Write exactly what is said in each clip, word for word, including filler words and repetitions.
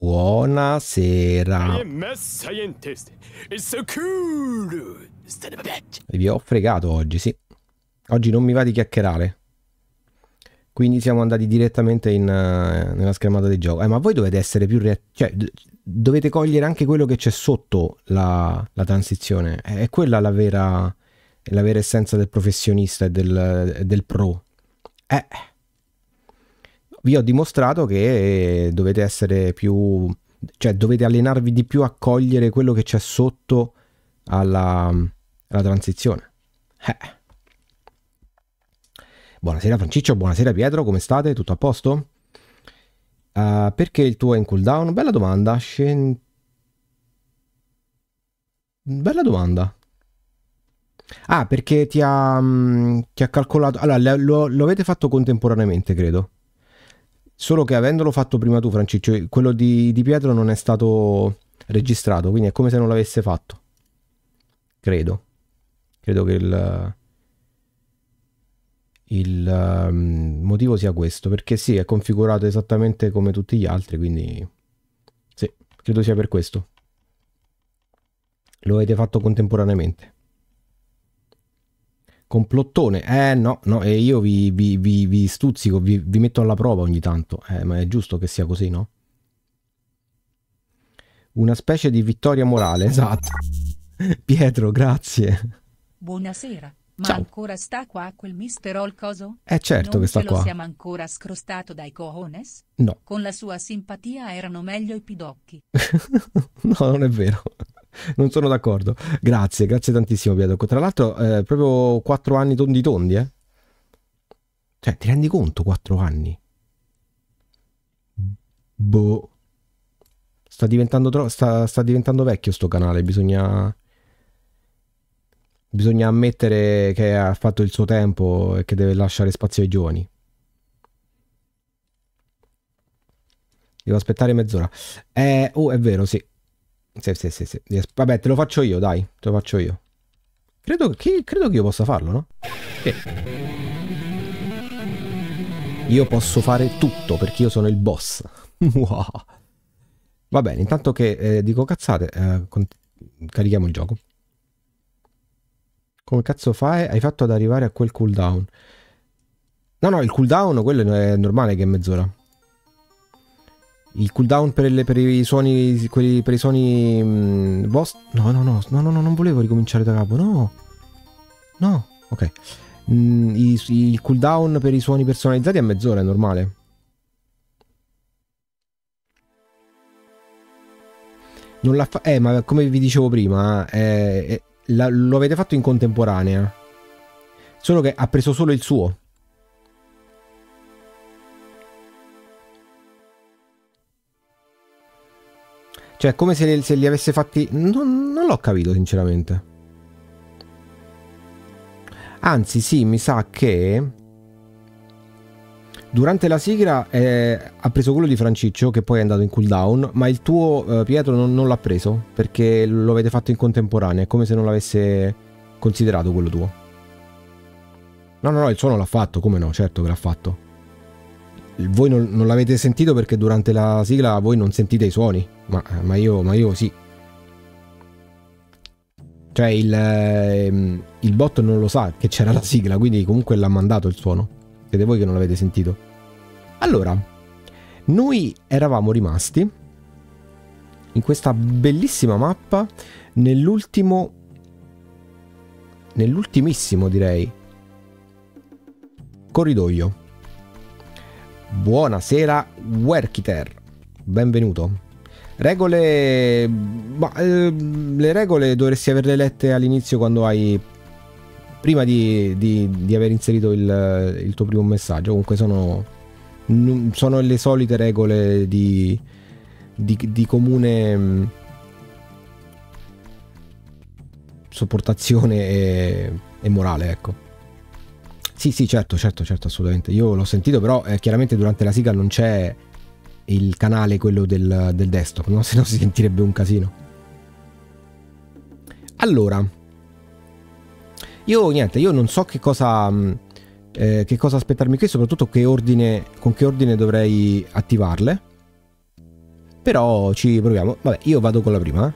Buonasera. Vi ho fregato oggi, sì. Oggi non mi va di chiacchierare. Quindi siamo andati direttamente in, uh, nella schermata del gioco. Eh, ma voi dovete essere più reattivi. Cioè, dovete cogliere anche quello che c'è sotto la, la transizione. È, è quella la vera, la vera essenza del professionista e del, del pro. Eh. Vi ho dimostrato che dovete essere più... Cioè, dovete allenarvi di più a cogliere quello che c'è sotto alla, alla transizione. Eh. Buonasera Franciccio, buonasera Pietro, come state? Tutto a posto? Uh, perché il tuo è in cooldown? Bella domanda. Scen... Bella domanda. Ah, perché ti ha, mh, ti ha calcolato... Allora, lo, lo avete fatto contemporaneamente, credo. Solo che avendolo fatto prima tu, Franciccio, quello di, di Pietro non è stato registrato, quindi è come se non l'avesse fatto. Credo. Credo che il... Il um, motivo sia questo, perché sì, è configurato esattamente come tutti gli altri, quindi sì, credo sia per questo. Lo avete fatto contemporaneamente. Complottone, eh no, no, e io vi, vi, vi, vi stuzzico, vi, vi metto alla prova ogni tanto, eh, ma è giusto che sia così, no? Una specie di vittoria morale, esatto. Pietro, grazie. Buonasera. Ma ciao. Ancora sta qua quel mister All Coso? Eh certo non che sta qua. Non ce lo siamo ancora scrostato dai cojones? No. Con la sua simpatia erano meglio i pidocchi. No, non è vero. Non sono d'accordo. Grazie, grazie tantissimo Pietro. Tra l'altro eh, proprio quattro anni tondi tondi, eh? Cioè, ti rendi conto quattro anni? Boh. Sta diventando tro sta, sta diventando vecchio sto canale, bisogna... Bisogna ammettere che ha fatto il suo tempo e che deve lasciare spazio ai giovani. Devo aspettare mezz'ora. Eh, oh, è vero, sì. Sì, sì, sì, sì. Vabbè, te lo faccio io, dai. Te lo faccio io. Credo che, credo che io possa farlo, no? Sì. Io posso fare tutto perché io sono il boss. Va bene, intanto che eh, dico cazzate, eh, carichiamo il gioco. Come cazzo fai? Hai fatto ad arrivare a quel cooldown? No, no, il cooldown, quello è normale che è mezz'ora. Il cooldown per, le, per i suoni... Quelli, per i suoni... Mh, boss... No, no, no, no, no, no, non volevo ricominciare da capo, no. No, ok. Mm, i, il cooldown per i suoni personalizzati è mezz'ora, è normale. Non la fa... Eh, ma come vi dicevo prima, è... è La, lo avete fatto in contemporanea, solo che ha preso solo il suo. Cioè, come se, se li avesse fatti... Non, non l'ho capito, sinceramente. Anzi, sì, mi sa che... Durante la sigla eh, ha preso quello di Franciccio, che poi è andato in cooldown, ma il tuo eh, Pietro non, non l'ha preso, perché lo avete fatto in contemporanea, è come se non l'avesse considerato quello tuo. No, no, no, il suono l'ha fatto, come no, certo che l'ha fatto. Voi non, non l'avete sentito perché durante la sigla voi non sentite i suoni, ma, ma, io, ma io sì. Cioè il, eh, il bot non lo sa che c'era la sigla, quindi comunque l'ha mandato il suono. Siete voi che non l'avete sentito. Allora, noi eravamo rimasti in questa bellissima mappa nell'ultimo, nell'ultimissimo direi, corridoio. Buonasera Werkiter, benvenuto. Regole, ma, eh, le regole dovresti averle lette all'inizio quando hai... Prima di, di, di aver inserito il, il tuo primo messaggio. Comunque sono, sono le solite regole di, di, di comune sopportazione e, e morale, ecco. Sì, sì, certo, certo, certo, assolutamente. Io l'ho sentito, però eh, chiaramente durante la sigla non c'è il canale, quello del, del desktop, no? Se no si sentirebbe un casino. Allora... Io niente, io non so che cosa, eh, che cosa aspettarmi qui, soprattutto che ordine, con che ordine dovrei attivarle. Però ci proviamo. Vabbè, io vado con la prima.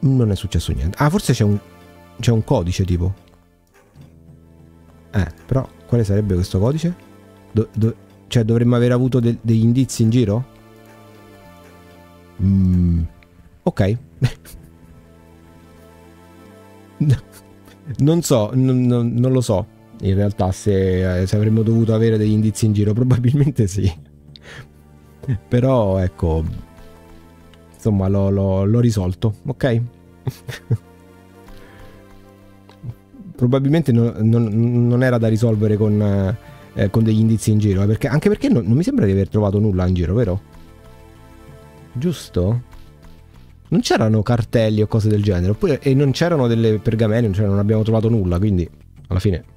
Non è successo niente. Ah, forse c'è un, c'è un codice tipo. Eh, però quale sarebbe questo codice? Do, do, cioè dovremmo aver avuto de, degli indizi in giro? Mm, ok. Non so, non, non, non lo so. In realtà se, se avremmo dovuto avere degli indizi in giro, probabilmente sì. Però ecco, insomma l'ho risolto, ok? Probabilmente no, non, non era da risolvere con, eh, con degli indizi in giro, eh, perché, anche perché non, non mi sembra di aver trovato nulla in giro, vero? Giusto? Non c'erano cartelli o cose del genere, oppure, e non c'erano delle pergamene, cioè non abbiamo trovato nulla, quindi alla fine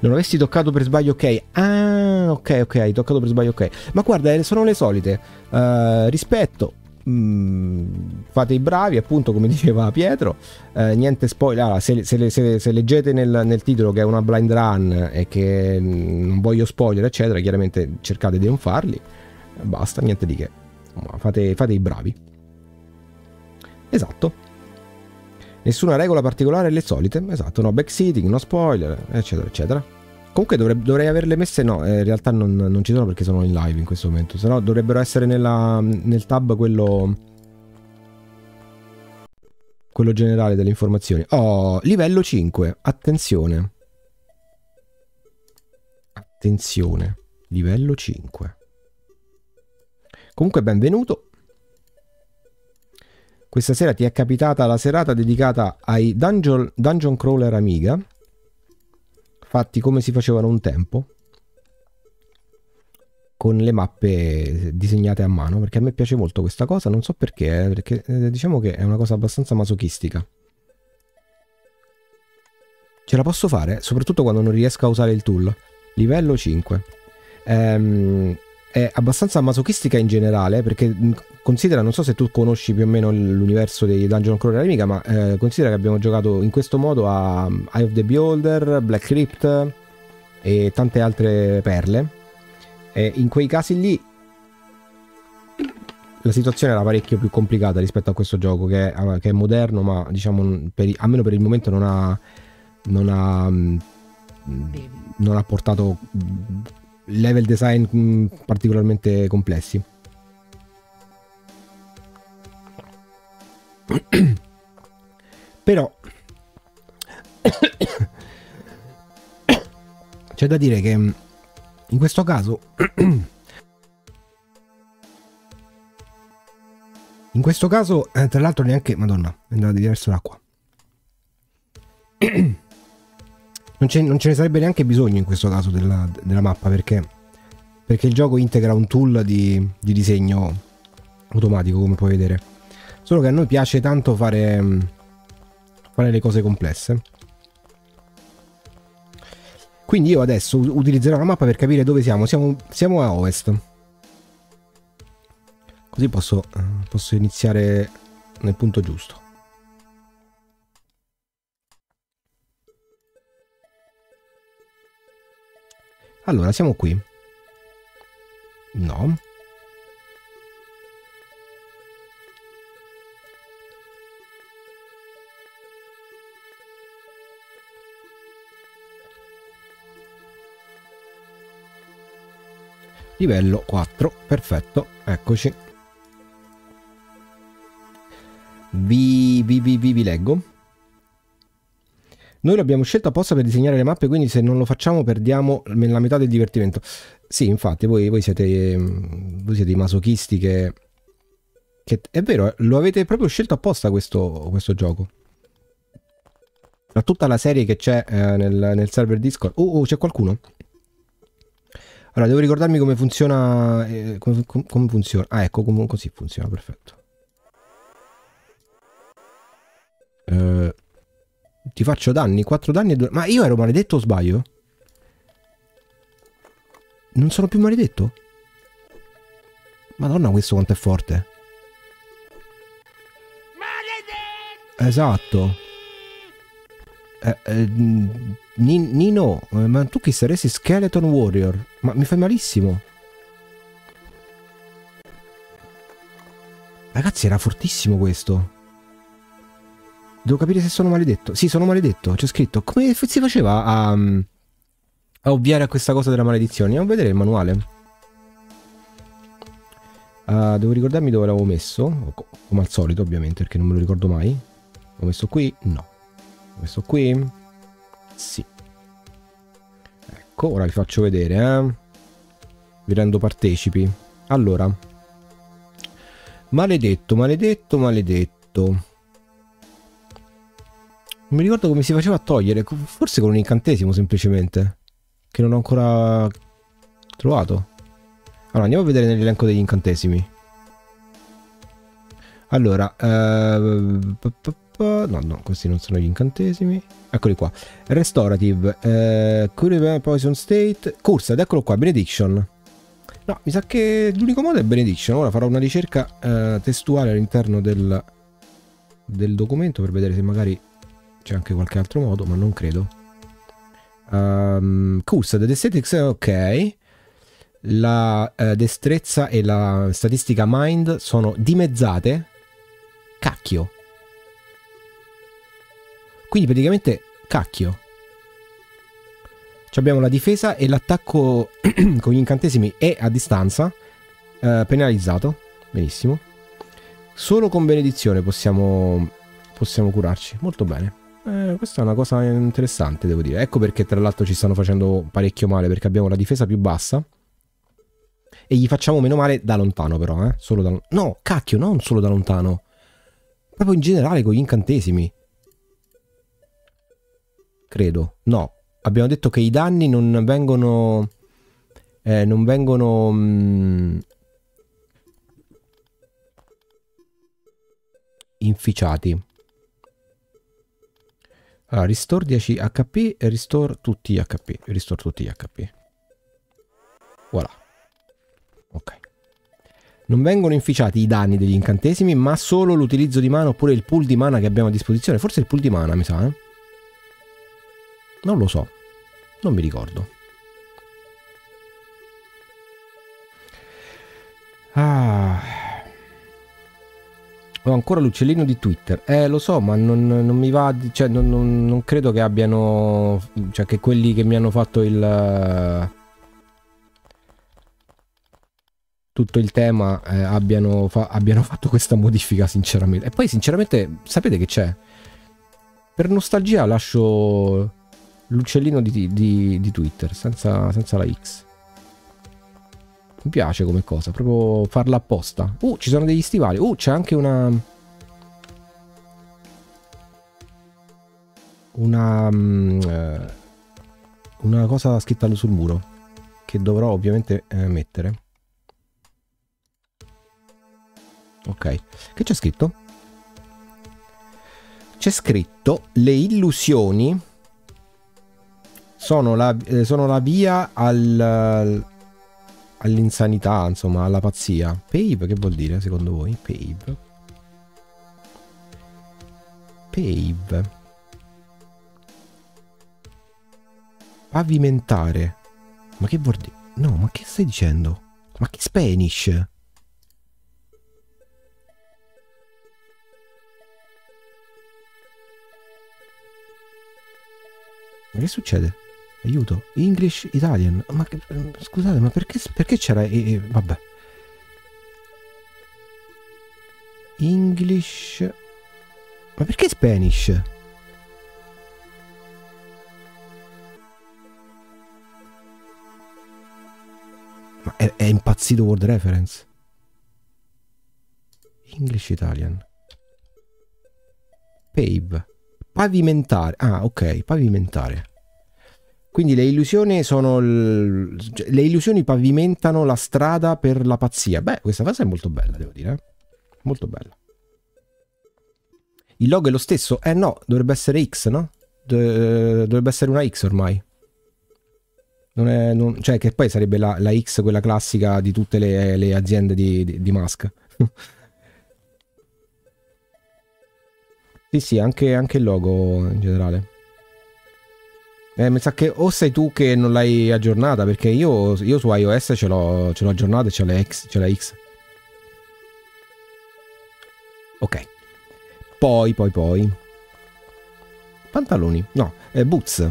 non avessi toccato per sbaglio, ok. Ah, ok, ok, hai toccato per sbaglio, ok. Ma guarda, sono le solite. Uh, rispetto, mm, fate i bravi, appunto, come diceva Pietro. Uh, niente spoiler. Allora, se, se, se, se leggete nel, nel titolo che è una blind run e che non voglio spoiler, eccetera, chiaramente cercate di non farli. Basta, niente di che. Fate, fate i bravi. Esatto. Nessuna regola particolare, le solite. Esatto, no backseating, no spoiler, eccetera, eccetera. Comunque dovrei, dovrei averle messe. No, in realtà non, non ci sono perché sono in live in questo momento. Sennò dovrebbero essere nella, nel tab quello quello generale delle informazioni. Oh, livello cinque. Attenzione. Attenzione. Livello cinque. Comunque benvenuto. Questa sera ti è capitata la serata dedicata ai dungeon, dungeon crawler Amiga, fatti come si facevano un tempo, con le mappe disegnate a mano, perché a me piace molto questa cosa, non so perché, eh, perché eh, diciamo che è una cosa abbastanza masochistica. Ce la posso fare, soprattutto quando non riesco a usare il tool. Livello cinque. Ehm... È abbastanza masochistica in generale, perché considera, non so se tu conosci più o meno l'universo dei Dungeon Crawler Amiga, ma eh, considera che abbiamo giocato in questo modo a Eye of the Beholder, Black Crypt e tante altre perle, e in quei casi lì la situazione era parecchio più complicata rispetto a questo gioco che è, che è moderno, ma diciamo per, almeno per il momento non ha non ha non ha portato level design mh, particolarmente complessi. Però c'è da dire che in questo caso in questo caso eh, tra l'altro neanche, madonna, è andata verso l'acqua. Non ce, non ce ne sarebbe neanche bisogno in questo caso della, della mappa, perché, perché il gioco integra un tool di, di disegno automatico, come puoi vedere. Solo che a noi piace tanto fare, fare le cose complesse. Quindi io adesso utilizzerò la mappa per capire dove siamo. Siamo, siamo a ovest. Così posso, posso iniziare nel punto giusto. Allora, siamo qui. No. Livello quattro, perfetto, eccoci. Vi, vi, vi, vi, vi leggo. Noi l'abbiamo scelto apposta per disegnare le mappe, quindi se non lo facciamo perdiamo la metà del divertimento. Sì, infatti, voi, voi siete voi siete i masochisti che, che... È vero, lo avete proprio scelto apposta questo, questo gioco. Tra tutta la serie che c'è eh, nel, nel server Discord... Oh, oh c'è qualcuno? Allora, devo ricordarmi come funziona... Eh, come, come funziona... Ah, ecco, com così funziona, perfetto. Eh... Ti faccio danni, quattro danni e due... Ma io ero maledetto o sbaglio? Non sono più maledetto? Madonna, questo quanto è forte. Maledetto! Esatto. Eh, eh, Ni Nino, ma tu chi saresti? Skeleton Warrior? Ma mi fai malissimo. Ragazzi, era fortissimo questo. Devo capire se sono maledetto. Sì, sono maledetto, c'è scritto. Come si faceva a, a ovviare a questa cosa della maledizione? Andiamo a vedere il manuale. Uh, devo ricordarmi dove l'avevo messo, come al solito ovviamente, perché non me lo ricordo mai. L'ho messo qui? No. L'ho messo qui? Sì. Ecco, ora vi faccio vedere, eh. Vi rendo partecipi. Allora. Maledetto, maledetto, maledetto. Non mi ricordo come si faceva a togliere, forse con un incantesimo semplicemente, che non ho ancora trovato. Allora, andiamo a vedere nell'elenco degli incantesimi. Allora, eh, pa, pa, pa, no, no, questi non sono gli incantesimi. Eccoli qua. Restorative, eh, Cure Poison State, Corsa, ed eccolo qua, Benediction. No, mi sa che l'unico modo è Benediction. Ora farò una ricerca eh, testuale all'interno del, del documento per vedere se magari c'è anche qualche altro modo, ma non credo. Um, Corsa, The Aesthetics, ok. La eh, destrezza e la statistica mind sono dimezzate. Cacchio. Quindi praticamente cacchio. Abbiamo la difesa e l'attacco con gli incantesimi e a distanza eh, penalizzato. Benissimo. Solo con benedizione possiamo, possiamo curarci. Molto bene. Eh, questa è una cosa interessante, devo dire. Ecco perché tra l'altro ci stanno facendo parecchio male, perché abbiamo la difesa più bassa. E gli facciamo meno male da lontano però, eh? Solo da lontano. No, cacchio, non solo da lontano. Proprio in generale con gli incantesimi. Credo. No. Abbiamo detto che i danni non vengono... Eh, non vengono... Mh, inficiati. Allora, restore dieci H P e restore tutti gli H P. Restore tutti gli H P. Voilà. Ok. Non vengono inficiati i danni degli incantesimi, ma solo l'utilizzo di mana oppure il pool di mana che abbiamo a disposizione. Forse il pool di mana, mi sa, eh? Non lo so. Non mi ricordo. Ah. Ho ancora l'uccellino di Twitter. Eh, lo so, ma non, non mi va... Cioè, non, non, non credo che abbiano... Cioè, che quelli che mi hanno fatto il... tutto il tema eh, abbiano, fa, abbiano fatto questa modifica, sinceramente. E poi, sinceramente, sapete che c'è? Per nostalgia lascio l'uccellino di, di, di Twitter, senza, senza la X. Mi piace come cosa, proprio farla apposta. Uh, ci sono degli stivali. Uh, c'è anche una... Una... Um, una cosa scritta sul muro, che dovrò ovviamente eh, mettere. Ok, che c'è scritto? C'è scritto le illusioni sono la, eh, sono la via al, all'insanità, insomma, alla pazzia. Pave, che vuol dire secondo voi? Pave. Pave. Pavimentare. Ma che vuol dire? No, ma che stai dicendo? Ma che Spanish? Ma che succede? Aiuto. English, Italian. Ma che, scusate, ma perché perché c'era... Eh, eh, vabbè. English... Ma perché Spanish? Ma è, è impazzito World Reference. English, Italian. Pave. Pavimentare. Ah, ok, pavimentare. Quindi le illusioni sono... L... Le illusioni pavimentano la strada per la pazzia. Beh, questa frase è molto bella, devo dire. Molto bella. Il logo è lo stesso? Eh no, dovrebbe essere X, no? De... Dovrebbe essere una X ormai. Non è, non... Cioè, che poi sarebbe la, la X, quella classica di tutte le, le aziende di, di, di Musk. Sì, sì, anche, anche il logo in generale. Eh, mi sa che o sei tu che non l'hai aggiornata, perché io, io su iOS ce l'ho aggiornata e c'è la X, X. Ok. Poi, poi, poi. Pantaloni. No, eh, boots.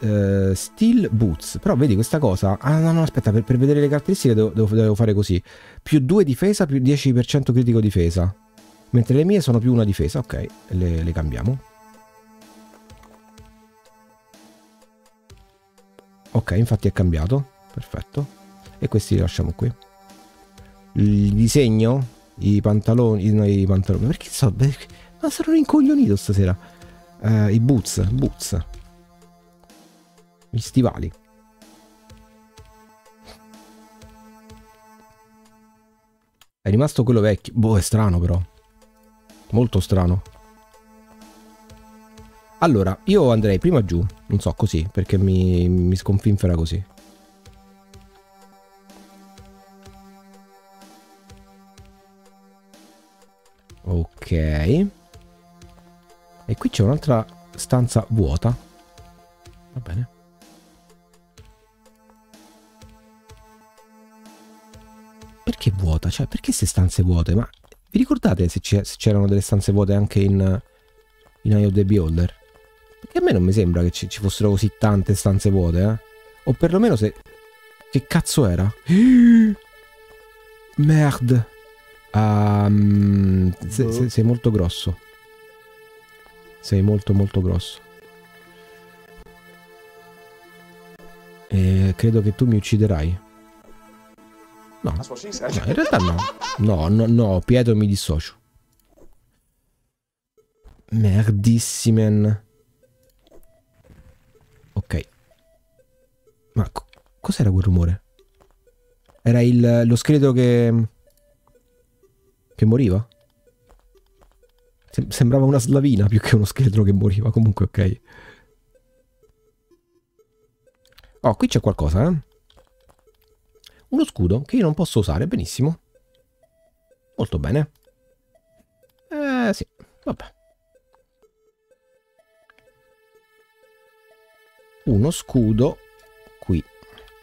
Uh, steel boots. Però vedi questa cosa. Ah no, no, aspetta, per, per vedere le caratteristiche devo, devo, devo fare così. Più due difesa, più dieci per cento critico difesa. Mentre le mie sono più una difesa. Ok, le, le cambiamo. Ok, infatti è cambiato. Perfetto. E questi li lasciamo qui. Il disegno, i pantaloni, no, i pantaloni. Perché so? Perché? Ma sarò rincoglionito stasera. Uh, I boots, boots. Gli stivali. È rimasto quello vecchio. Boh, è strano però. Molto strano. Allora, io andrei prima giù, non so, così, perché mi, mi sconfinfera così. Ok. E qui c'è un'altra stanza vuota. Va bene. Perché vuota? Cioè, perché queste stanze vuote? Ma vi ricordate se c'erano delle stanze vuote anche in, in Eye of the Beholder? Perché a me non mi sembra che ci, ci fossero così tante stanze vuote, eh? O perlomeno se... Che cazzo era? Merde. Um, se, se, sei molto grosso. Sei molto molto grosso. E credo che tu mi ucciderai. No, no, in realtà no. No, no, no, Pietro, mi dissocio. Merdissimen. Ok. Ma co cos'era quel rumore? Era il, lo scheletro che... Che moriva? Sem sembrava una slavina più che uno scheletro che moriva. Comunque, ok. Oh, qui c'è qualcosa, eh? Uno scudo che io non posso usare. Benissimo. Molto bene. Eh, sì. Vabbè. Uno scudo qui.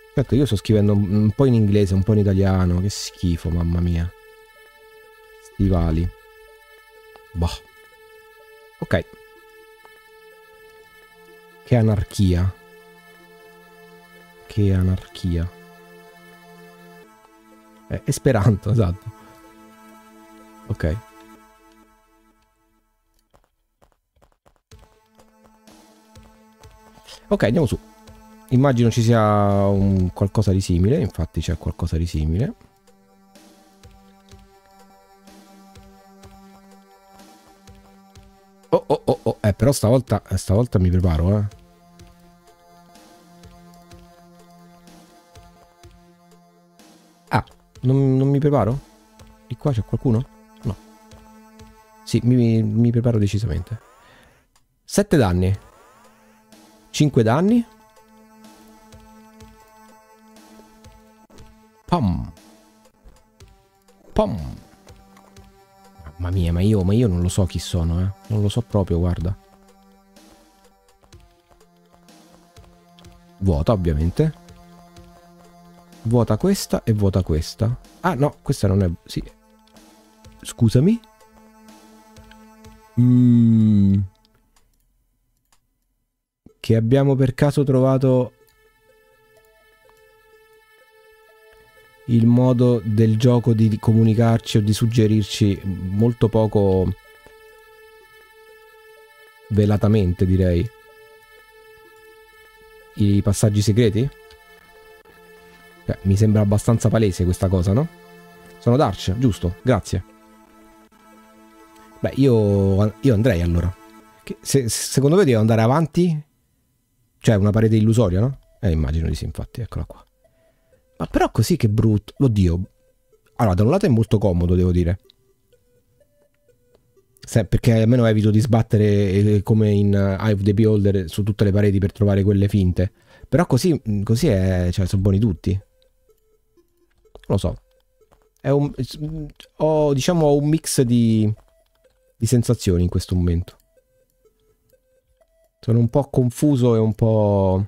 Aspetta, io sto scrivendo un po' in inglese, un po' in italiano. Che schifo, mamma mia. Stivali. Boh. Ok. Che anarchia. Che anarchia. Eh, Esperanto, esatto. Ok. Ok, andiamo su. Immagino ci sia un qualcosa di simile. Infatti c'è qualcosa di simile. Oh oh oh oh. Eh, però stavolta, stavolta mi preparo, eh. Ah, non, non mi preparo? Di qua c'è qualcuno? No. Sì, mi, mi preparo decisamente. Sette danni. Cinque danni. Pom. Pom. Mamma mia, ma io, ma io non lo so chi sono, eh. Non lo so proprio, guarda. Vuota, ovviamente. Vuota questa e vuota questa. Ah, no, questa non è... Sì. Scusami. Mmm... Che abbiamo per caso trovato il modo del gioco di comunicarci o di suggerirci molto poco velatamente, direi. I passaggi segreti? Beh, mi sembra abbastanza palese questa cosa, no? Sono Darsch, giusto? Grazie. Beh, io, io andrei allora. Che, se, secondo me devo andare avanti? Cioè, una parete illusoria, no? Eh, immagino di sì, infatti, eccola qua. Ma però così che brutto. Oddio. Allora, da un lato è molto comodo, devo dire. Se, perché almeno evito di sbattere eh, come in Eye of the Beholder su tutte le pareti per trovare quelle finte. Però così, così è... Cioè, sono buoni tutti. Non lo so. È un... Ho, diciamo, ho un mix di... Di sensazioni in questo momento. Sono un po' confuso e un po'...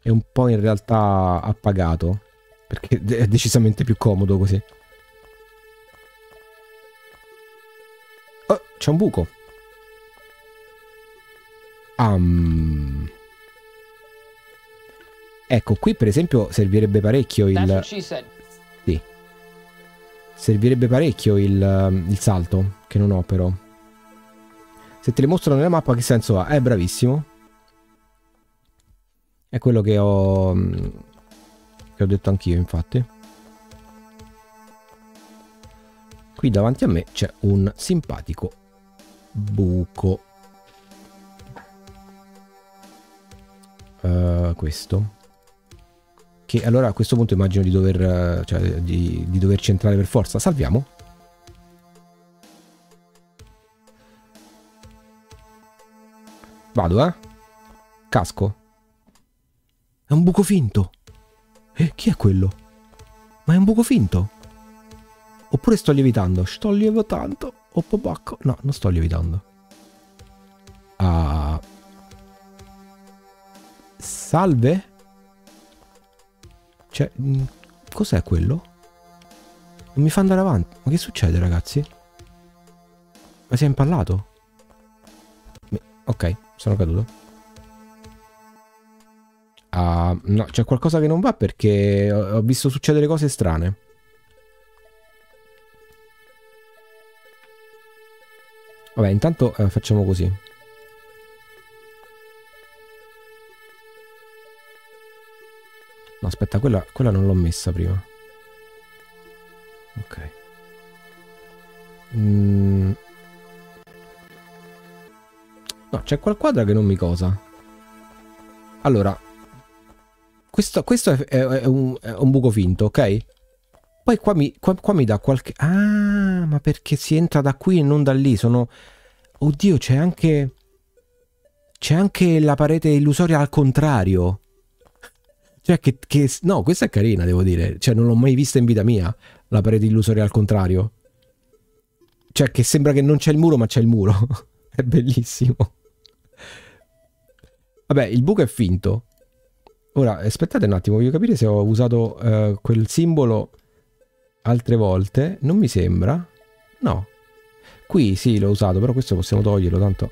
e un po' in realtà appagato, perché è decisamente più comodo così. Oh, c'è un buco. Um. Ecco, qui per esempio servirebbe parecchio il... Sì. Servirebbe parecchio il, il salto, che non ho però. Se te le mostrano nella mappa che senso ha? È bravissimo. È quello che ho... che ho detto anch'io, infatti. Qui davanti a me c'è un simpatico buco. Uh, questo. Che allora a questo punto immagino di dover... cioè di, di doverci entrare per forza. Salviamo. Vado, eh? Casco. È un buco finto. Eh, chi è quello? Ma è un buco finto? Oppure sto lievitando? Sto lievitando. O popacco. No, non sto lievitando. Ah. Salve? Cioè, cos'è quello? Non mi fa andare avanti. Ma che succede, ragazzi? Ma si è impallato? Ok, sono caduto. Ah, no, c'è qualcosa che non va perché ho visto succedere cose strane. Vabbè, intanto eh, facciamo così. No, aspetta, quella, quella non l'ho messa prima. Ok. Mm. No, c'è quel quadro che non mi cosa. Allora, questo, questo è, è, è, un, è un buco finto, ok? Poi qua mi, qua, qua mi dà qualche... Ah, ma perché si entra da qui e non da lì? Sono... Oddio, c'è anche... C'è anche la parete illusoria al contrario. Cioè che, che... No, questa è carina, devo dire. Cioè, non l'ho mai vista in vita mia, la parete illusoria al contrario. Cioè, che sembra che non c'è il muro, ma c'è il muro. È bellissimo. Vabbè, il buco è finto. Ora, aspettate un attimo, voglio capire se ho usato eh, quel simbolo altre volte. Non mi sembra. No. Qui sì, l'ho usato, però questo possiamo toglierlo, tanto...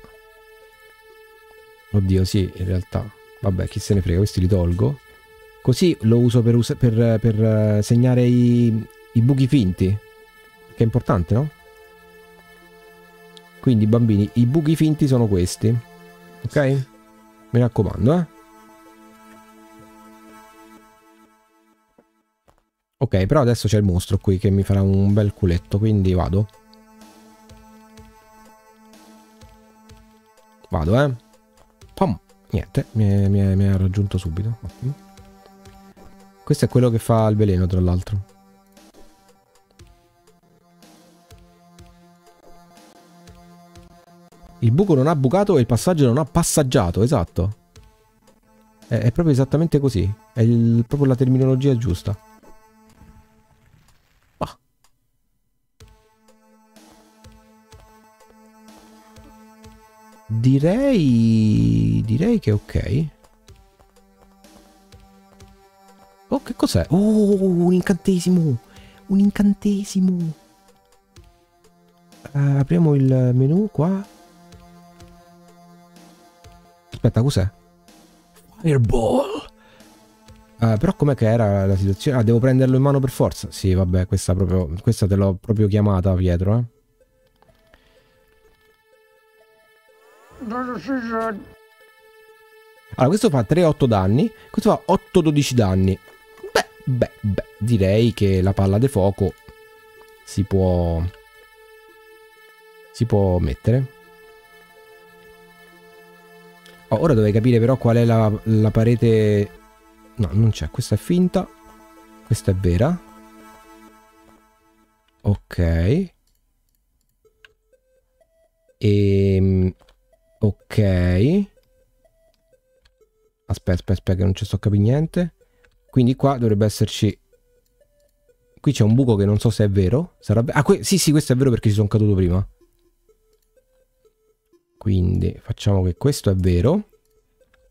Oddio, sì, in realtà. Vabbè, chi se ne frega, questi li tolgo. Così lo uso per, us per, per segnare i, i buchi finti. Che è importante, no? Quindi, bambini, i buchi finti sono questi. Ok? Mi raccomando, eh? Ok, però adesso c'è il mostro qui che mi farà un bel culetto, quindi vado. Vado, eh? Pom! Niente, mi, mi, mi ha raggiunto subito. Ottimo. Questo è quello che fa il veleno, tra l'altro. Il buco non ha bucato e il passaggio non ha passaggiato, esatto. È, è proprio esattamente così. È il, proprio la terminologia giusta. Ah. Direi... Direi che è ok. Oh, che cos'è? Oh, un incantesimo! Un incantesimo! Uh, apriamo il menu qua. Aspetta, cos'è? Fireball! Uh, però com'è che era la situazione? Ah, devo prenderlo in mano per forza? Sì, vabbè, questa, proprio, questa te l'ho proprio chiamata, Pietro, eh? Allora, questo fa tre otto danni. Questo fa otto dodici danni. Beh, beh, beh. Direi che la palla di fuoco si può... si può mettere. Oh, ora dovrei capire però qual è la, la parete... No, non c'è. Questa è finta. Questa è vera. Ok. E... Ok. Aspetta, aspetta, aspetta, che non ci sto capendo niente. Quindi qua dovrebbe esserci... Qui c'è un buco che non so se è vero. Sarà... Ah, que... sì, sì, questo è vero perché ci sono caduto prima. Quindi facciamo che questo è vero.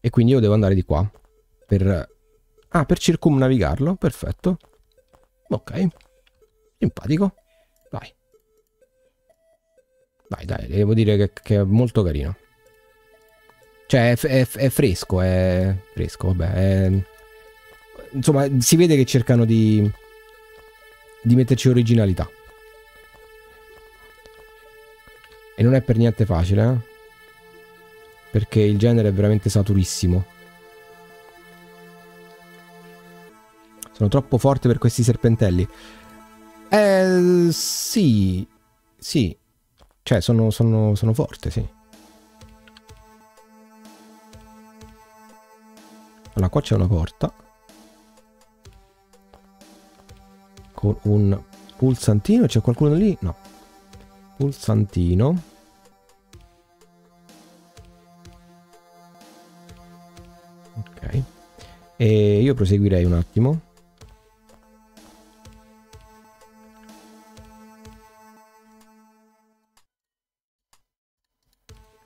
E quindi io devo andare di qua per... ah, per circumnavigarlo, perfetto. Ok, simpatico. Vai. Vai, dai, devo dire che, che è molto carino. Cioè, è, è, è fresco, è fresco, vabbè. È... insomma, si vede che cercano di, di metterci originalità. E non è per niente facile, eh? Perché il genere è veramente saturissimo. Sono troppo forte per questi serpentelli. Eh, sì, sì. Cioè, sono, sono, sono forte, sì. Allora, qua c'è una porta. Con un pulsantino. C'è qualcuno lì? No. Pulsantino. Ok. E io proseguirei un attimo.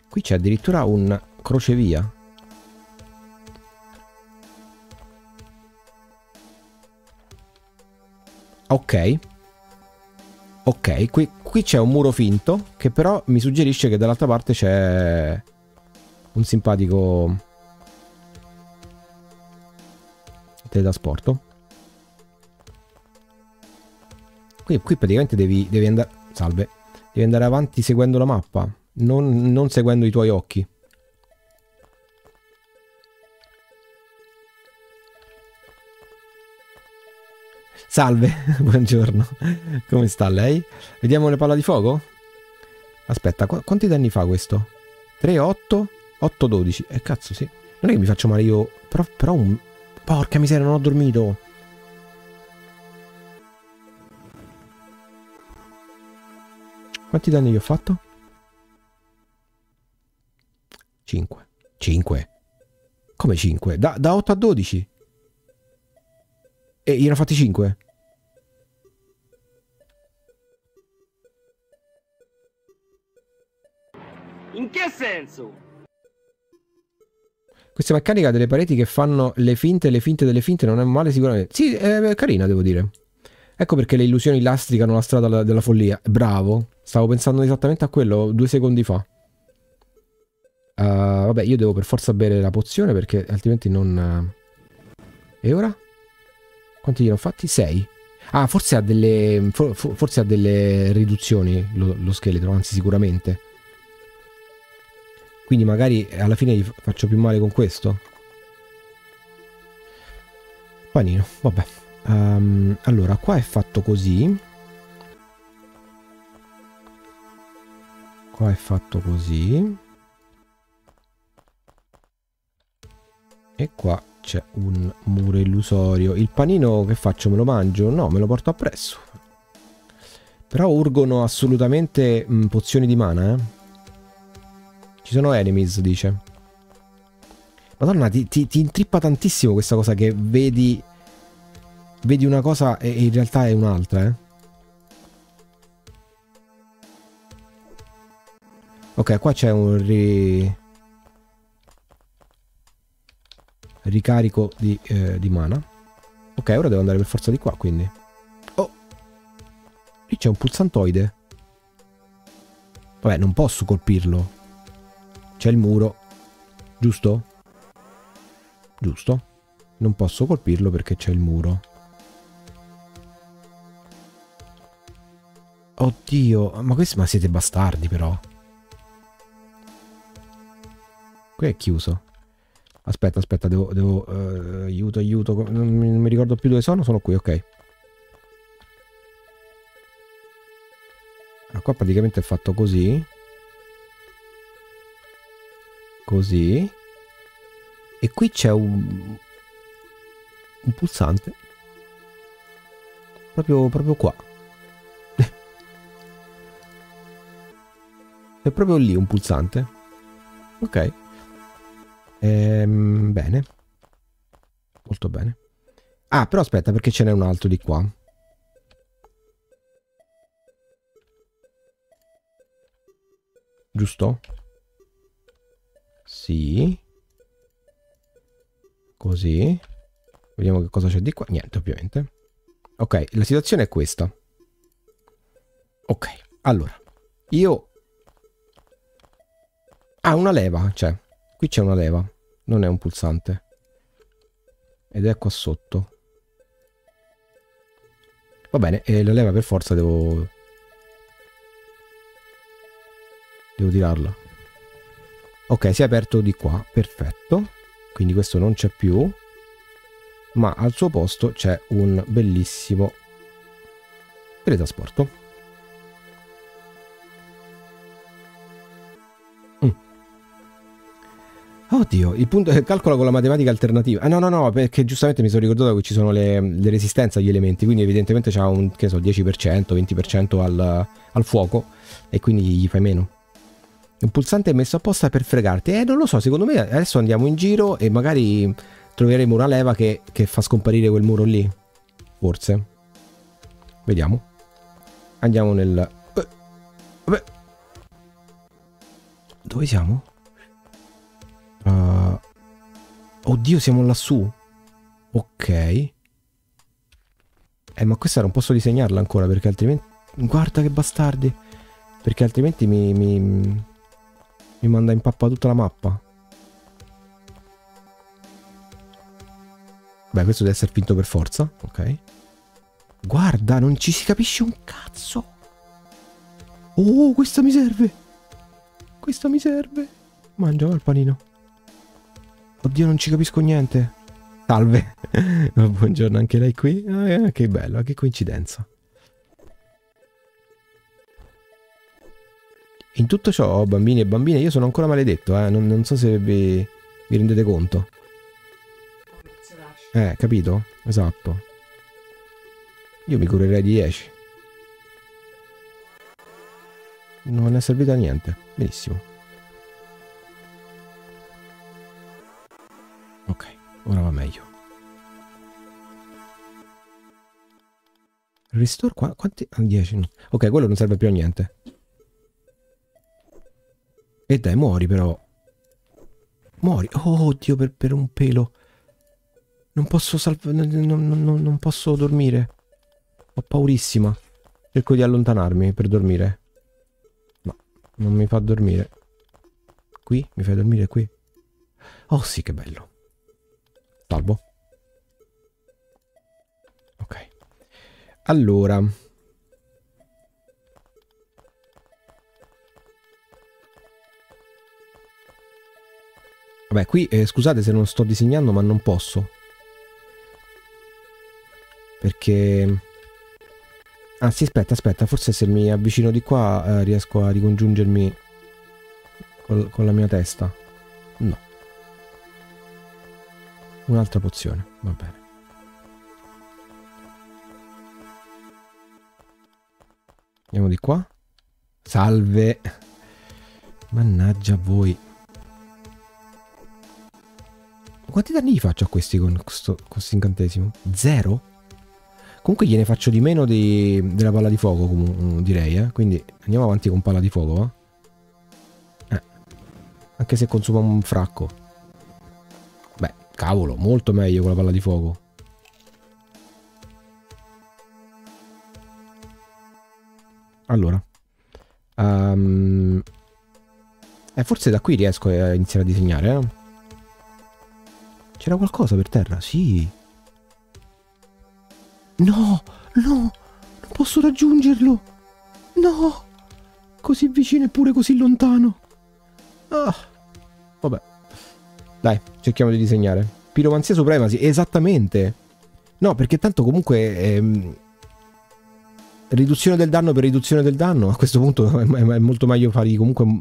Qui c'è addirittura un crocevia. Ok. Ok, qui, qui c'è un muro finto che però mi suggerisce che dall'altra parte c'è un simpatico teletrasporto. Qui, qui praticamente devi, devi andare... salve. Devi andare avanti seguendo la mappa. Non, non seguendo i tuoi occhi. Salve, buongiorno. Come sta lei? Vediamo le palle di fuoco? Aspetta, qu quanti danni fa questo? tre, otto, otto, dodici. Eh cazzo, sì. Non è che mi faccio male io. Però, però un... porca miseria, non ho dormito. Quanti danni gli ho fatto? cinque. cinque. Come cinque? Da, da otto a dodici. E gli hanno fatti cinque. In che senso? Questa meccanica delle pareti che fanno le finte, le finte delle finte non è male sicuramente. Sì, è carina, devo dire. Ecco perché le illusioni lastricano la strada della follia. Bravo. Stavo pensando esattamente a quello due secondi fa. Uh, vabbè, io devo per forza bere la pozione perché altrimenti non... E ora? Quanti ne ho fatti? sei. Ah, forse ha delle... For, forse ha delle riduzioni lo, lo scheletro, anzi sicuramente. Quindi magari alla fine gli faccio più male con questo. Panino, vabbè. Um, allora, qua è fatto così. Qua è fatto così. E qua c'è un muro illusorio. Il panino che faccio? Me lo mangio? No, me lo porto appresso. Però urgono assolutamente mh, pozioni di mana, eh. Ci sono enemies, dice. Madonna, ti, ti, ti intrippa tantissimo questa cosa che vedi... Vedi una cosa e in realtà è un'altra, eh. Ok, qua c'è un ri... ricarico di, eh, di mana. Ok, ora devo andare per forza di qua, quindi. Oh, lì c'è un pulsantoide. Vabbè, non posso colpirlo. C'è il muro. Giusto? Giusto. Non posso colpirlo perché c'è il muro. Oddio, ma questi, ma siete bastardi però. Qui è chiuso. Aspetta, aspetta, devo... devo uh, aiuto, aiuto, non mi, non mi ricordo più dove sono, sono qui, ok. Allora, qua praticamente è fatto così. Così. E qui c'è un... un pulsante. Proprio, proprio qua. È proprio lì un pulsante. Ok. Ehm, bene. Molto bene. Ah, però aspetta, perché ce n'è un altro di qua. Giusto? Sì. Così. Vediamo che cosa c'è di qua. Niente, ovviamente. Ok, la situazione è questa. Ok, allora. Io... Ah, una leva, cioè. Qui c'è una leva. Non è un pulsante. Ed è qua sotto. Va bene, e la leva per forza devo... Devo tirarla. Ok, si è aperto di qua. Perfetto. Quindi questo non c'è più. Ma al suo posto c'è un bellissimo teletrasporto. Mm. Oddio, il punto è calcola con la matematica alternativa. Ah no, no, no, perché giustamente mi sono ricordato che ci sono le, le resistenze agli elementi, quindi evidentemente c'ha un, che so, dieci per cento, venti per cento al, al fuoco e quindi gli fai meno. Un pulsante messo apposta per fregarti. Eh, non lo so, secondo me adesso andiamo in giro e magari... Troveremo una leva che, che fa scomparire quel muro lì. Forse. Vediamo. Andiamo nel... Eh, vabbè. Dove siamo? Uh, oddio, siamo lassù. Ok. Eh, ma questa non posso disegnarla ancora perché altrimenti... Guarda che bastardi. Perché altrimenti mi... Mi, mi manda in pappa tutta la mappa. Beh, questo deve essere finto per forza. Ok. Guarda, non ci si capisce un cazzo. Oh, questa mi serve. Questa mi serve. Mangia il panino. Oddio, non ci capisco niente. Salve. Buongiorno, anche lei qui. Ah, che bello, che coincidenza. In tutto ciò, bambini e bambine, io sono ancora maledetto, eh. Non, non so se vi, vi rendete conto. Eh, capito? Esatto. Io mi curerei di dieci. Non è servito a niente. Benissimo. Ok, ora va meglio. Restore qua? Quanti? Ah, dieci. No. Ok, quello non serve più a niente. E dai, muori però. Muori. Oh, oddio, per, per un pelo. Non posso salvare... Non, non, non posso dormire. Ho paurissima. Cerco di allontanarmi per dormire. No, non mi fa dormire. Qui? Mi fai dormire qui? Oh sì, che bello. Salvo. Ok. Allora. Vabbè, qui eh, scusate se non sto disegnando, ma non posso. Perché... Ah sì, aspetta, aspetta, forse se mi avvicino di qua eh, riesco a ricongiungermi col, con la mia testa. No. Un'altra pozione, va bene. Andiamo di qua. Salve! Mannaggia voi. Quanti danni gli faccio a questi con questo, questo incantesimo? Zero? Comunque gliene faccio di meno di, della palla di fuoco, comunque, direi, eh. Quindi andiamo avanti con palla di fuoco, eh. eh. Anche se consuma un fracco. Beh, cavolo, molto meglio con la palla di fuoco. Allora. Um, eh, forse da qui riesco a iniziare a disegnare, eh. C'era qualcosa per terra? Sì. No, no, non posso raggiungerlo. No, così vicino eppure così lontano. Ah, vabbè. Dai, cerchiamo di disegnare. Piromanzia suprema, sì, esattamente. No, perché tanto comunque ehm, riduzione del danno per riduzione del danno. A questo punto è, è, è molto meglio fargli comunque un,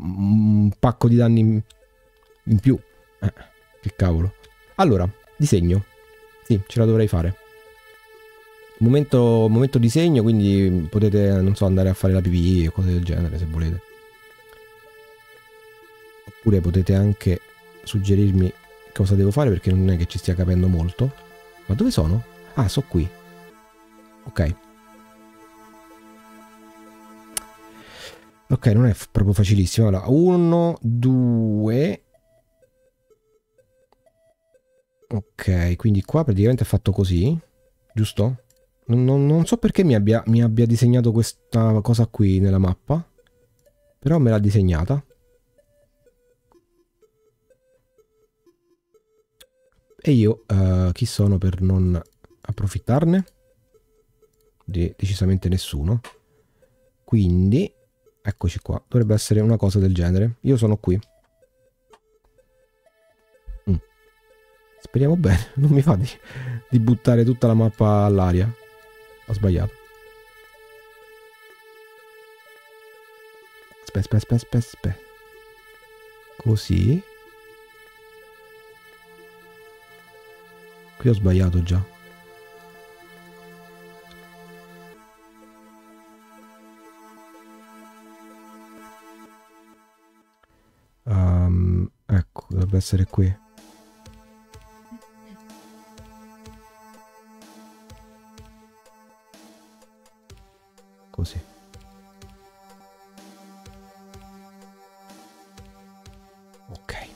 un pacco di danni in, in più. Eh, che cavolo. Allora, disegno. Sì, ce la dovrei fare. Momento, momento disegno, quindi potete, non so, andare a fare la pipì o cose del genere se volete. Oppure potete anche suggerirmi cosa devo fare perché non è che ci stia capendo molto. Ma dove sono? Ah, sono qui. Ok. Ok, non è proprio facilissimo. Allora, uno, due... Ok, quindi qua praticamente è fatto così, giusto? Non, non, non so perché mi abbia, mi abbia disegnato questa cosa qui nella mappa, però me l'ha disegnata. E io uh, chi sono per non approfittarne? De- decisamente nessuno. Quindi, eccoci qua, dovrebbe essere una cosa del genere. Io sono qui. Mm. Speriamo bene, non mi fa di, di buttare tutta la mappa all'aria. Ho sbagliato. Aspetta, aspetta, aspetta, aspetta. Così. Qui ho sbagliato già. Um, ecco, dovrebbe essere qui. Così. Ok.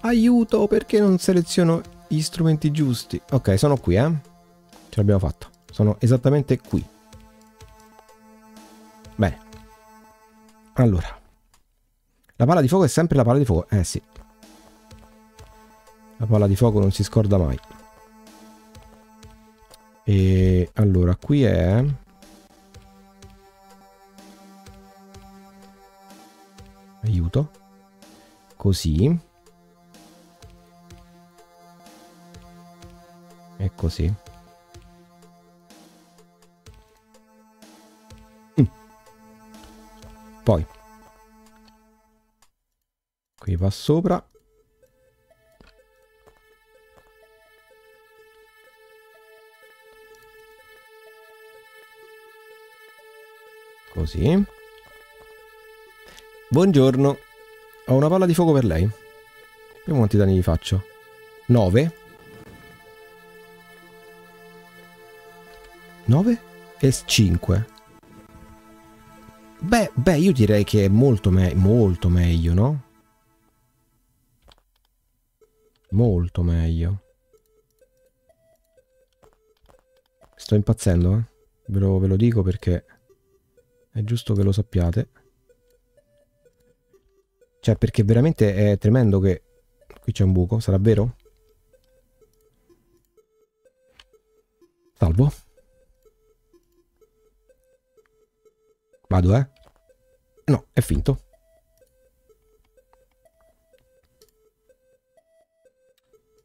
Aiuto, perché non seleziono gli strumenti giusti? Ok, sono qui, eh. Ce l'abbiamo fatta. Sono esattamente qui. Bene. Allora. La palla di fuoco è sempre la palla di fuoco. Eh sì. La palla di fuoco non si scorda mai. E allora, qui è... Aiuto. Così. E così. Mm. Poi qui va sopra. Così. Buongiorno. Ho una palla di fuoco per lei. Vediamo quanti danni gli faccio. nove. nove e cinque. Beh, beh, io direi che è molto, me molto meglio, no? Molto meglio. Sto impazzendo, eh? Ve lo, ve lo dico perché è giusto che lo sappiate. Cioè, perché veramente è tremendo che... Qui c'è un buco, sarà vero? Salvo. Vado, eh? No, è finto.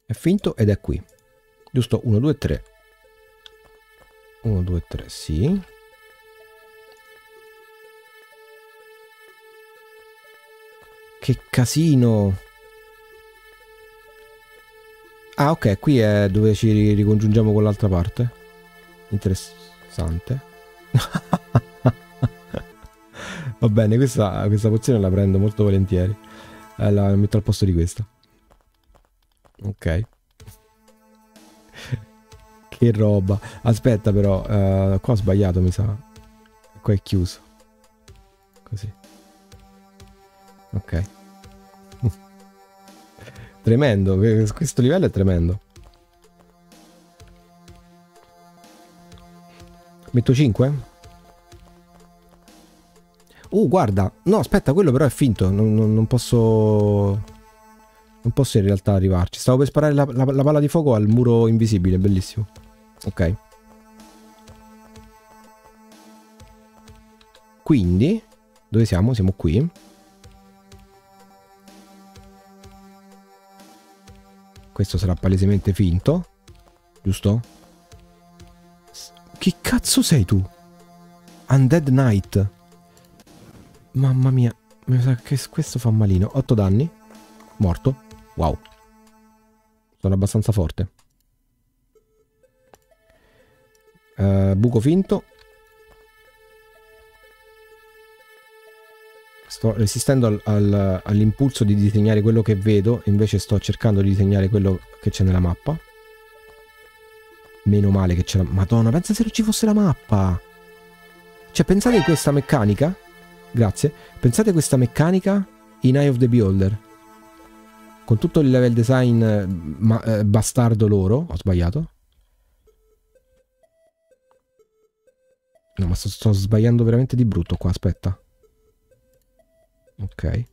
È finto ed è qui. Giusto, uno, due, tre. uno, due, tre, sì. Che casino! Ah, ok, qui è dove ci ricongiungiamo con l'altra parte. Interessante. Va bene, questa, questa pozione la prendo molto volentieri. Eh, la metto al posto di questa. Ok. Che roba. Aspetta però, eh, qua ho sbagliato mi sa. Qua è chiuso. Così. Ok. Tremendo, questo livello è tremendo. Metto cinque? Oh, guarda, no, aspetta, quello però è finto, non, non, non posso... Non posso in realtà arrivarci. Stavo per sparare la, la, la palla di fuoco al muro invisibile, bellissimo. Ok. Quindi, dove siamo? Siamo qui. Questo sarà palesemente finto, giusto? Chi cazzo sei tu? Undead Knight. Mamma mia, mi sa che questo fa malino. otto danni. Morto. Wow. Sono abbastanza forte. Uh, buco finto. Sto resistendo al, al, all'impulso di disegnare quello che vedo, invece sto cercando di disegnare quello che c'è nella mappa. Meno male che c'è la... Madonna, pensa se non ci fosse la mappa! Cioè, pensate in questa meccanica... Grazie. Pensate a questa meccanica in Eye of the Beholder. con tutto il level design ma, eh, bastardo loro. Ho sbagliato? No, ma sto, sto sbagliando veramente di brutto qua, aspetta. Ok.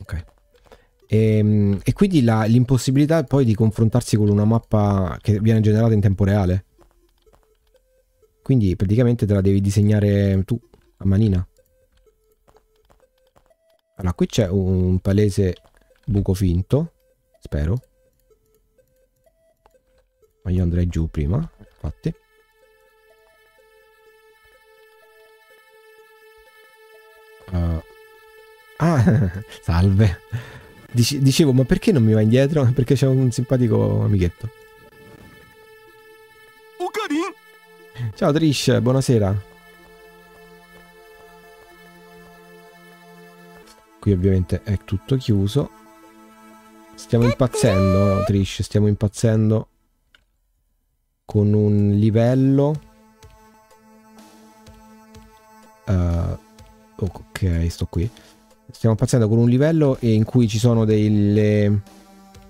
Ok. E, e quindi l'impossibilità poi di confrontarsi con una mappa che viene generata in tempo reale. Quindi praticamente te la devi disegnare tu, a manina. Allora, qui c'è un palese buco finto, spero. Ma io andrei giù prima, infatti. Uh. Ah, salve. Dicevo, ma perché non mi va indietro? Perché c'è un simpatico amichetto. Ciao Trish, buonasera. Qui ovviamente è tutto chiuso. Stiamo impazzendo, Trish, stiamo impazzendo con un livello. Uh, ok, sto qui. Stiamo impazzendo con un livello in cui ci sono delle...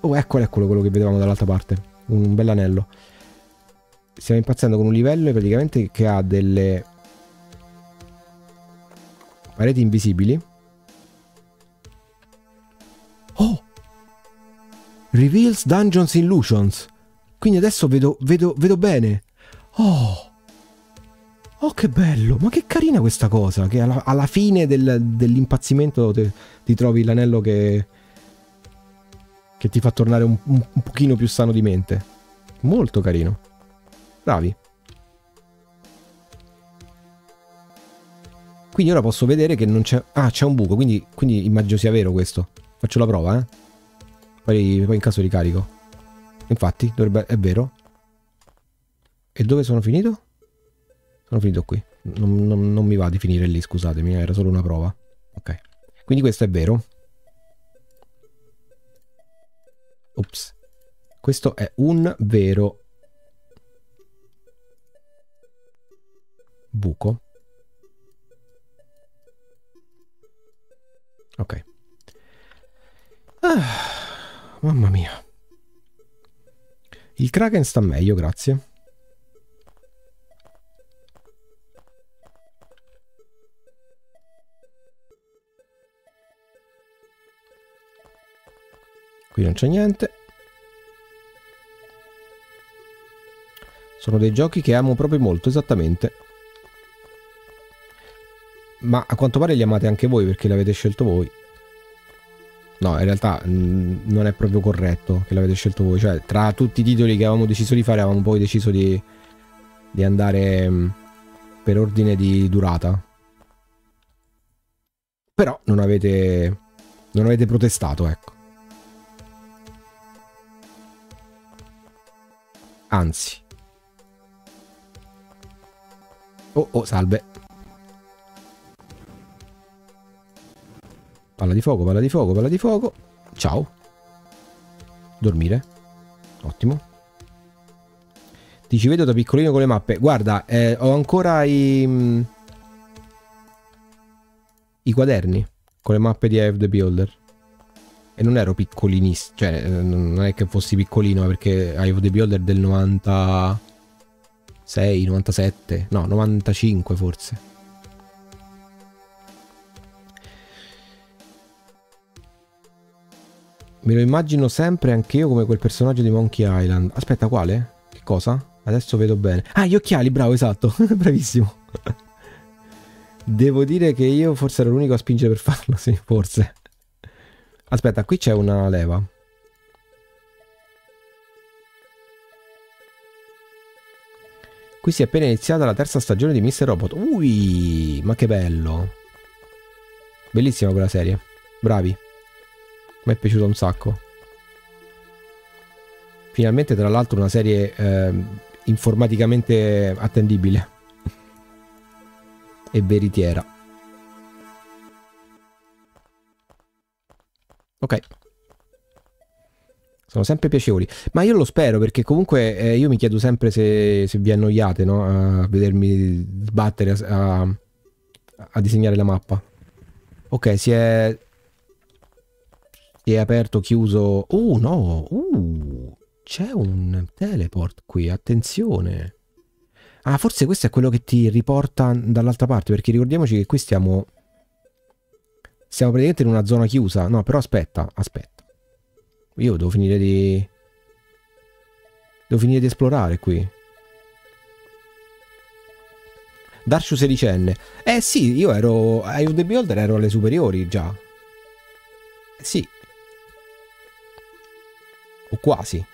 Oh, eccolo, eccolo quello che vedevamo dall'altra parte. Un bel anello. Stiamo impazzendo con un livello praticamente che ha delle pareti invisibili. Oh! Reveals Dungeons Illusions. Quindi adesso vedo, vedo, vedo bene. Oh! Oh, che bello! Ma che carina questa cosa! Che alla, alla fine del, dell'impazzimento ti trovi l'anello che, che ti fa tornare un, un, un pochino più sano di mente. Molto carino. Bravi. Quindi ora posso vedere che non c'è... Ah, c'è un buco, quindi, quindi immagino sia vero questo. Faccio la prova, eh. Poi, poi in caso ricarico. Infatti, dovrebbe... è vero. E dove sono finito? Sono finito qui. Non, non, non mi va di finire lì, scusatemi, era solo una prova. Ok. Quindi questo è vero. Ops. Questo è un vero... buco. Ok. Ah, mamma mia. Il Kraken sta meglio, grazie. Qui non c'è niente. Sono dei giochi che amo proprio molto, esattamente. Ma a quanto pare li amate anche voi, perché l'avete scelto voi. No, in realtà mh, non è proprio corretto che l'avete scelto voi. Cioè, tra tutti i titoli che avevamo deciso di fare, avevamo poi deciso di, di andare mh, per ordine di durata. Però non avete, non avete protestato, ecco. Anzi. Oh, oh, salve. Palla di fuoco, palla di fuoco, palla di fuoco. Ciao. Dormire. Ottimo. Ti ci vedo da piccolino con le mappe. Guarda, eh, ho ancora i... I quaderni con le mappe di Eye of the Beholder. E non ero piccolinissimo. Cioè, non è che fossi piccolino, perché Eye of the Beholder del novantasei, novantasette. No, novantacinque forse. Me lo immagino sempre anch'io come quel personaggio di Monkey Island. Aspetta, quale? Che cosa? Adesso vedo bene. Ah, gli occhiali, bravo, esatto. Bravissimo. Devo dire che io forse ero l'unico a spingere per farlo, sì, forse. Aspetta, qui c'è una leva. Qui si è appena iniziata la terza stagione di mister Robot. Ui, ma che bello. Bellissima quella serie. Bravi. Mi è piaciuto un sacco. Finalmente, tra l'altro, una serie eh, informaticamente attendibile e veritiera. Ok. Sono sempre piacevoli. Ma io lo spero, perché comunque eh, io mi chiedo sempre se, se vi annoiate, no? A vedermi sbattere a, a, a disegnare la mappa. Ok, si è... si è aperto, chiuso. Oh no, uh, c'è un teleport qui, attenzione. Ah, forse questo è quello che ti riporta dall'altra parte, perché ricordiamoci che qui stiamo Stiamo praticamente in una zona chiusa. No, però aspetta, aspetta, io devo finire di Devo finire di esplorare qui. Darsch sedicenne. Eh sì, io ero Eye of the Beholder, ero alle superiori già. Sì. O quasi.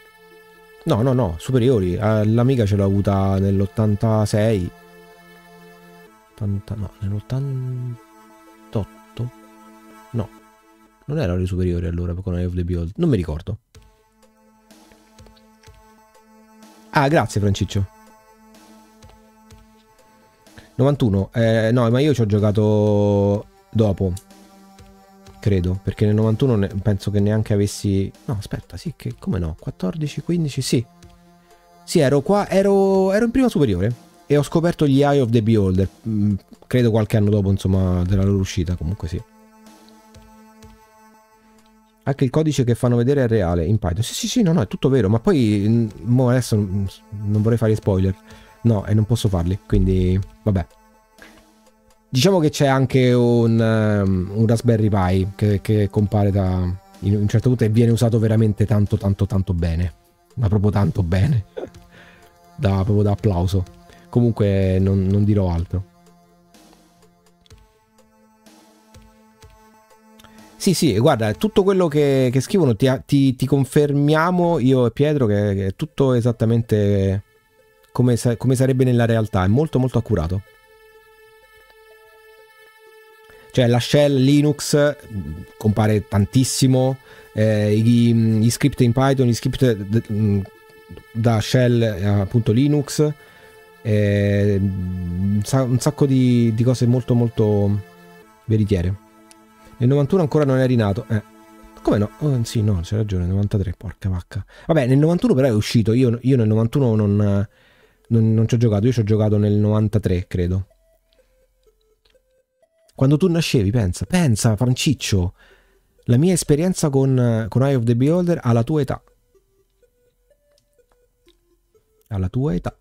No, no, no, superiori. L'Amiga ce l'ho avuta nell'ottantasei. ottanta, no, nell'ottantotto. No. Non ero alle superiori allora con Eye of the Beholder. Non mi ricordo. Ah, grazie Franciccio. novantuno, eh, no, ma io ci ho giocato dopo, credo, perché nel novantuno ne, penso che neanche avessi... No, aspetta, sì, che come no, quattordici, quindici, sì. Sì, ero qua, ero, ero in prima superiore e ho scoperto gli Eye of the Beholder, mh, credo qualche anno dopo, insomma, della loro uscita, comunque sì. Anche il codice che fanno vedere è reale, in Python. Sì, sì, sì, no, no, è tutto vero, ma poi... Mo adesso non vorrei fare spoiler. No, e non posso farli, quindi vabbè. Diciamo che c'è anche un, um, un Raspberry Pi che, che compare da in un certo punto e viene usato veramente tanto tanto tanto bene, ma proprio tanto bene da, proprio da applauso. Comunque non, non dirò altro. Sì sì, guarda, tutto quello che, che scrivono ti, ti, ti confermiamo io e Pietro che, che è tutto esattamente... Come, sa come sarebbe nella realtà, è molto molto accurato. Cioè la shell Linux compare tantissimo, eh, gli, gli script in Python, gli script da shell appunto Linux, eh, un sacco di, di cose molto molto veritiere. Nel novantuno ancora non eri nato, eh. Come no? Oh, sì, no, c'è ragione, novantatré, porca vacca. Vabbè, nel novantuno però è uscito, io, io nel novantuno non... Non, non ci ho giocato, io ci ho giocato nel novantatré, credo. Quando tu nascevi, pensa, pensa Franciccio, la mia esperienza con, con Eye of the Beholder alla tua età. Alla tua età.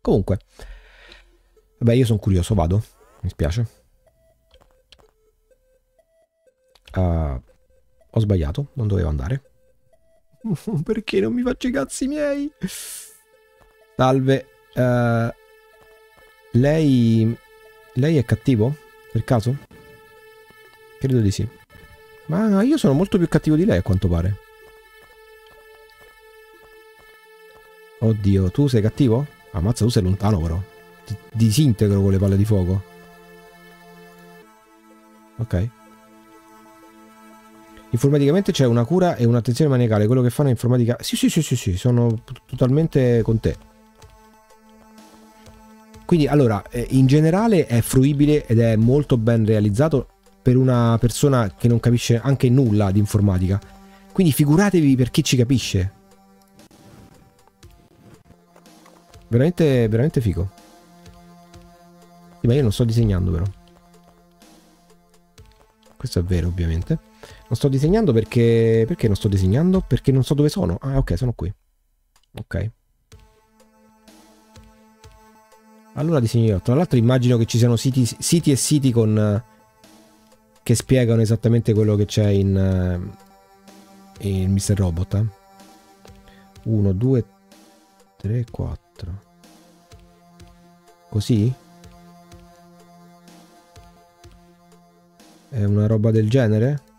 Comunque, vabbè, io sono curioso, vado, mi spiace. Uh, ho sbagliato, non dovevo andare. Perché non mi faccio i cazzi miei? Salve. Uh, lei... Lei è cattivo? Per caso? Credo di sì. Ma io sono molto più cattivo di lei a quanto pare. Oddio, tu sei cattivo? Ammazza, tu sei lontano però. Ti disintegro con le palle di fuoco. Ok. Informaticamente c'è una cura e un'attenzione maniacale. Quello che fanno in informatica... Sì, sì, sì, sì, sì, sono totalmente con te. Quindi, allora, in generale è fruibile ed è molto ben realizzato per una persona che non capisce anche nulla di informatica. Quindi figuratevi per chi ci capisce. Veramente, veramente figo. Sì, ma io non sto disegnando però. Questo è vero, ovviamente. Non sto disegnando perché... Perché non sto disegnando? Perché non so dove sono. Ah, ok, sono qui. Ok. Allora disegnerò. Tra l'altro immagino che ci siano siti, siti e siti con... Che spiegano esattamente quello che c'è in... In mister Robot. uno, due, tre, quattro. Così? È una roba del genere?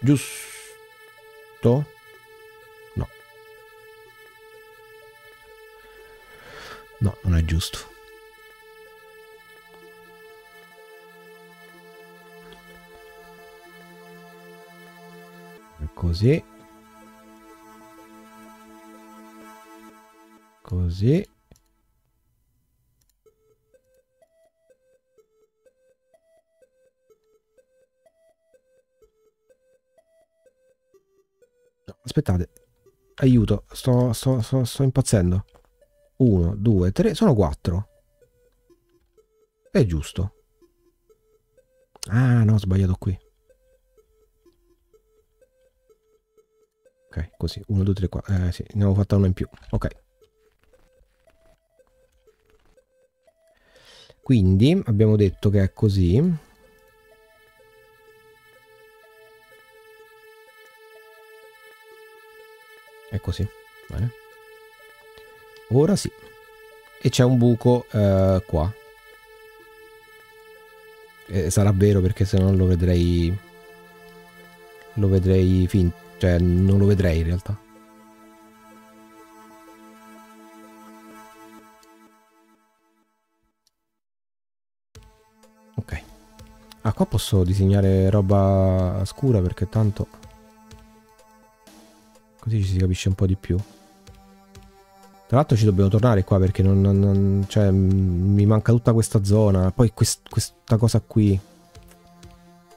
Giusto? No. No, non è giusto. Così. Così. Aspettate. Aiuto. Sto, sto, sto, sto impazzendo. Uno, due, tre. Sono quattro. È giusto. Ah, no, ho sbagliato qui. Ok, così. Uno, due, tre, quattro. Eh, sì, ne avevo fatta una in più. Ok. Quindi abbiamo detto che è così. È così. Bene. Ora sì. E c'è un buco eh, qua. Eh, sarà vero, perché se no lo vedrei. Lo vedrei fin. Cioè, non lo vedrei in realtà. Ok. Ah, qua posso disegnare roba scura, perché tanto così ci si capisce un po' di più. Tra l'altro ci dobbiamo tornare qua, perché non, non, non cioè, mi manca tutta questa zona. Poi quest, questa cosa qui.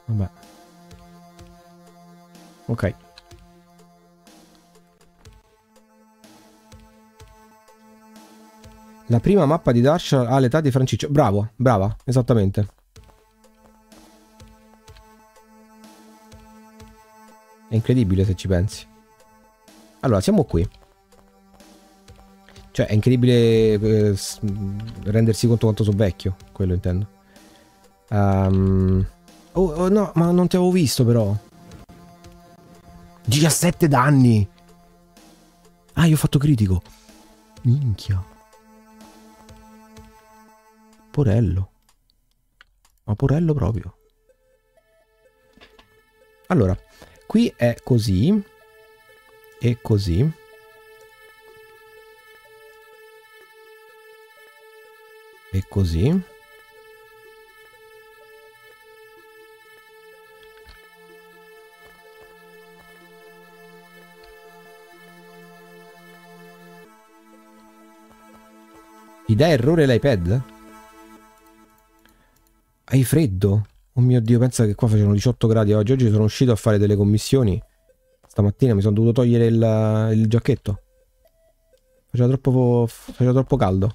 Vabbè. Ok. La prima mappa di Darsch all'età di Franciccio. Bravo, brava, esattamente. È incredibile se ci pensi. Allora, siamo qui. Cioè, è incredibile eh, rendersi conto quanto sono vecchio, quello intendo. Um, oh, oh no, ma non ti avevo visto però. diciassette danni! Ah, io ho fatto critico. Minchia. Porello. Ma porello proprio. Allora, qui è così. E così. E così. Ti dà errore l'iPad? Hai freddo? Oh mio Dio, pensa che qua facevano diciotto gradi oggi. Oggi sono uscito a fare delle commissioni. Stamattina mi sono dovuto togliere il, il giacchetto. Faceva troppo, faceva troppo caldo.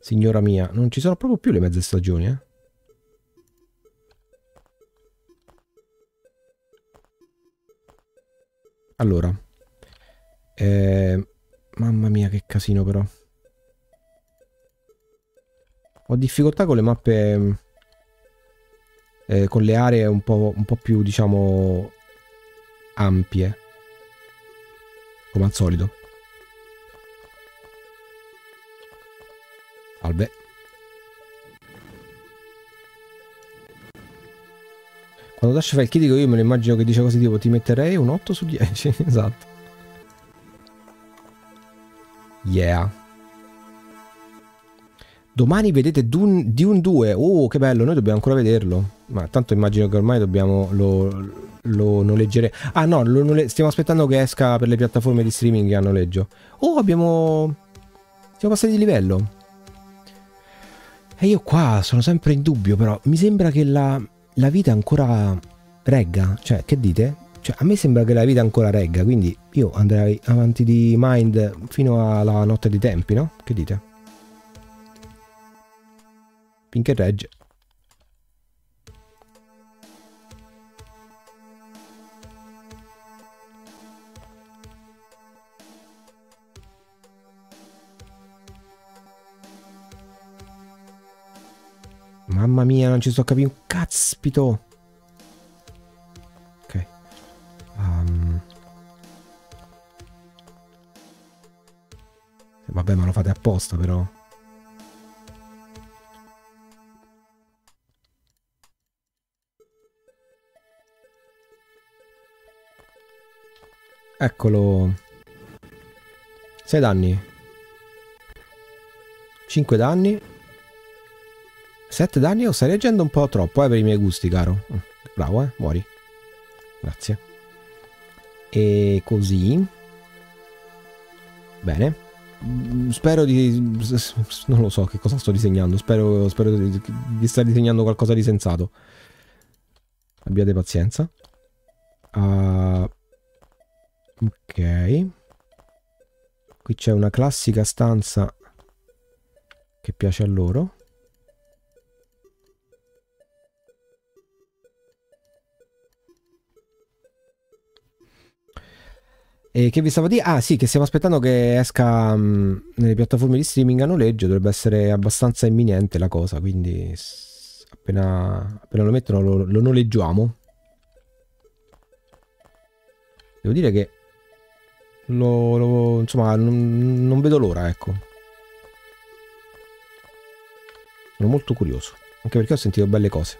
Signora mia, non ci sono proprio più le mezze stagioni, eh? Allora. Eh, mamma mia, che casino però. Ho difficoltà con le mappe... Eh, con le aree un po', un po' più, diciamo... ampie. Come al solito. Salve. Quando Darsch fa il critico io me lo immagino che dice cose tipo: ti metterei un otto su dieci. Esatto. Yeah. Domani vedete Dune, Dune due. Oh, che bello, noi dobbiamo ancora vederlo. Ma tanto immagino che ormai dobbiamo Lo, lo noleggeremo. Ah no, lo nole stiamo aspettando che esca per le piattaforme di streaming a noleggio. Oh, abbiamo... siamo passati di livello. E io qua sono sempre in dubbio, però mi sembra che la, la vita ancora regga, cioè che dite? Cioè a me sembra che la vita ancora regga, quindi io andrei avanti di Mind fino alla notte dei tempi, no? Che dite? Finché regge. Mamma mia, non ci sto capendo un caspito. Ok. Um. Vabbè, ma lo fate apposta però. Eccolo. sei danni. cinque danni. sette danni, o stai leggendo un po' troppo, eh, per i miei gusti, caro. Bravo, eh, muori. Grazie. E così. Bene. Spero di... non lo so che cosa sto disegnando. Spero, spero di, di star disegnando qualcosa di sensato. abbiate pazienza. Uh, ok, qui c'è una classica stanza che piace a loro. E che vi stavo di? Ah sì, che stiamo aspettando che esca mh, nelle piattaforme di streaming a noleggio, dovrebbe essere abbastanza imminente la cosa, quindi appena, appena lo mettono lo, lo noleggiamo. Devo dire che lo, lo, insomma non, non vedo l'ora, ecco. Sono molto curioso, anche perché ho sentito belle cose.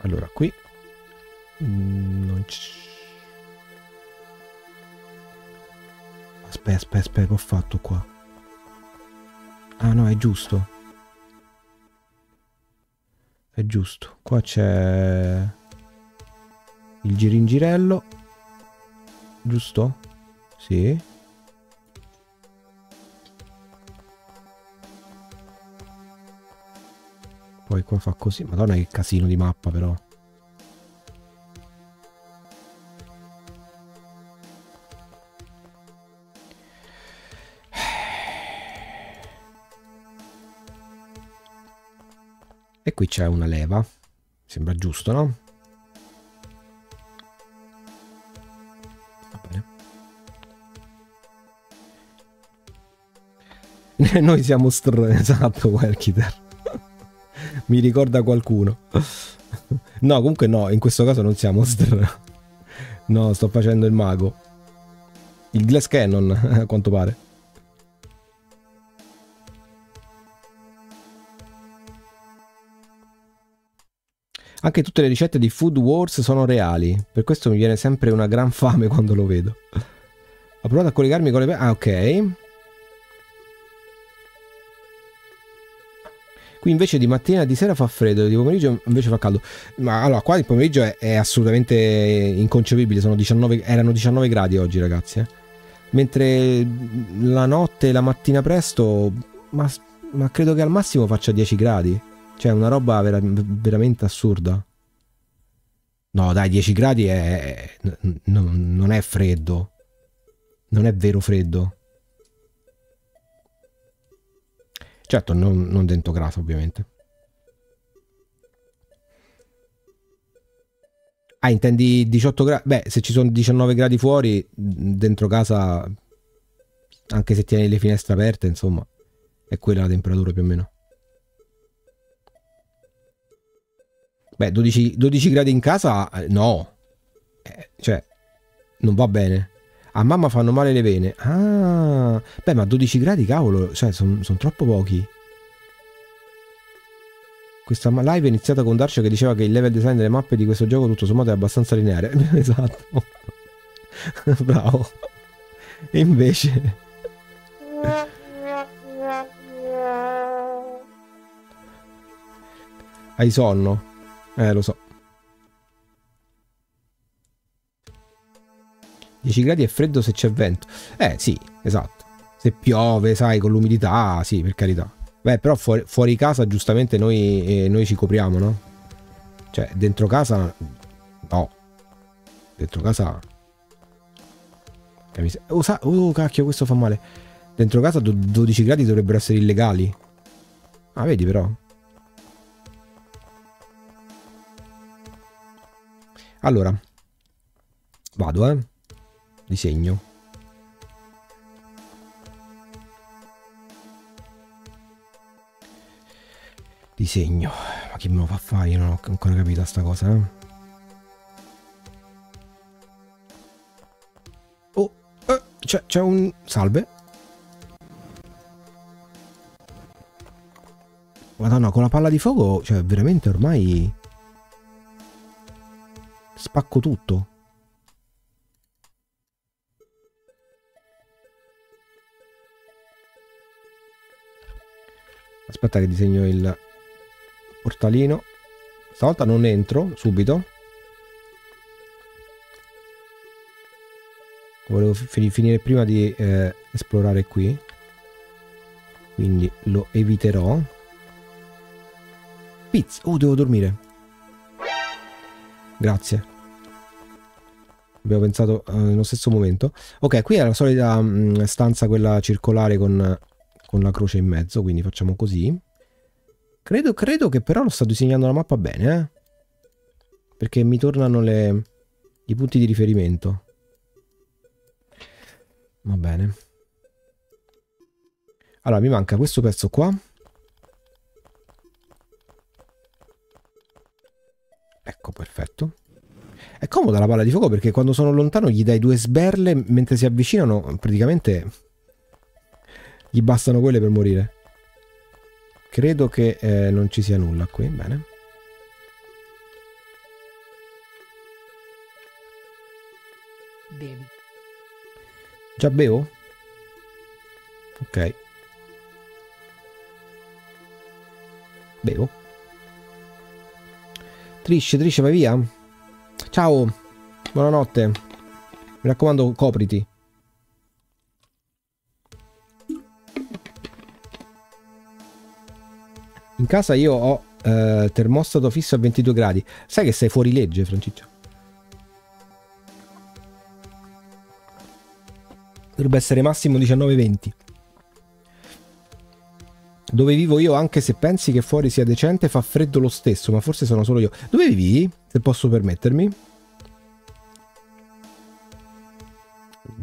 Allora qui non c'è. Aspetta, aspetta, aspetta, che ho fatto qua? Ah no, è giusto. È giusto. Qua c'è il giringirello. Giusto? Sì. Poi qua fa così. Madonna che casino di mappa però. E qui c'è una leva, sembra giusto, no? Va bene. Noi siamo str... Esatto, Walkiter. Mi ricorda qualcuno. No, comunque no, in questo caso non siamo str... No, sto facendo il mago. Il Glass Cannon, a quanto pare. Anche tutte le ricette di Food Wars sono reali, per questo mi viene sempre una gran fame quando lo vedo. Ho provato a collegarmi con le... Ah, ok. Qui invece di mattina e di sera fa freddo, di pomeriggio invece fa caldo. Ma allora, qua il pomeriggio è, è assolutamente inconcepibile, sono diciannove, erano diciannove gradi oggi ragazzi. Eh. Mentre la notte e la mattina presto, ma, ma credo che al massimo faccia dieci gradi. Cioè una roba vera, veramente assurda. No dai, dieci gradi è, non è freddo. Non è vero freddo. Certo, non, non dentro grasso ovviamente. Ah, intendi diciotto gradi? Beh, se ci sono diciannove gradi fuori, dentro casa, anche se tieni le finestre aperte, insomma, è quella la temperatura più o meno. Beh, dodici, dodici gradi in casa, no, eh, cioè, non va bene. A mamma fanno male le vene. Ah, beh, ma dodici gradi, cavolo, cioè, sono son troppo pochi. Questa live è iniziata con Darsch che diceva che il level design delle mappe di questo gioco tutto sommato è abbastanza lineare. Esatto. Bravo. E invece... Hai sonno? Eh, lo so. dieci gradi è freddo se c'è vento. Eh, sì, esatto. Se piove, sai, con l'umidità, sì, per carità. Beh, però fuori, fuori casa giustamente noi, eh, noi ci copriamo, no? Cioè, dentro casa... No. Dentro casa... Oh, sa... oh cacchio, questo fa male. Dentro casa dodici gradi dovrebbero essere illegali. Ah, vedi però... Allora, vado, eh. Disegno. Disegno. Ma chi me lo fa fare? Io non ho ancora capito sta cosa, eh. Oh, eh, c'è un... Salve. Madonna, con la palla di fuoco, cioè, veramente ormai... Spacco tutto. Aspetta che disegno il portalino. Stavolta non entro subito. Volevo fi finire prima di eh, esplorare qui. Quindi lo eviterò. Pizza. Oh, devo dormire. Grazie. Abbiamo pensato eh, nello stesso momento. Ok, qui è la solita mh, stanza quella circolare con, con la croce in mezzo, quindi facciamo così. Credo, credo che però lo sto disegnando la mappa bene, eh. Perché mi tornano le, i punti di riferimento. Va bene. Allora, mi manca questo pezzo qua. Ecco, perfetto. È comoda la palla di fuoco perché quando sono lontano gli dai due sberle, mentre si avvicinano praticamente gli bastano quelle per morire. Credo che eh, non ci sia nulla qui, bene. Bevi. Già bevo? Ok. Bevo. Trisce, Trisce, vai via. Ciao, buonanotte. Mi raccomando, copriti. In casa io ho eh, termostato fisso a ventidue gradi. Sai che sei fuori legge, Franciccio? Dovrebbe essere massimo diciannove venti. Dove vivo io, anche se pensi che fuori sia decente, fa freddo lo stesso, ma forse sono solo io. Dove vivi, se posso permettermi?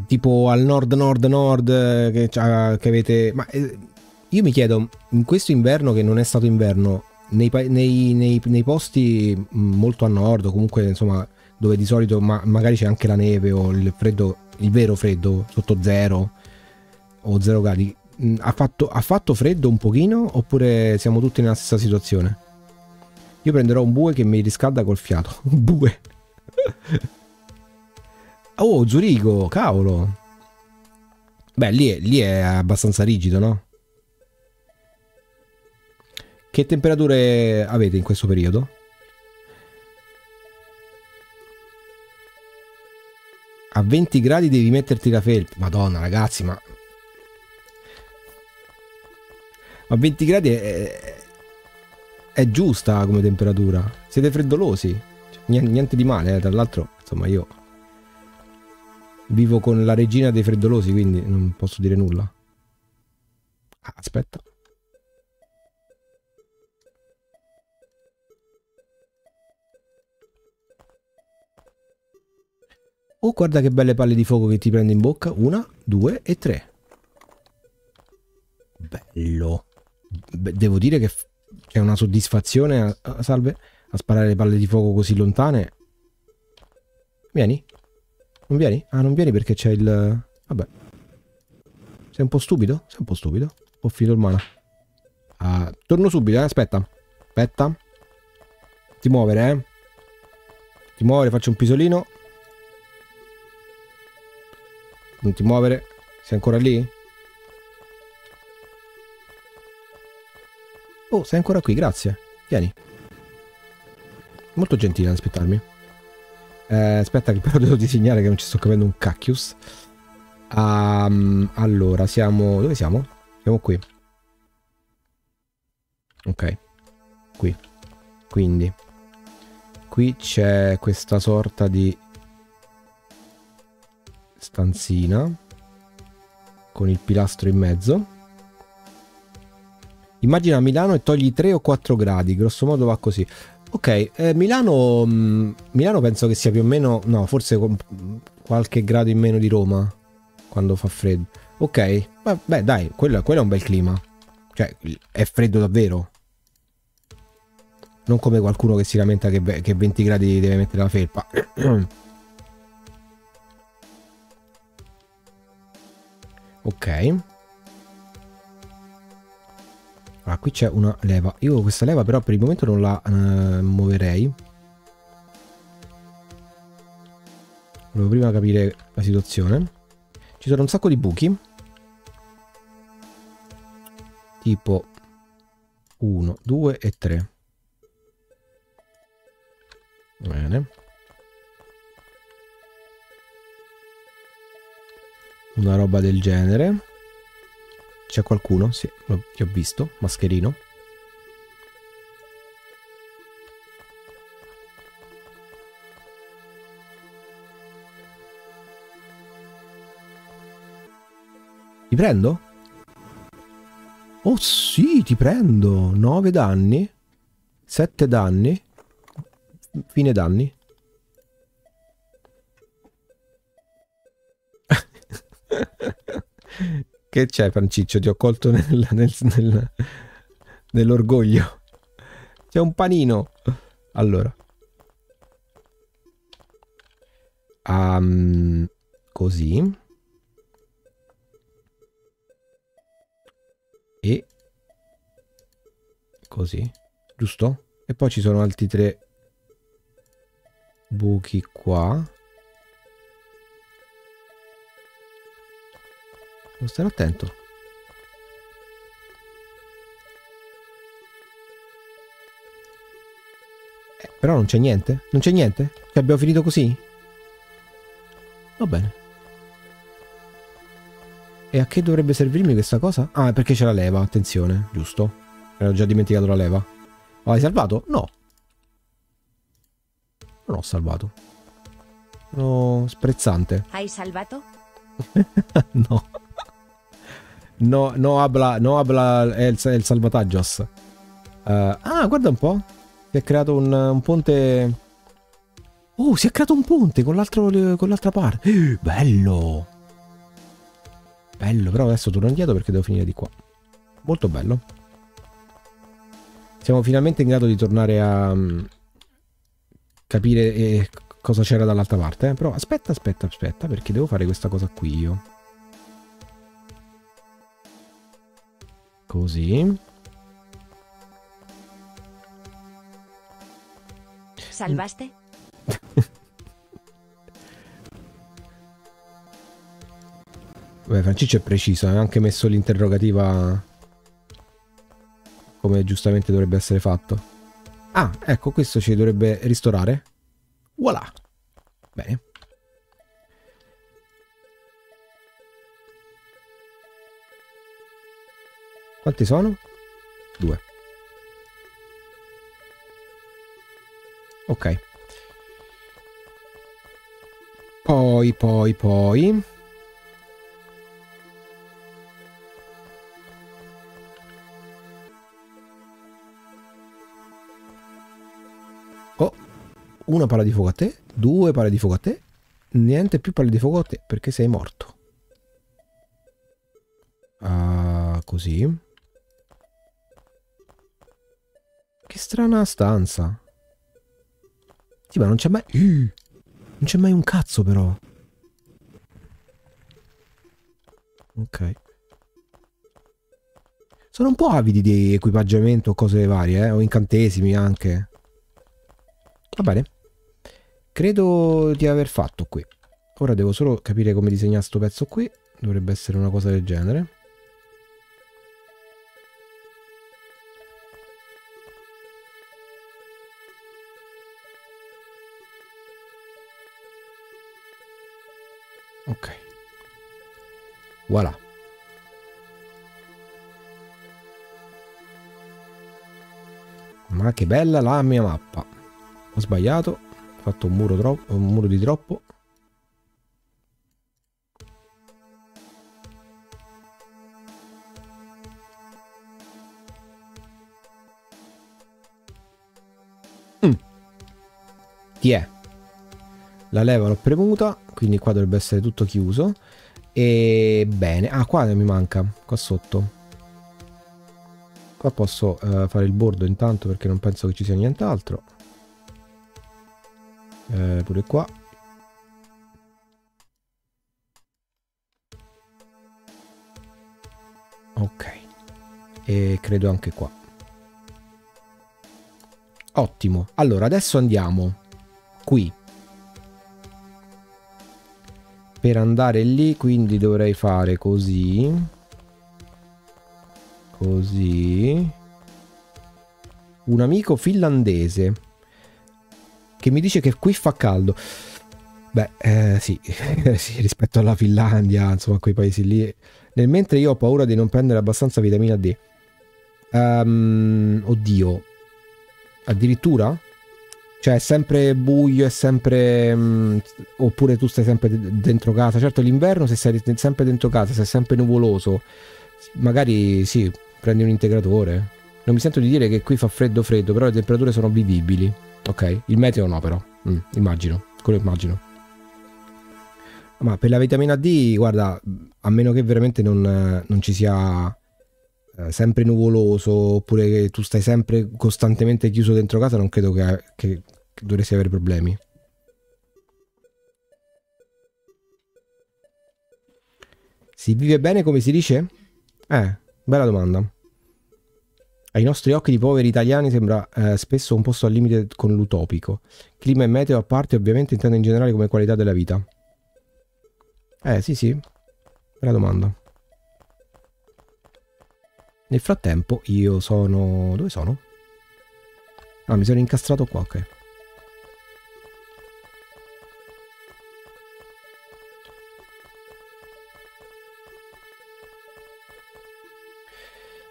Tipo al nord nord nord che, che avete... Ma eh, io mi chiedo, in questo inverno che non è stato inverno, nei, nei, nei, nei posti molto a nord, o comunque insomma dove di solito ma, magari c'è anche la neve o il freddo, il vero freddo, sotto zero o zero gradi, Ha fatto, ha fatto freddo un pochino oppure siamo tutti nella stessa situazione? Io prenderò un bue che mi riscalda col fiato. Un bue. Oh, Zurigo, cavolo. Beh, lì è, lì è abbastanza rigido, no? Che temperature avete in questo periodo? A venti gradi devi metterti la felpa. Madonna, ragazzi, ma... Ma venti gradi è, è giusta come temperatura. Siete freddolosi. Cioè, niente di male, eh. Tra l'altro, insomma, io vivo con la regina dei freddolosi, quindi non posso dire nulla. Ah, aspetta. Oh, guarda che belle palle di fuoco che ti prende in bocca. Una, due e tre. Bello. Devo dire che è una soddisfazione a, a, salve, a sparare le palle di fuoco così lontane. Vieni? Non vieni? Ah, non vieni perché c'è il... Vabbè. Sei un po' stupido? Sei un po' stupido? Ho finito il mana. Ah, torno subito, eh? Aspetta. Aspetta. Ti muovere, eh? Ti muovere, faccio un pisolino. Non ti muovere. Sei ancora lì? Oh, sei ancora qui, grazie. Vieni. Molto gentile ad aspettarmi. Eh, aspetta, che però devo disegnare che non ci sto capendo un cacchius. Um, allora, siamo... Dove siamo? Siamo qui. Ok. Qui. Quindi. Qui c'è questa sorta di... stanzina. Con il pilastro in mezzo. Immagina Milano e togli tre o quattro gradi, grosso modo va così. Ok, eh, Milano, mh, Milano penso che sia più o meno, no, forse qualche grado in meno di Roma, quando fa freddo. Ok, beh, beh dai, quello, quello è un bel clima. Cioè, è freddo davvero. Non come qualcuno che si lamenta che, che venti gradi deve mettere la felpa. Ok. Ah, qui c'è una leva. Io questa leva però per il momento non la eh, muoverei. Volevo prima capire la situazione. Ci sono un sacco di buchi. Tipo uno, due e tre. Bene. Una roba del genere. C'è qualcuno? Sì, ti ho visto. Mascherino. Ti prendo? Oh sì, ti prendo. nove danni. sette danni. Fine danni. Che c'è, Franciccio? Ti ho colto nel, nel, nel, nell'orgoglio. C'è un panino. Allora. Um, così. E così, giusto? E poi ci sono altri tre buchi qua. Devo stare attento. Eh, però non c'è niente? Non c'è niente? Cioè abbiamo finito così? Va bene. E a che dovrebbe servirmi questa cosa? Ah, perché c'è la leva, attenzione, giusto? Avevo già dimenticato la leva. Oh, hai salvato? No. Non ho salvato. No, sprezzante. Hai salvato? No. No, no habla, no habla è il, è il salvataggios. Uh, ah, guarda un po'. Si è creato un, un ponte... Oh, si è creato un ponte con l'altra parte. Eh, bello! Bello, però adesso torno indietro perché devo finire di qua. Molto bello. Siamo finalmente in grado di tornare a capire eh, cosa c'era dall'altra parte. Eh. Però aspetta, aspetta, aspetta, perché devo fare questa cosa qui io. Così. Salvaste? Beh, Franciccio è preciso, ha anche messo l'interrogativa come giustamente dovrebbe essere fatto. Ah, ecco, questo ci dovrebbe ristorare. Voilà! Bene. Quanti sono? Due. Ok. Poi, poi, poi... Una palla di fuoco a te, due palle di fuoco a te, niente più palle di fuoco a te perché sei morto. Ah, così. Che strana stanza. Sì, ma non c'è mai... Uh, non c'è mai un cazzo però. Ok. Sono un po' avidi di equipaggiamento o cose varie, eh? O incantesimi anche. Va bene. Credo di aver fatto qui. Ora devo solo capire come disegnare sto pezzo qui. Dovrebbe essere una cosa del genere. Ok. Voilà. Ma che bella la mia mappa. Ho sbagliato. Ho fatto un muro, troppo, un muro di troppo. Mm. Chi è? La leva l'ho premuta, quindi qua dovrebbe essere tutto chiuso. E bene. Ah, qua mi manca. Qua sotto. Qua posso eh, fare il bordo intanto perché non penso che ci sia nient'altro. Eh, pure qua. Ok. E credo anche qua. Ottimo. Allora adesso andiamo qui. Per andare lì quindi dovrei fare così. Così. Un amico finlandese che mi dice che qui fa caldo. Beh, eh, sì. Sì, rispetto alla Finlandia, insomma, a quei paesi lì. Nel mentre io ho paura di non prendere abbastanza vitamina D. Um, oddio. Addirittura? Cioè è sempre buio, è sempre... Mh, oppure tu stai sempre dentro casa. Certo l'inverno, se sei sempre dentro casa, se è sempre nuvoloso, magari sì, prendi un integratore. Non mi sento di dire che qui fa freddo freddo, però le temperature sono vivibili. Ok, il meteo no però. Mm, immagino, quello immagino. Ma per la vitamina D, guarda, a meno che veramente non, non ci sia... sempre nuvoloso, oppure che tu stai sempre costantemente chiuso dentro casa, non credo che, che, che dovresti avere problemi. Si vive bene come si dice? Eh, bella domanda. Ai nostri occhi di poveri italiani sembra eh, spesso un posto al limite con l'utopico. Clima e meteo a parte, ovviamente, intendo in generale come qualità della vita. Eh, sì sì, bella domanda. Nel frattempo io sono... Dove sono? Ah, mi sono incastrato qua, ok.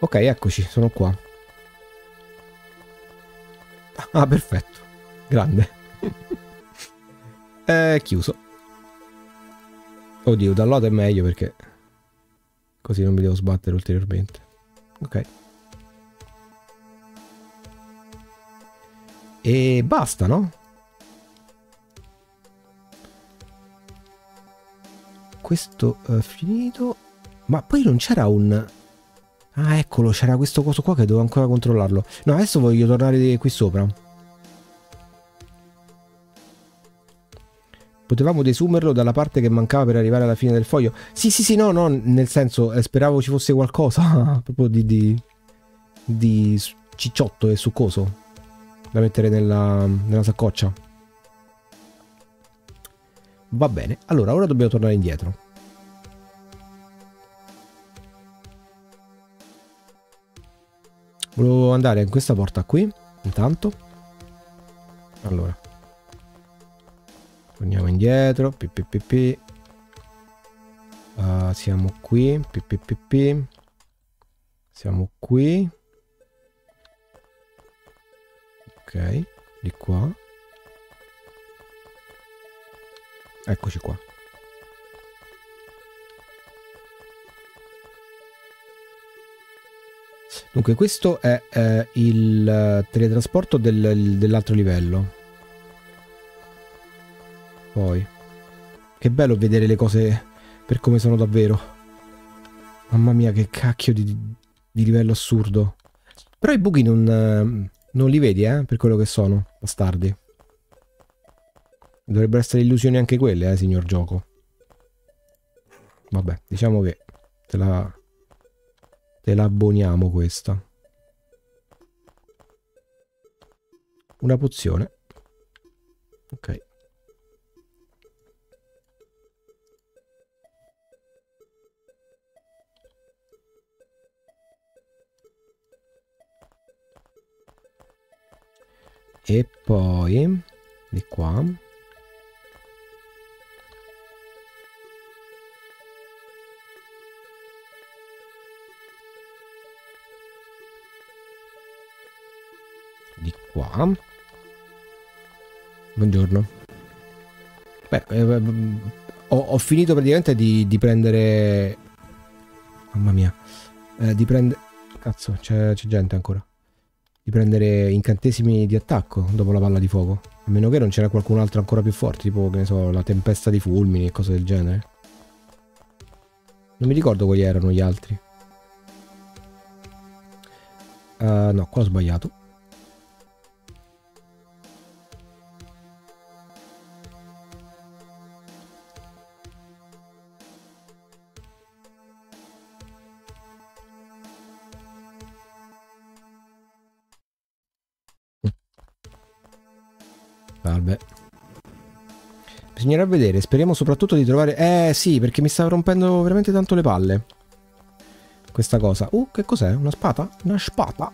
Ok, eccoci, sono qua. Ah, perfetto. Grande. eh, chiuso. Oddio, dall'alto è meglio perché... Così non mi devo sbattere ulteriormente. Ok. E basta, no? Questo è finito. Ma poi non c'era un... Ah, eccolo, c'era questo coso qua che devo ancora controllarlo. No, adesso voglio tornare qui sopra. Potevamo desumerlo dalla parte che mancava per arrivare alla fine del foglio. Sì, sì, sì, no, no, nel senso, eh, speravo ci fosse qualcosa proprio di, di, di cicciotto e succoso da mettere nella, nella saccoccia. Va bene, allora, ora dobbiamo tornare indietro. Volevo andare in questa porta qui, intanto. Allora. Torniamo indietro, pippipipi, uh, siamo qui, pippipipi, siamo qui, ok, di qua, eccoci qua. Dunque questo è eh, il teletrasporto del, dell'altro livello. Poi, che bello vedere le cose per come sono davvero. Mamma mia, che cacchio di, di livello assurdo. Però i buchi non, non li vedi, eh, per quello che sono, bastardi. Dovrebbero essere illusioni anche quelle, eh, signor gioco. Vabbè, diciamo che te la, te la abboniamo questa. Una pozione. Ok. E poi di qua. Di qua. Buongiorno. Beh, eh, ho, ho finito praticamente di, di prendere... Mamma mia. Eh, di prendere... Cazzo, c'è gente ancora. Di prendere incantesimi di attacco dopo la palla di fuoco, a meno che non c'era qualcun altro ancora più forte, tipo, che ne so, la tempesta di fulmini e cose del genere. Non mi ricordo quali erano gli altri. Uh, no, qua ho sbagliato. Salve. Bisognerà vedere, speriamo soprattutto di trovare... Eh sì, perché mi sta rompendo veramente tanto le palle questa cosa. Uh, che cos'è? Una spata? Una spata?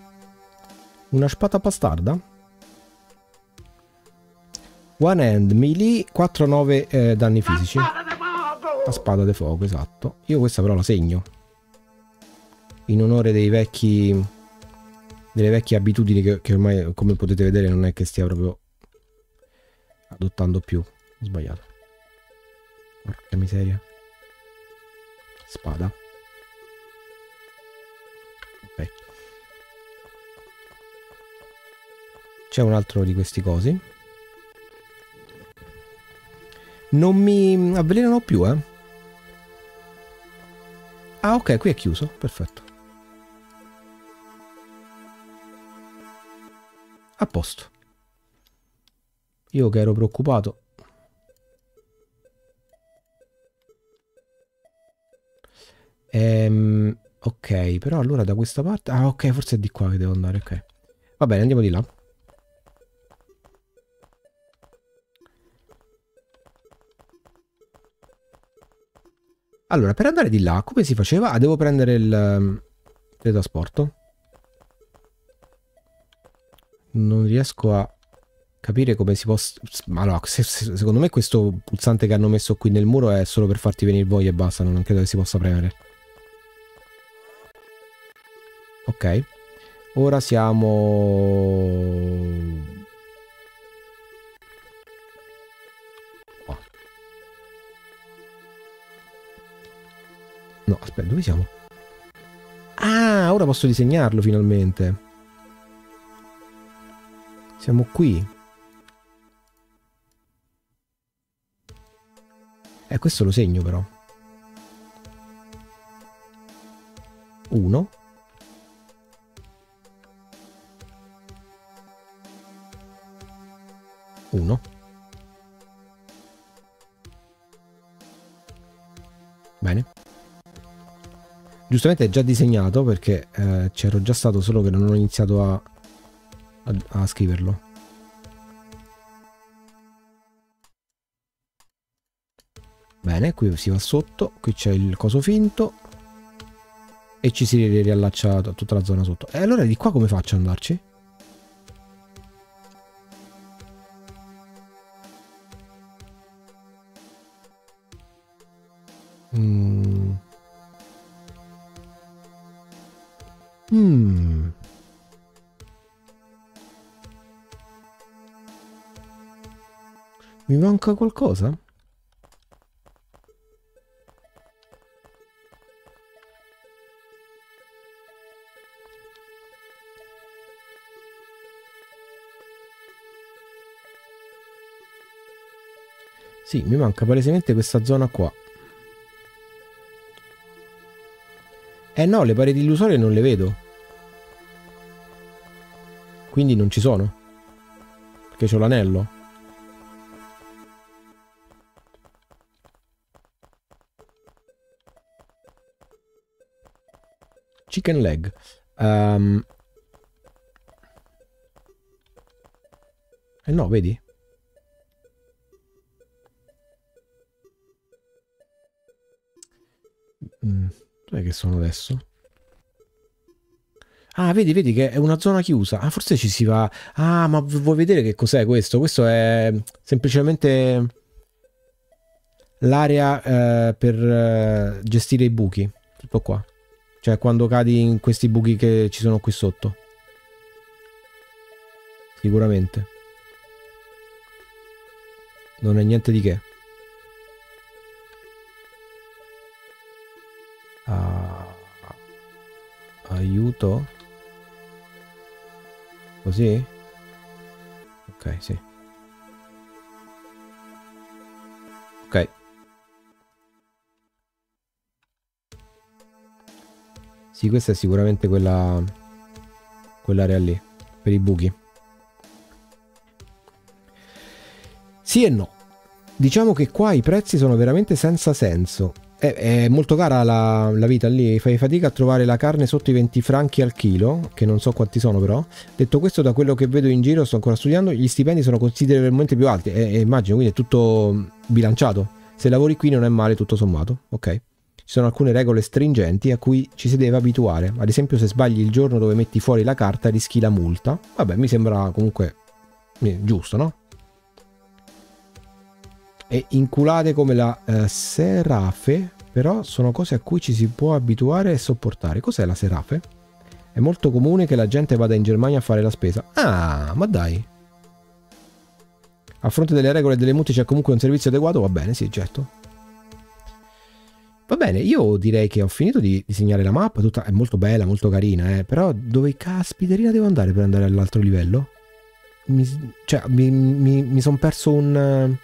Una spata bastarda? One hand, melee, quattro nove eh, danni fisici. La spada di fuoco, esatto. Io questa però la segno, in onore dei vecchi... delle vecchie abitudini che, che ormai, come potete vedere, non è che stia proprio... adottando più. Ho sbagliato. Porca miseria. Spada. Ok. C'è un altro di questi cosi. Non mi avvelenano più, eh. Ah, ok, qui è chiuso. Perfetto. A posto. Io che ero preoccupato. Ehm, ok, però allora da questa parte... Ah, ok, forse è di qua che devo andare, ok. Va bene, andiamo di là. Allora, per andare di là, come si faceva? Ah, devo prendere il teletrasporto. Non riesco a capire come si possa... Ma no, se, se, secondo me questo pulsante che hanno messo qui nel muro è solo per farti venire voglia e basta. Non credo che si possa premere. Ok. Ora siamo... No, aspetta, dove siamo? Ah, ora posso disegnarlo finalmente. Siamo qui. Eh, questo lo segno però. Uno. Uno. Bene. Giustamente è già disegnato perché eh, c'ero già stato, solo che non ho iniziato a, a, a scriverlo. Bene, qui si va sotto, qui c'è il coso finto e ci si riallaccia tutta la zona sotto. E allora di qua come faccio ad andarci? Mm. Mm. Mi manca qualcosa? Sì, mi manca palesemente questa zona qua. Eh no, le pareti illusorie non le vedo. Quindi non ci sono. Perché c'ho l'anello. Chicken leg. Um. Eh no, vedi? Mm. Dov'è che sono adesso? Ah, vedi, vedi che è una zona chiusa. Ah, forse ci si va... Ah, ma vuoi vedere che cos'è questo? Questo è semplicemente l'area eh, per eh, gestire i buchi. Tutto qua. Cioè, quando cadi in questi buchi che ci sono qui sotto. Sicuramente. Non è niente di che. Aiuto. Così? Ok, sì. Ok. Sì, questa è sicuramente quella... quell'area lì, per i buchi. Sì e no. Diciamo che qua i prezzi sono veramente senza senso. È molto cara la, la vita lì, fai fatica a trovare la carne sotto i venti franchi al chilo, che non so quanti sono però. Detto questo, da quello che vedo in giro, sto ancora studiando, gli stipendi sono considerevolmente più alti, e, e immagino, quindi è tutto bilanciato. Se lavori qui non è male tutto sommato, ok. Ci sono alcune regole stringenti a cui ci si deve abituare, ad esempio se sbagli il giorno dove metti fuori la carta rischi la multa. Vabbè, mi sembra comunque eh, giusto, no? E inculate come la eh, serafe, però sono cose a cui ci si può abituare e sopportare. Cos'è la serafe? È molto comune che la gente vada in Germania a fare la spesa. Ah, ma dai. A fronte delle regole e delle multe c'è comunque un servizio adeguato, va bene, sì, certo. Va bene, io direi che ho finito di disegnare la mappa, tutta è molto bella, molto carina, eh, però dove caspiterina devo andare per andare all'altro livello? Mi, cioè, mi, mi, mi sono perso un...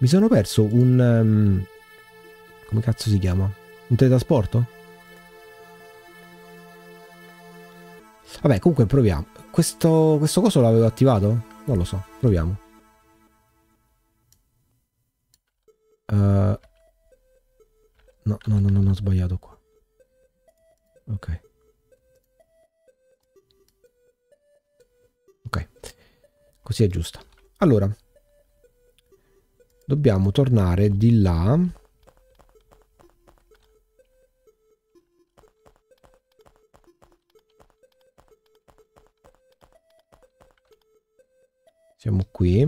Mi sono perso un... Um, come cazzo si chiama? Un teletrasporto? Vabbè, comunque proviamo. Questo, questo coso l'avevo attivato? Non lo so, proviamo. Uh, no, no, no, no, no, ho sbagliato qua. Ok. Ok. Così è giusto. Allora. Dobbiamo tornare di là. Siamo qui.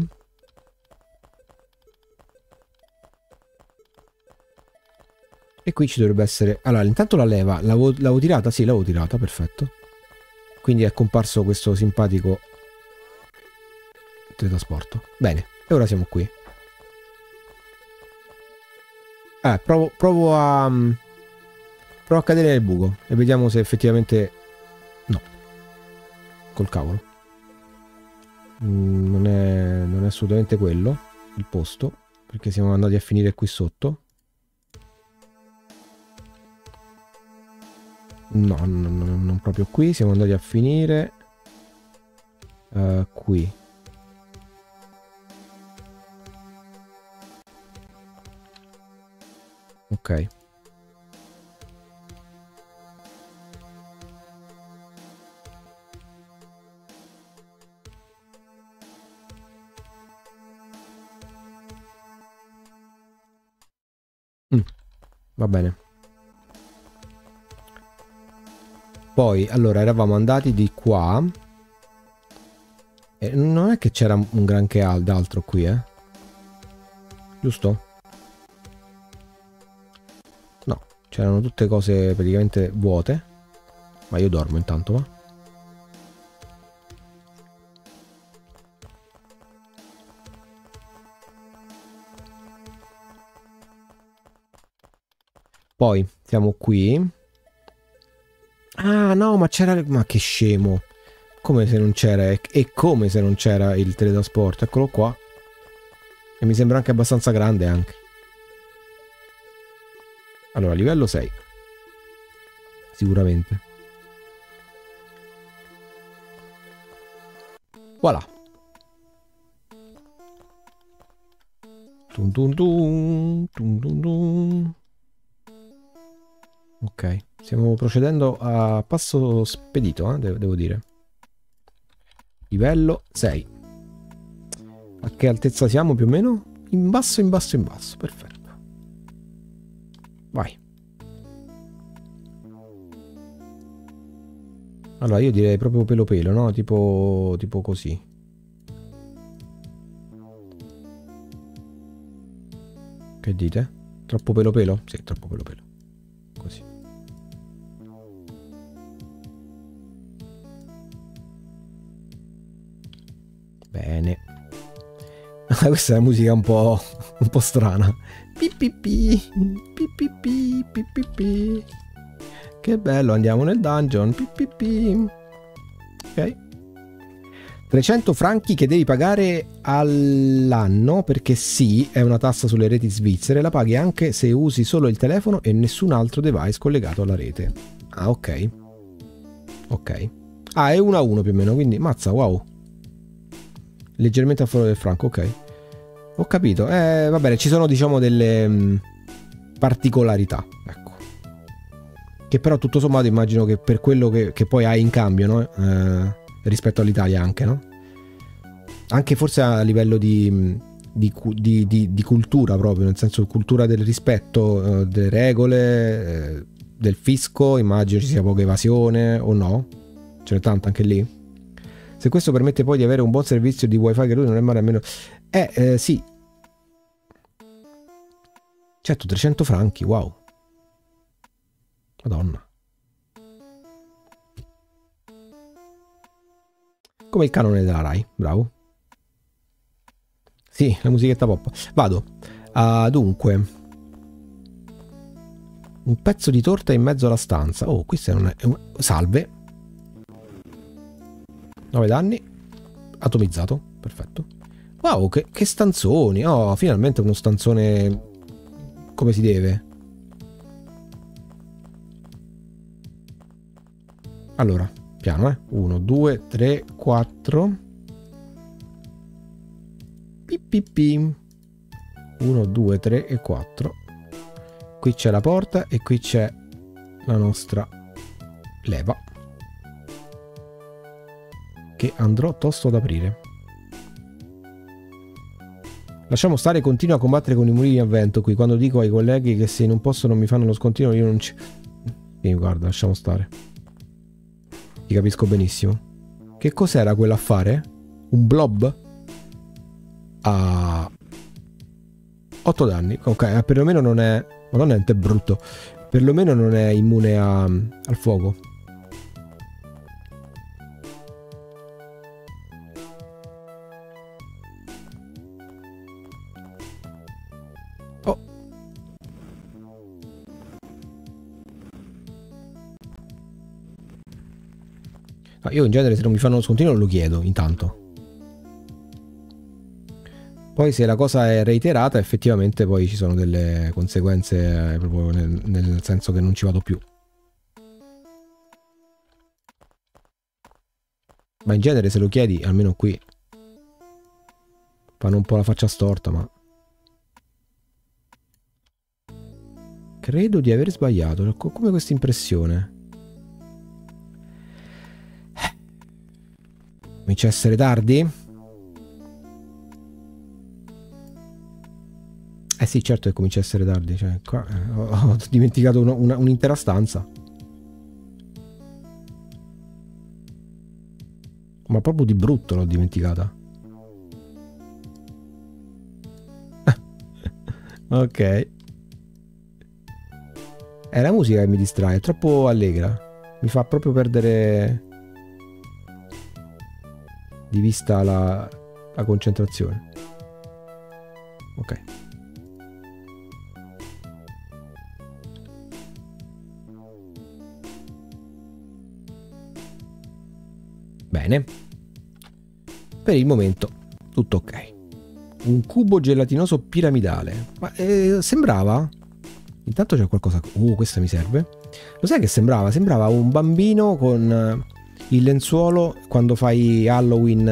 E qui ci dovrebbe essere... Allora, intanto la leva. L'avevo tirata? Sì, l'avevo tirata, perfetto. Quindi è comparso questo simpatico teletrasporto. Bene, e ora siamo qui. Ah, provo, provo a um, provo a cadere nel buco e vediamo se effettivamente no, col cavolo mm, non, è, non è assolutamente quello il posto, perché siamo andati a finire qui sotto. No, no, no, non proprio qui, siamo andati a finire uh, qui. Ok. Mm, va bene. Poi, allora, eravamo andati di qua. E non è che c'era un granché altro qui, eh? Giusto? C'erano tutte cose praticamente vuote. Ma io dormo intanto, va? Poi siamo qui. Ah no, ma c'era... Ma che scemo. Come se non c'era. E come se non c'era il teletrasporto. Eccolo qua. E mi sembra anche abbastanza grande anche. Allora, livello sei. Sicuramente. Voilà. Dun dun dun, dun dun dun. Ok, stiamo procedendo a passo spedito, eh, devo dire. Livello sei. A che altezza siamo più o meno? In basso, in basso, in basso. Perfetto. Vai. Allora io direi proprio pelo pelo, no? Tipo, tipo così. Che dite? Troppo pelo pelo? Sì, troppo pelo pelo. Così. Bene. Questa è una musica un po', un po' strana. Pipipi, pipipi, pipipi. Che bello, andiamo nel dungeon. Pipipi. Ok. trecento franchi che devi pagare all'anno, perché sì, è una tassa sulle reti svizzere, la paghi anche se usi solo il telefono e nessun altro device collegato alla rete. Ah, ok. Ok. Ah, è uno a uno più o meno, quindi mazza, wow. Leggermente a favore del franco, ok. Ho capito, eh, va bene, ci sono diciamo delle mh, particolarità, ecco. Che però tutto sommato immagino che per quello che, che poi hai in cambio, no? Eh, rispetto all'Italia anche, no? Anche forse a livello di, di, di, di, di cultura proprio, nel senso cultura del rispetto, eh, delle regole, eh, del fisco, immagino ci sia poca evasione o no? Ce n'è tanta anche lì? Se questo permette poi di avere un buon servizio di wifi gratuito non è male almeno. Eh, eh sì. Certo, trecento franchi, wow. Madonna. Come il canone della Rai, bravo. Sì, la musichetta pop. Vado. Uh, dunque. Un pezzo di torta in mezzo alla stanza. Oh, questa è un... È un salve. nove danni. Atomizzato. Perfetto. Wow, che, che stanzoni. Oh, finalmente uno stanzone come si deve. Allora, piano, eh. uno, due, tre, quattro. Pippi. uno, due, tre e quattro. Qui c'è la porta e qui c'è la nostra leva, che andrò tosto ad aprire. Lasciamo stare, continuo a combattere con i mulini a vento qui. Quando dico ai colleghi che se non posso non mi fanno lo scontino, io non ci... Sì, guarda, lasciamo stare. Ti capisco benissimo. Che cos'era quell'affare? Un blob? Ah... otto danni. Ok, perlomeno non è... Madonna, è brutto. Perlomeno non è immune a... al fuoco. Oh. No, io in genere se non mi fanno lo scontino lo chiedo intanto. Poi se la cosa è reiterata effettivamente poi ci sono delle conseguenze, eh, proprio nel, nel senso che non ci vado più. Ma in genere se lo chiedi, almeno qui, fanno un po' la faccia storta, ma... Credo di aver sbagliato, come questa impressione. Comincia a essere tardi? Eh sì, certo che comincia a essere tardi, cioè qua ho, ho dimenticato un'intera stanza. Ma proprio di brutto l'ho dimenticata. Ok. È la musica che mi distrae, è troppo allegra. Mi fa proprio perdere di vista la, la concentrazione. Ok. Bene, per il momento tutto ok. Un cubo gelatinoso piramidale, ma eh, sembrava, intanto c'è qualcosa, uh questa mi serve. Lo sai che sembrava? Sembrava un bambino con il lenzuolo quando fai Halloween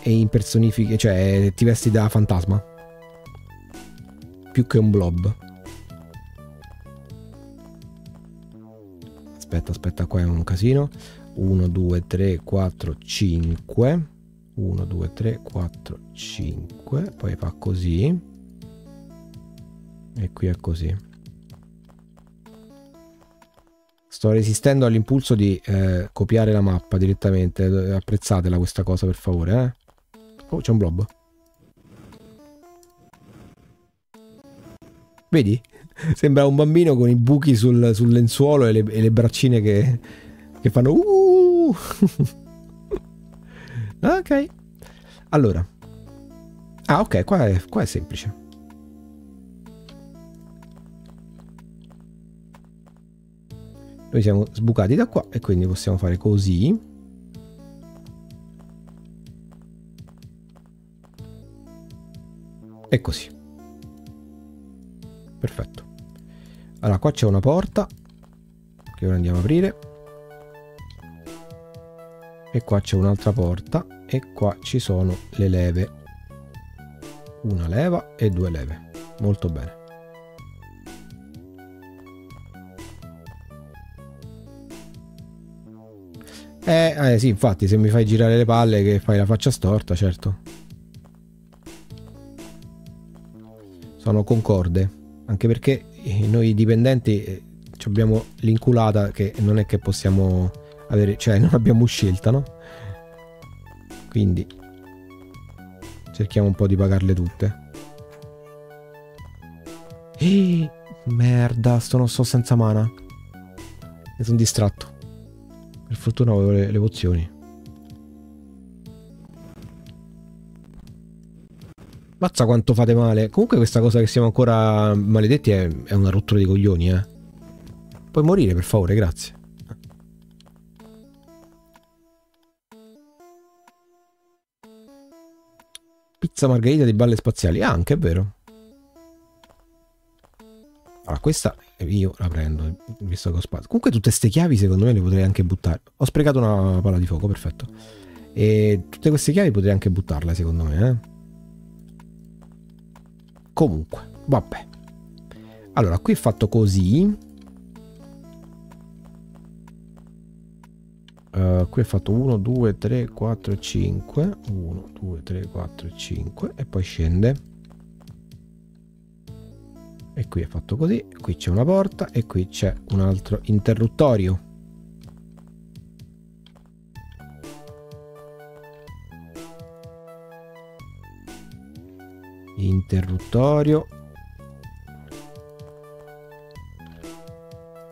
e impersonifichi, cioè ti vesti da fantasma, più che un blob. Aspetta, aspetta, qua è un casino. Uno, due, tre, quattro, cinque. Uno, due, tre, quattro, cinque. Poi fa così. E qui è così. Sto resistendo all'impulso di eh, copiare la mappa direttamente. Apprezzatela questa cosa, per favore, eh? Oh, c'è un blob. Vedi? Sembra un bambino con i buchi sul, sul lenzuolo e le, e le braccine che, che fanno uh! Ok, allora, ah ok, qua è, qua è semplice. Noi siamo sbucati da qua e quindi possiamo fare così. E così. Perfetto. Allora qua c'è una porta che ora andiamo a aprire. E qua c'è un'altra porta e qua ci sono le leve. Una leva e due leve. Molto bene. Eh, eh sì, infatti se mi fai girare le palle che fai la faccia storta, certo. Sono concorde, anche perché noi dipendenti abbiamo l'inculata che non è che possiamo... Avere, cioè non abbiamo scelta, no? Quindi cerchiamo un po' di pagarle tutte. Ehi, merda, sto non so senza mana. Mi sono distratto. Per fortuna avevo le, le pozioni. Mazza quanto fate male. Comunque questa cosa che siamo ancora maledetti è, è una rottura di coglioni, eh. Puoi morire, per favore, grazie. Pizza margherita di balle spaziali. Ah, anche è vero. Allora, questa io la prendo, visto che ho spazio. Comunque tutte ste chiavi secondo me le potrei anche buttare. Ho sprecato una palla di fuoco, perfetto. E tutte queste chiavi potrei anche buttarle, secondo me, eh. Comunque, vabbè. Allora, qui è fatto così. Uh, qui ho fatto uno, due, tre, quattro, cinque. uno, due, tre, quattro, cinque. E poi scende. E qui è fatto così. Qui c'è una porta e qui c'è un altro interruttorio. Interruttorio.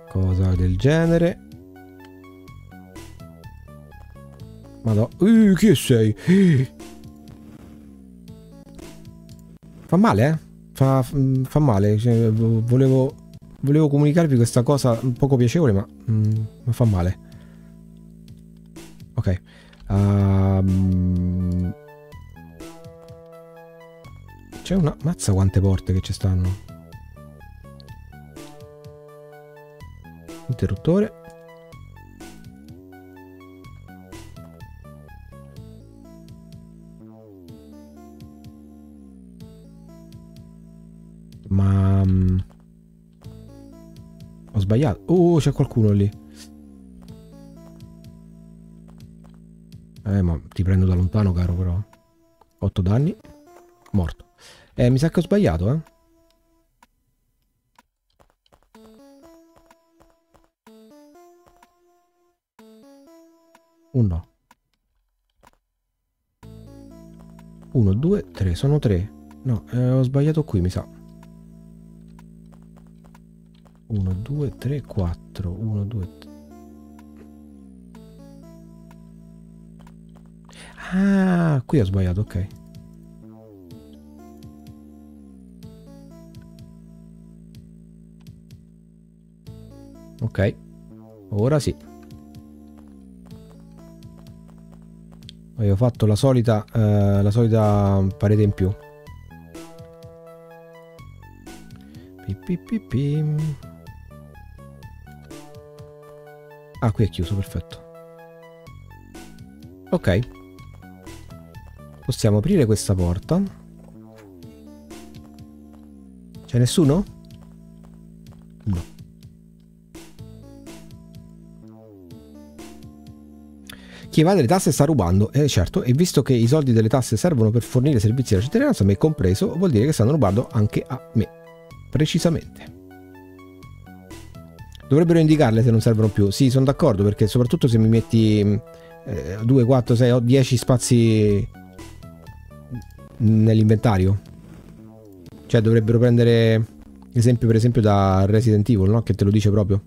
Cosa del genere. Madonna, uh, chi sei? Fa male, eh? Fa, fa male, cioè, volevo, volevo comunicarvi questa cosa poco piacevole, ma mm, fa male. Ok. Um, C'è una... Mazza quante porte che ci stanno. Interruttore. Ma... Um, ho sbagliato. Oh, c'è qualcuno lì. Eh, ma ti prendo da lontano, caro, però. otto danni. Morto. Eh, mi sa che ho sbagliato, eh. Uno. Uno, due, tre. Sono tre. No, eh, ho sbagliato qui, mi sa. Uno, due, tre, quattro. Uno, due, tre. Ah, qui ho sbagliato, ok. Ok, ora sì. Avevo fatto la solita, eh, la solita parete in più. Pipipipim. Ah, qui è chiuso, perfetto. Ok. Possiamo aprire questa porta. C'è nessuno? No. Chi evade le tasse sta rubando, eh certo, e visto che i soldi delle tasse servono per fornire servizi alla cittadinanza, me compreso, vuol dire che stanno rubando anche a me, precisamente. Dovrebbero indicarle se non servono più, sì, sono d'accordo, perché soprattutto se mi metti eh, due, quattro, sei, dieci spazi nell'inventario, cioè dovrebbero prendere esempio per esempio da Resident Evil, no? Che te lo dice proprio.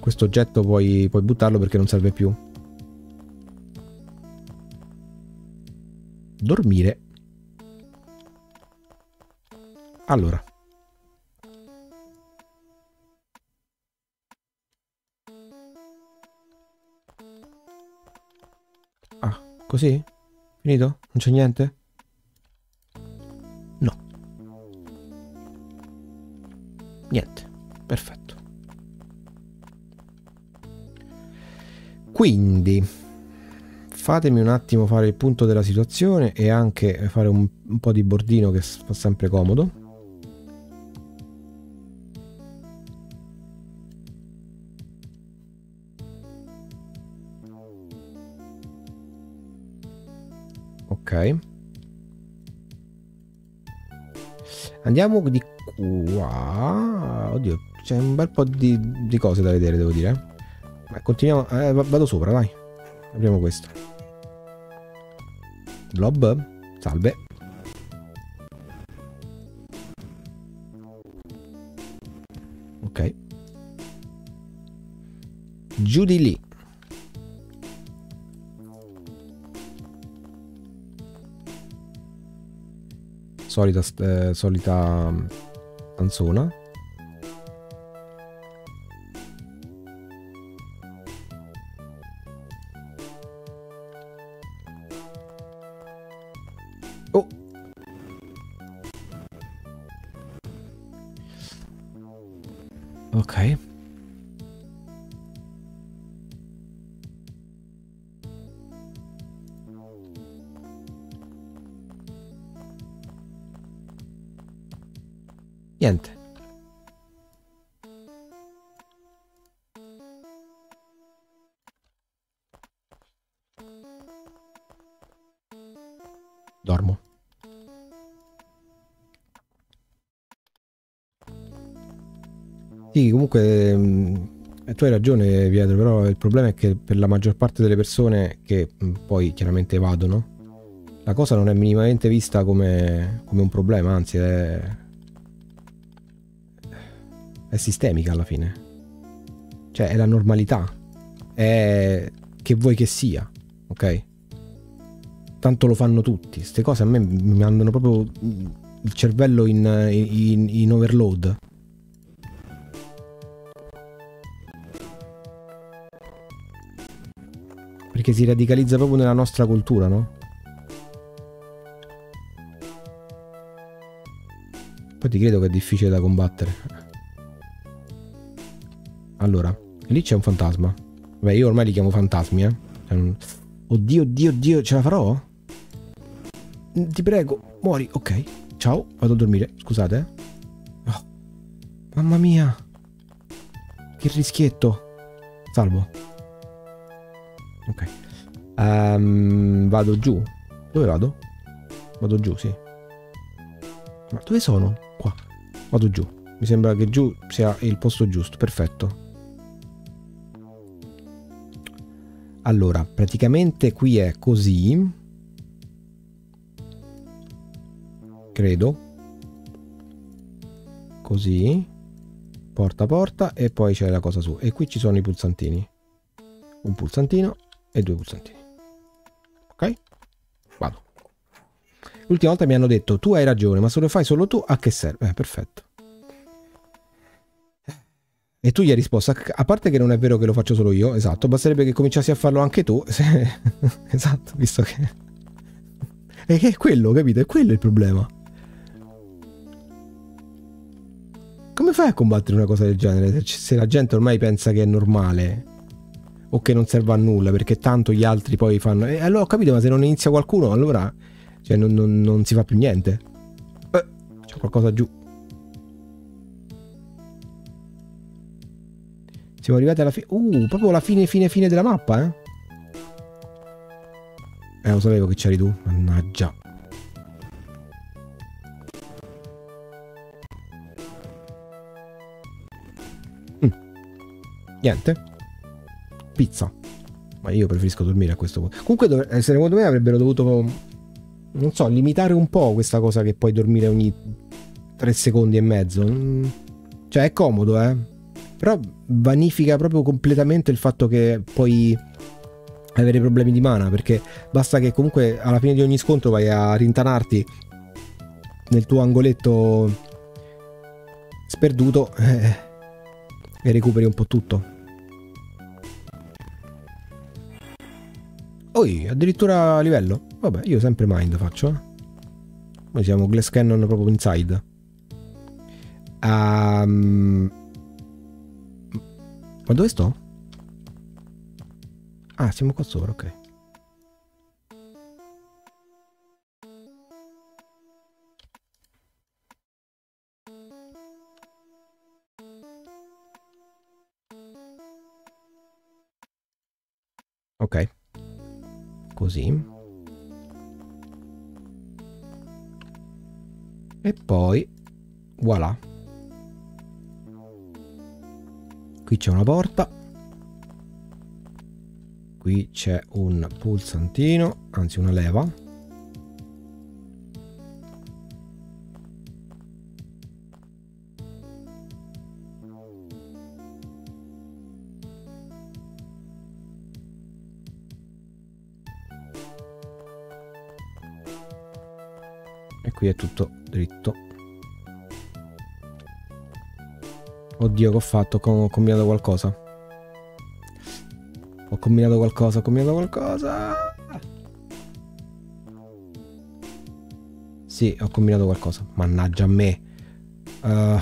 Questo oggetto puoi, puoi buttarlo perché non serve più. Dormire. Allora, ah, così? Finito? Non c'è niente? No. Niente. Perfetto. Quindi fatemi un attimo fare il punto della situazione e anche fare un, un po' di bordino che fa sempre comodo. Ok. Andiamo di qua. Oddio, c'è un bel po' di, di cose da vedere, devo dire. Ma continuiamo, eh, vado sopra, dai. Apriamo questo. Blob, salve. Ok. Giù di lì. solita, eh, solita canzona. Oh! Ok. Niente. Dormo. Sì, comunque mh, tu hai ragione Pietro, però il problema è che per la maggior parte delle persone che mh, poi chiaramente evadono, la cosa non è minimamente vista come, come un problema, anzi è... è sistemica alla fine, cioè è la normalità, è che vuoi che sia, ok? Tanto lo fanno tutti, queste cose a me mi mandano proprio il cervello in, in, in overload. Perché si radicalizza proprio nella nostra cultura, no? Poi ti credo che è difficile da combattere. Allora, lì c'è un fantasma. Beh, io ormai li chiamo fantasmi, eh. Oddio, oddio, oddio, ce la farò? Ti prego, muori. Ok, ciao, vado a dormire. Scusate, eh. Oh, mamma mia. Che rischietto. Salvo. Ok. Um, vado giù. Dove vado? Vado giù, sì. Ma dove sono? Qua. Vado giù. Mi sembra che giù sia il posto giusto. Perfetto. Allora, praticamente qui è così, credo, così, porta a porta, e poi c'è la cosa su, e qui ci sono i pulsantini, un pulsantino e due pulsantini, ok? Vado. L'ultima volta mi hanno detto, tu hai ragione, ma se lo fai solo tu, a che serve? Eh, perfetto. E tu gli hai risposto, a parte che non è vero che lo faccio solo io, esatto, basterebbe che cominciassi a farlo anche tu, se... esatto, visto che... E che è quello, capito? È quello il problema. Come fai a combattere una cosa del genere, se la gente ormai pensa che è normale, o che non serve a nulla, perché tanto gli altri poi fanno... E allora ho capito, ma se non inizia qualcuno, allora... Cioè, non, non, non si fa più niente. Eh, c'è qualcosa giù. Siamo arrivati alla fine... Uh, proprio alla fine, fine, fine della mappa, eh? Eh, lo sapevo che c'eri tu. Mannaggia. Mm. Niente. Pizza. Ma io preferisco dormire a questo punto. Comunque, dov... secondo me avrebbero dovuto... Non so, limitare un po' questa cosa che puoi dormire ogni tre secondi e mezzo. Mm. Cioè, è comodo, eh? Però vanifica proprio completamente il fatto che puoi avere problemi di mana, perché basta che comunque alla fine di ogni scontro vai a rintanarti nel tuo angoletto sperduto eh, e recuperi un po' tutto. Oi, addirittura livello. Vabbè, io sempre mind faccio, eh. Noi siamo Glass Cannon proprio inside. Ehm... Um... Ma dove sto? Ah, siamo qua sopra, ok. Ok. Così. E poi... voilà. Qui c'è una porta, qui c'è un pulsantino, anzi una leva. E e qui è tutto dritto. Oddio, che ho fatto? Ho combinato qualcosa. Ho combinato qualcosa, ho combinato qualcosa. Sì, ho combinato qualcosa. Mannaggia a me. Uh.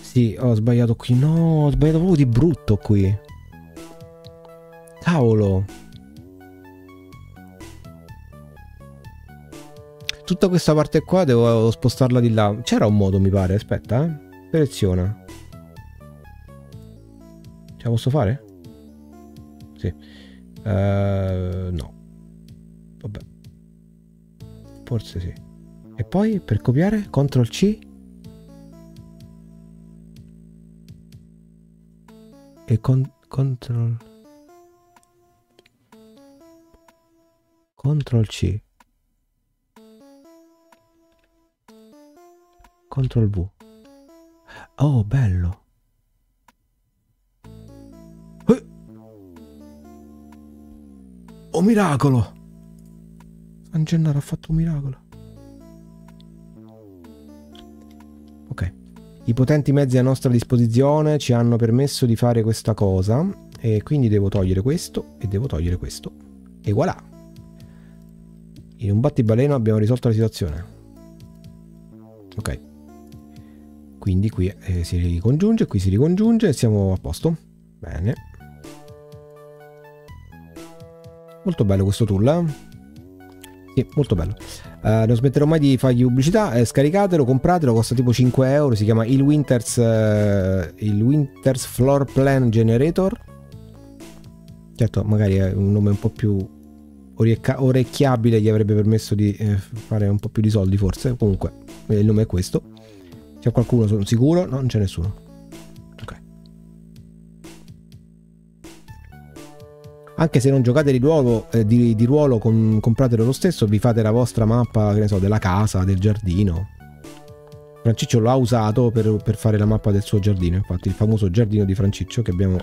Sì, ho sbagliato qui. No, ho sbagliato proprio di brutto qui. Cavolo. Tutta questa parte qua devo spostarla di là. C'era un modo, mi pare. Aspetta, eh. Seleziona. Ce la posso fare? Sì. Uh, no. Vabbè. Forse sì. E poi per copiare control C. E con control control C. control V. Oh, bello. Eh. Oh, miracolo. San Gennaro ha fatto un miracolo. Ok. I potenti mezzi a nostra disposizione ci hanno permesso di fare questa cosa. E quindi devo togliere questo e devo togliere questo. E voilà. In un battibaleno abbiamo risolto la situazione. Ok. Quindi qui eh, si ricongiunge, qui si ricongiunge e siamo a posto. Bene. Molto bello questo tool, eh? Sì, molto bello. Eh, non smetterò mai di fargli pubblicità. Eh, scaricatelo, compratelo, costa tipo cinque euro. Si chiama il Winter's, eh, il Winter's Floor Plan Generator. Certo, magari è un nome un po' più orecchiabile, gli avrebbe permesso di eh, fare un po' più di soldi forse. Comunque, eh, il nome è questo. C'è qualcuno, sono sicuro? No, non c'è nessuno. Ok. Anche se non giocate di ruolo, eh, di, di ruolo com, compratelo lo stesso, vi fate la vostra mappa, che ne so, della casa, del giardino. Franciccio l'ha usato per, per fare la mappa del suo giardino, infatti il famoso giardino di Franciccio che abbiamo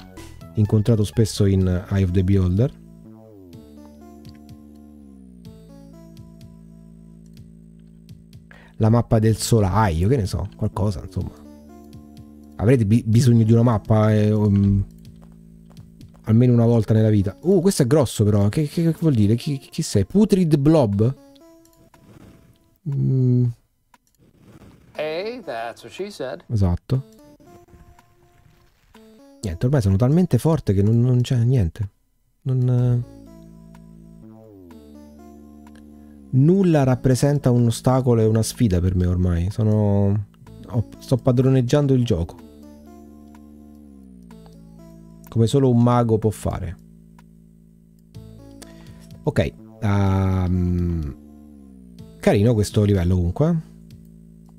incontrato spesso in Eye of the Beholder. La mappa del solaio, che ne so, qualcosa, insomma. Avrete bi bisogno di una mappa eh, um, almeno una volta nella vita. Uh, questo è grosso però, che, che, che vuol dire? Chi, chi sei? Putrid Blob? Mm. Hey, that's what she said. Esatto. Niente, ormai sono talmente forte che non, non c'è niente. Non... Eh... Nulla rappresenta un ostacolo e una sfida per me ormai. Sono... Ho... Sto padroneggiando il gioco. Come solo un mago può fare. Ok. Um... Carino questo livello comunque.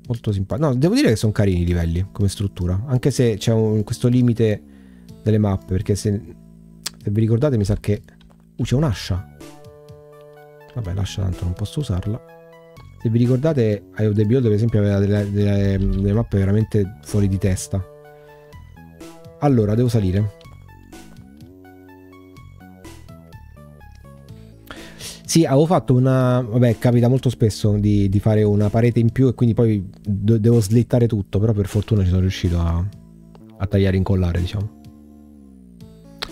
Molto simpatico. No, devo dire che sono carini i livelli come struttura. Anche se c'è un... questo limite delle mappe. Perché se... se vi ricordate mi sa che... Uh, c'è un'ascia. Vabbè, lascia, tanto non posso usarla. Se vi ricordate, Eye of the Beholder, per esempio, aveva delle, delle, delle mappe veramente fuori di testa. Allora, devo salire. Sì, avevo fatto una... Vabbè, capita molto spesso di, di fare una parete in più e quindi poi devo slittare tutto. Però per fortuna ci sono riuscito a, a tagliare e incollare, diciamo.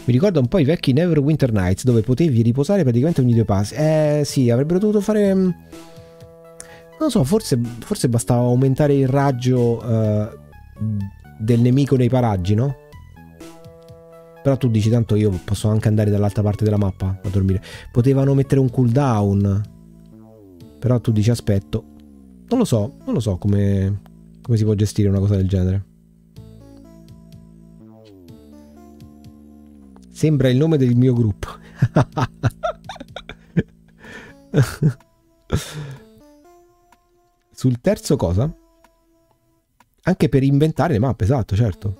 Mi ricorda un po' i vecchi Neverwinter Nights, dove potevi riposare praticamente ogni due passi. Eh sì, avrebbero dovuto fare... Non so, forse, forse bastava aumentare il raggio uh, del nemico nei paraggi, no? Però tu dici, tanto io posso anche andare dall'altra parte della mappa a dormire. Potevano mettere un cooldown. Però tu dici, aspetto. Non lo so, non lo so come, come si può gestire una cosa del genere. Sembra il nome del mio gruppo. Sul terzo cosa? Anche per inventare le mappe, esatto, certo.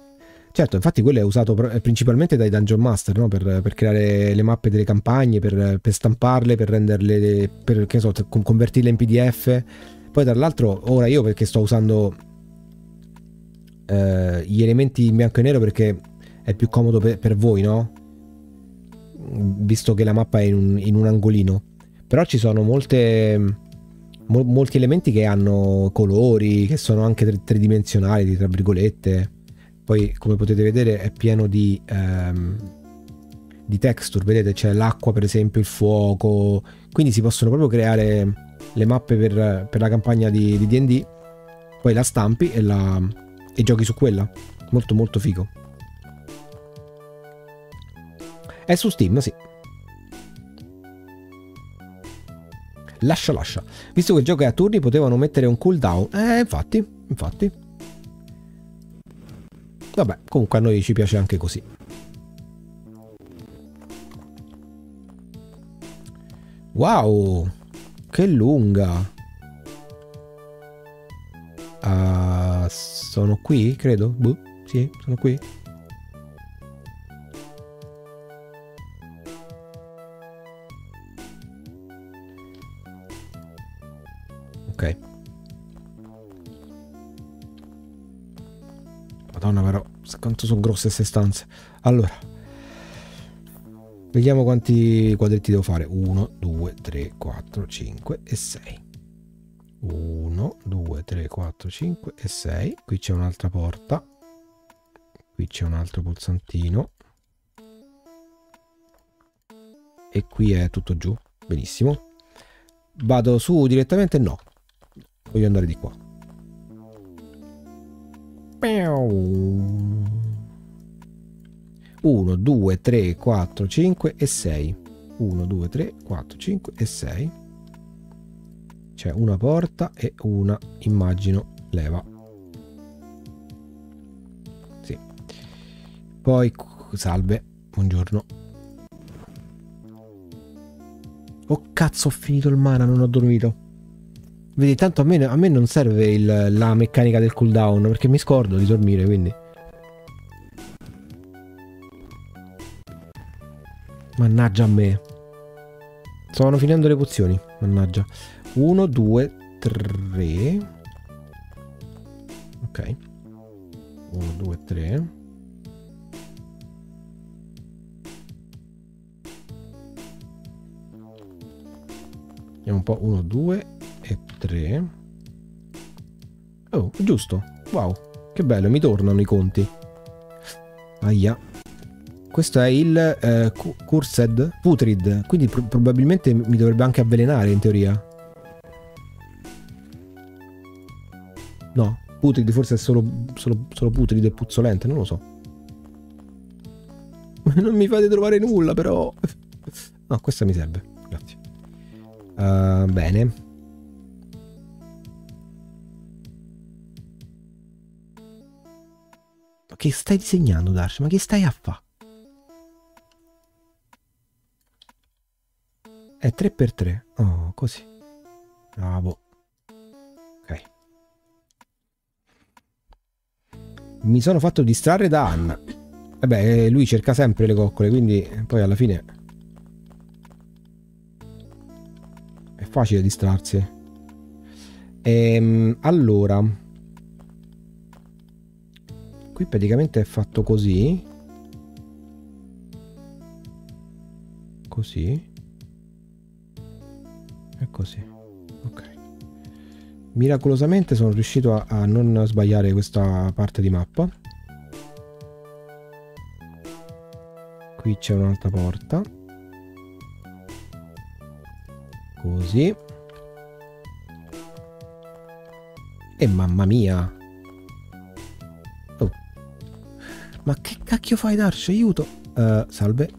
Certo, infatti quello è usato principalmente dai Dungeon Master, no? Per, per creare le mappe delle campagne, per, per stamparle, per renderle, per, che ne so, convertirle in P D F. Poi tra l'altro, ora io perché sto usando eh, gli elementi in bianco e nero perché è più comodo per, per voi, no? visto che la mappa è in un, in un angolino, però ci sono molte, mo, molti elementi che hanno colori, che sono anche tre, tridimensionali, tra virgolette. Poi, come potete vedere, è pieno di, ehm, di texture, vedete, c'è l'acqua per esempio, il fuoco, quindi si possono proprio creare le mappe per, per la campagna di D and D, poi la stampi e, la, e giochi su quella. Molto molto figo. È su Steam, sì. Lascia lascia. Visto che il gioco è a turni, potevano mettere un cooldown. Eh, infatti, infatti. Vabbè, comunque a noi ci piace anche così. Wow, che lunga. Uh, sono qui, credo. Buh, sì, sono qui. Ok. Madonna, però quanto sono grosse queste stanze. Allora, vediamo quanti quadretti devo fare. uno, due, tre, quattro, cinque e sei. uno, due, tre, quattro, cinque e sei. Qui c'è un'altra porta. Qui c'è un altro pulsantino. E qui è tutto giù. Benissimo. Vado su direttamente? No. Voglio andare di qua. uno, due, tre, quattro, cinque e sei. uno, due, tre, quattro, cinque e sei. C'è una porta e una, immagino, leva. Sì. Poi, salve, buongiorno. Oh cazzo, ho finito il mana, non ho dormito. Vedi, tanto a me, a me non serve il, la meccanica del cooldown, perché mi scordo di dormire, quindi. Mannaggia a me. Stavano finendo le pozioni, mannaggia. uno, due, tre. Ok. uno, due, tre. Andiamo un po'. uno, due e tre. Oh, giusto. Wow, che bello, mi tornano i conti. Aia. Questo è il eh, Cursed Putrid, quindi pr probabilmente mi dovrebbe anche avvelenare in teoria. No, Putrid forse è solo, solo, solo Putrid e puzzolente, non lo so. Non mi fate trovare nulla però. No, questa mi serve, grazie. Uh, bene. Ma che stai disegnando, Darsch? Ma che stai a fa'? È tre per tre. Oh, così. Bravo. Ok. Mi sono fatto distrarre da Anna. Vabbè, lui cerca sempre le coccole, quindi poi alla fine è facile distrarsi. Ehm, allora, qui praticamente è fatto così. Così. E così, ok. Miracolosamente sono riuscito a, a non sbagliare questa parte di mappa. Qui c'è un'altra porta. Così. E mamma mia. Oh. Ma che cacchio fai, Darsch? Aiuto. Uh, salve.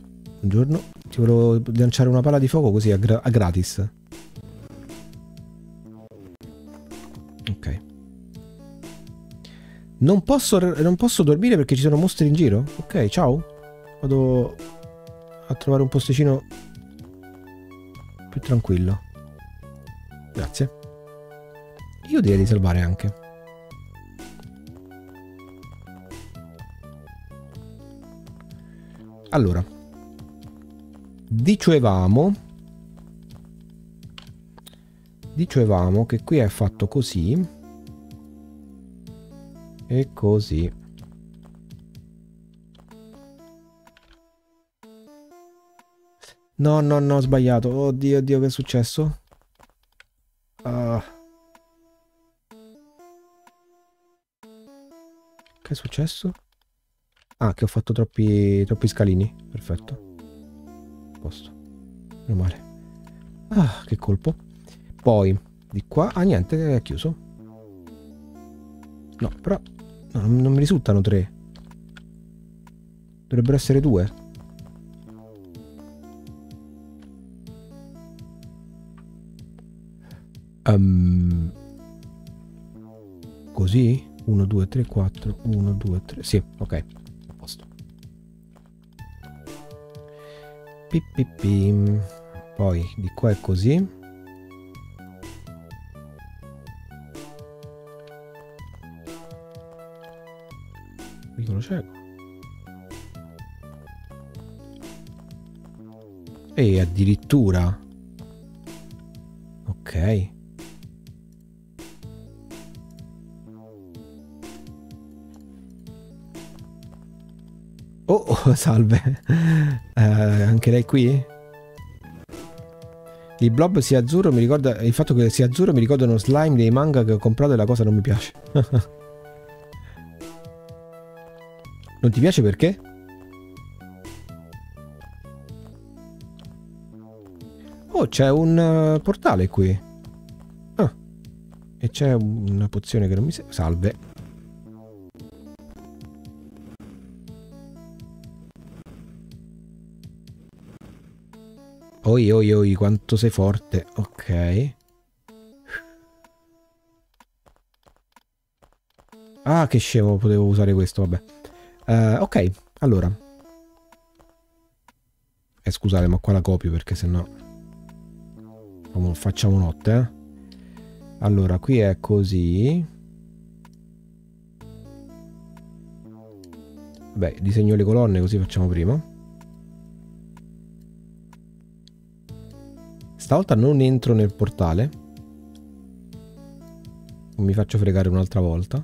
Buongiorno. Ti volevo lanciare una palla di fuoco così a, gra a gratis. Non posso, non posso dormire perché ci sono mostri in giro? Ok, ciao. Vado a trovare un posticino più tranquillo. Grazie. Io direi di salvare anche. Allora, dicevamo Dicevamo che qui è fatto così e così. No, no, no, ho sbagliato. Oddio, oddio, che è successo? Uh. Che è successo? Ah, che ho fatto troppi, troppi scalini. Perfetto. Posto. Meno male. Ah, che colpo. Poi, di qua... Ah, niente, è chiuso. No, però... No, non, non mi risultano tre. Dovrebbero essere due. Um, così uno due tre quattro uno due tre, sì, ok, a posto. Pi, pi, pi. Poi di qua è così, piccolo cieco, e addirittura ok. Oh, oh, salve. Eh, anche lei qui? Il blob sia azzurro mi ricorda... Il fatto che sia azzurro mi ricorda uno slime dei manga che ho comprato e la cosa non mi piace. Non ti piace perché? Oh, c'è un uh, portale qui. Ah. E c'è una pozione che non mi... Salve. Oi, oi, oi, quanto sei forte. Ok. Ah, che scemo, potevo usare questo, vabbè. Uh, ok, allora. Eh, scusate, ma qua la copio perché sennò... Facciamo notte, eh. Allora, qui è così. Vabbè, disegno le colonne, così facciamo prima. Stavolta non entro nel portale. Non mi faccio fregare un'altra volta.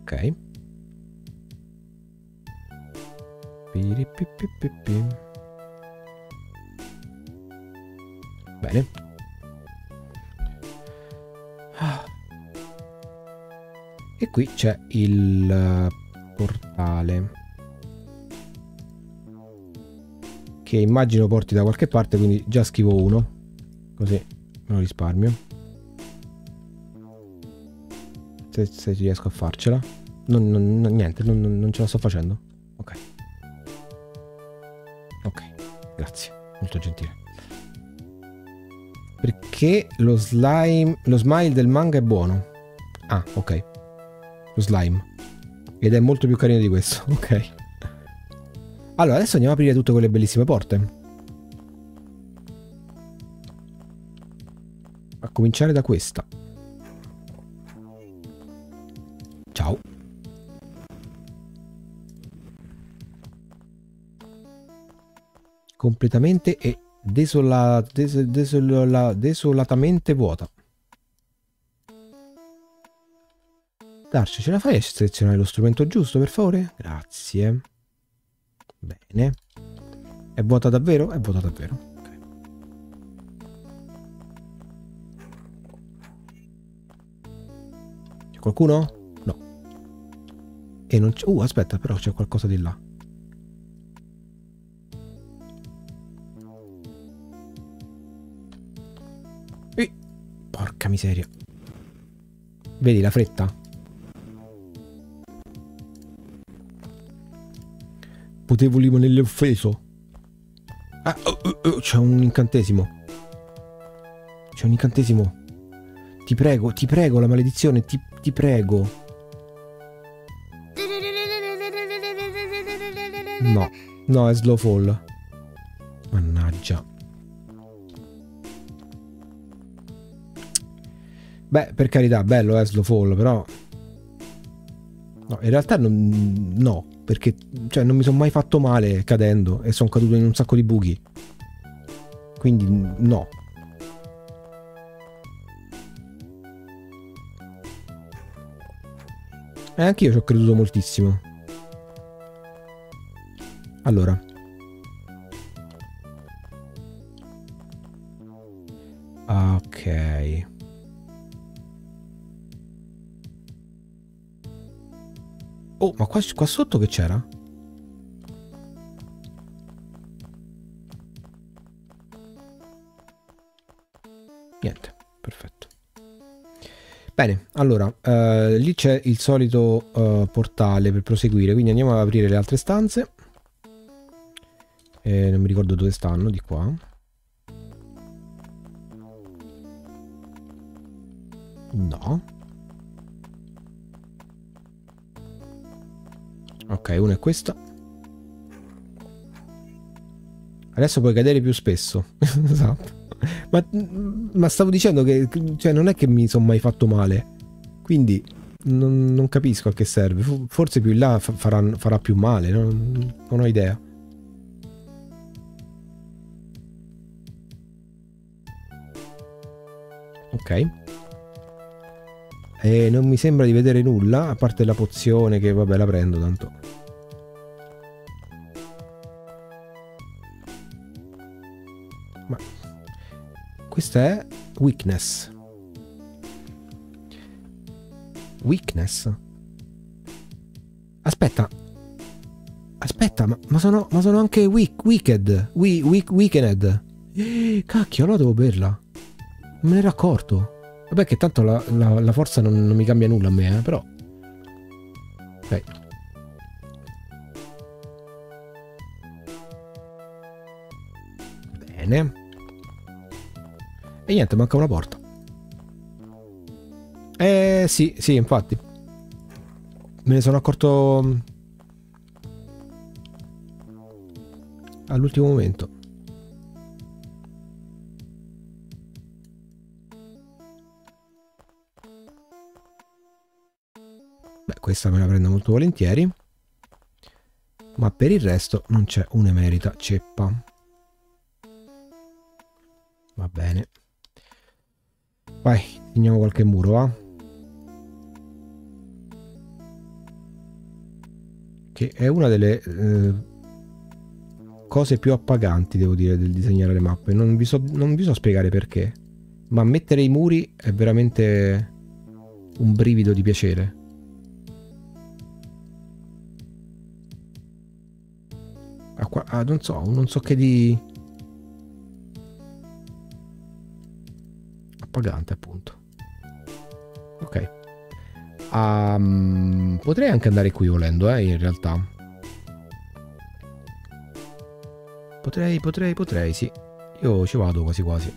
Ok. Piripipipipi. Bene. Ah. E qui c'è il portale, che immagino porti da qualche parte, quindi già schivo uno, così me lo risparmio, se, se riesco a farcela. Non, non, non niente, non, non ce la sto facendo. Ok, ok, grazie, molto gentile. Perché lo slime, lo smile del manga è buono. Ah, ok, lo slime, ed è molto più carino di questo. Ok. Allora, adesso andiamo ad aprire tutte quelle bellissime porte. A cominciare da questa. Ciao. Completamente e desola, des, desola, desolatamente vuota. Darsch, ce la fai a selezionare lo strumento giusto, per favore? Grazie. Bene. È vuota davvero? È vuota davvero. Okay. C'è qualcuno? No. E non c'è... Uh, aspetta, però c'è qualcosa di là. Ih, porca miseria. Vedi la fretta? Potevo rimanere offeso. Ah, oh, oh, oh, c'è un incantesimo. C'è un incantesimo. Ti prego, ti prego, la maledizione, ti, ti prego. No, no, è slow fall. Mannaggia. Beh, per carità, bello è eh, slow fall, però... No, in realtà non... No. Perché, cioè, non mi sono mai fatto male cadendo e sono caduto in un sacco di buchi. Quindi, no. E anche io ci ho creduto moltissimo. Allora, ok, oh, ma qua, qua sotto che c'era? Niente, perfetto. Bene, allora, eh, lì c'è il solito eh, portale per proseguire, quindi andiamo ad aprire le altre stanze. Eh, non mi ricordo dove stanno, di qua. No. Ok, una è questa. Adesso puoi cadere più spesso. Esatto. Ma, ma stavo dicendo che, cioè, non è che mi sono mai fatto male, quindi non, non capisco a che serve. Forse più in là farà, farà più male, no? Non ho idea. Ok. E non mi sembra di vedere nulla, a parte la pozione che vabbè la prendo tanto. Ma questa è weakness. Weakness. Aspetta. Aspetta, ma, ma, sono, ma sono anche weak, wicked. We, weak, weakened. Cacchio, allora devo berla. Me ne ero accorto. Vabbè che tanto la, la, la forza non, non mi cambia nulla a me, eh, però. Ok. Bene. E niente, manca una porta. Eh sì, sì, infatti. Me ne sono accorto all'ultimo momento. Beh, questa me la prendo molto volentieri. Ma per il resto non c'è un'emerita ceppa. Va bene. Vai, segniamo qualche muro, va? Che è una delle eh, cose più appaganti, devo dire, del disegnare le mappe. Non vi so, non vi so spiegare perché. Ma mettere i muri è veramente un brivido di piacere. Ah, non so, non so che di... appagante, appunto. Ok. Um, potrei anche andare qui volendo, eh, in realtà. Potrei, potrei, potrei, sì. Io ci vado quasi quasi.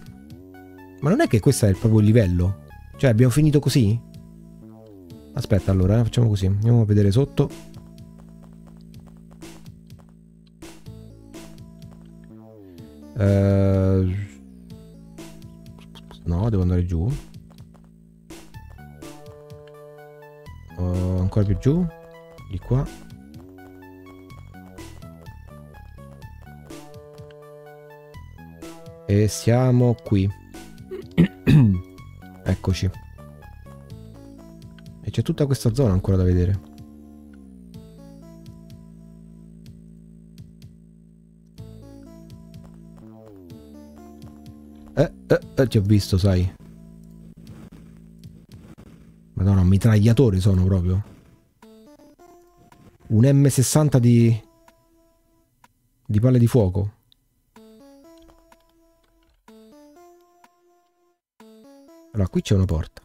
Ma non è che questo è il proprio livello? Cioè, abbiamo finito così? Aspetta, allora, facciamo così. Andiamo a vedere sotto. No, devo andare giù. Oh, ancora più giù. Di qua. E siamo qui. Eccoci. E c'è tutta questa zona ancora da vedere. Eh, eh, eh, ti ho visto, sai. Madonna, mitragliatore sono proprio. Un M sessanta di... di palle di fuoco. Allora, qui c'è una porta.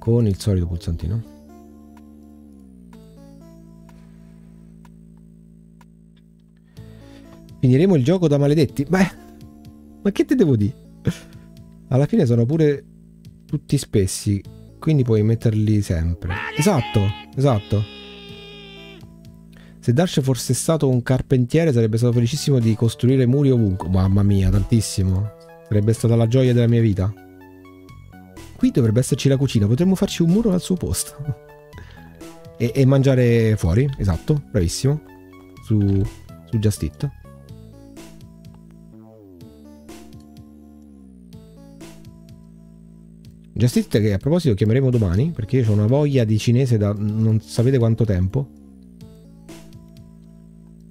Con il solito pulsantino. Finiremo il gioco da maledetti. Beh, ma che te devo dire? Alla fine sono pure tutti spessi, quindi puoi metterli sempre. Esatto, esatto. Se Darsch fosse stato un carpentiere sarebbe stato felicissimo di costruire muri ovunque. Mamma mia, tantissimo. Sarebbe stata la gioia della mia vita. Qui dovrebbe esserci la cucina, potremmo farci un muro al suo posto. e, e mangiare fuori, esatto, bravissimo. Su, su Just Eat. Gestite, che a proposito chiameremo domani, perché io ho una voglia di cinese da non sapete quanto tempo.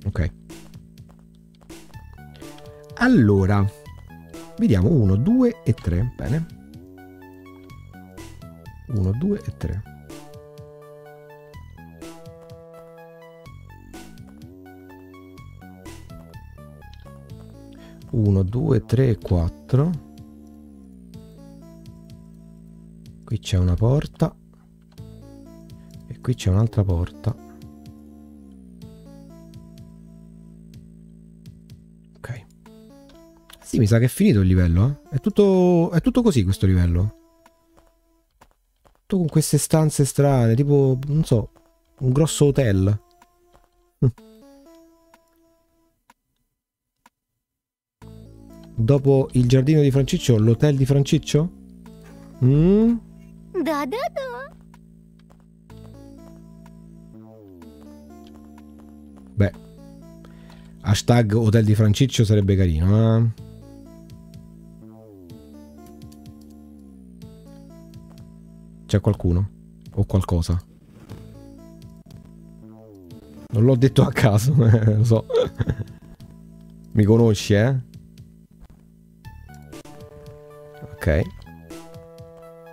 Ok. Allora, vediamo uno, due e tre, bene. uno, due e tre. uno, due, tre e quattro. Qui c'è una porta e qui c'è un'altra porta. Ok. Sì, mi sa che è finito il livello, eh? È tutto, è tutto così questo livello. Tutto con queste stanze strane, tipo, non so, un grosso hotel. Dopo il giardino di Franciccio, l'hotel di Franciccio? Mmm... Da, da, da. Beh, hashtag hotel di Franciccio sarebbe carino, eh? C'è qualcuno? O qualcosa? Non l'ho detto a caso, lo so. Mi conosci, eh? Ok.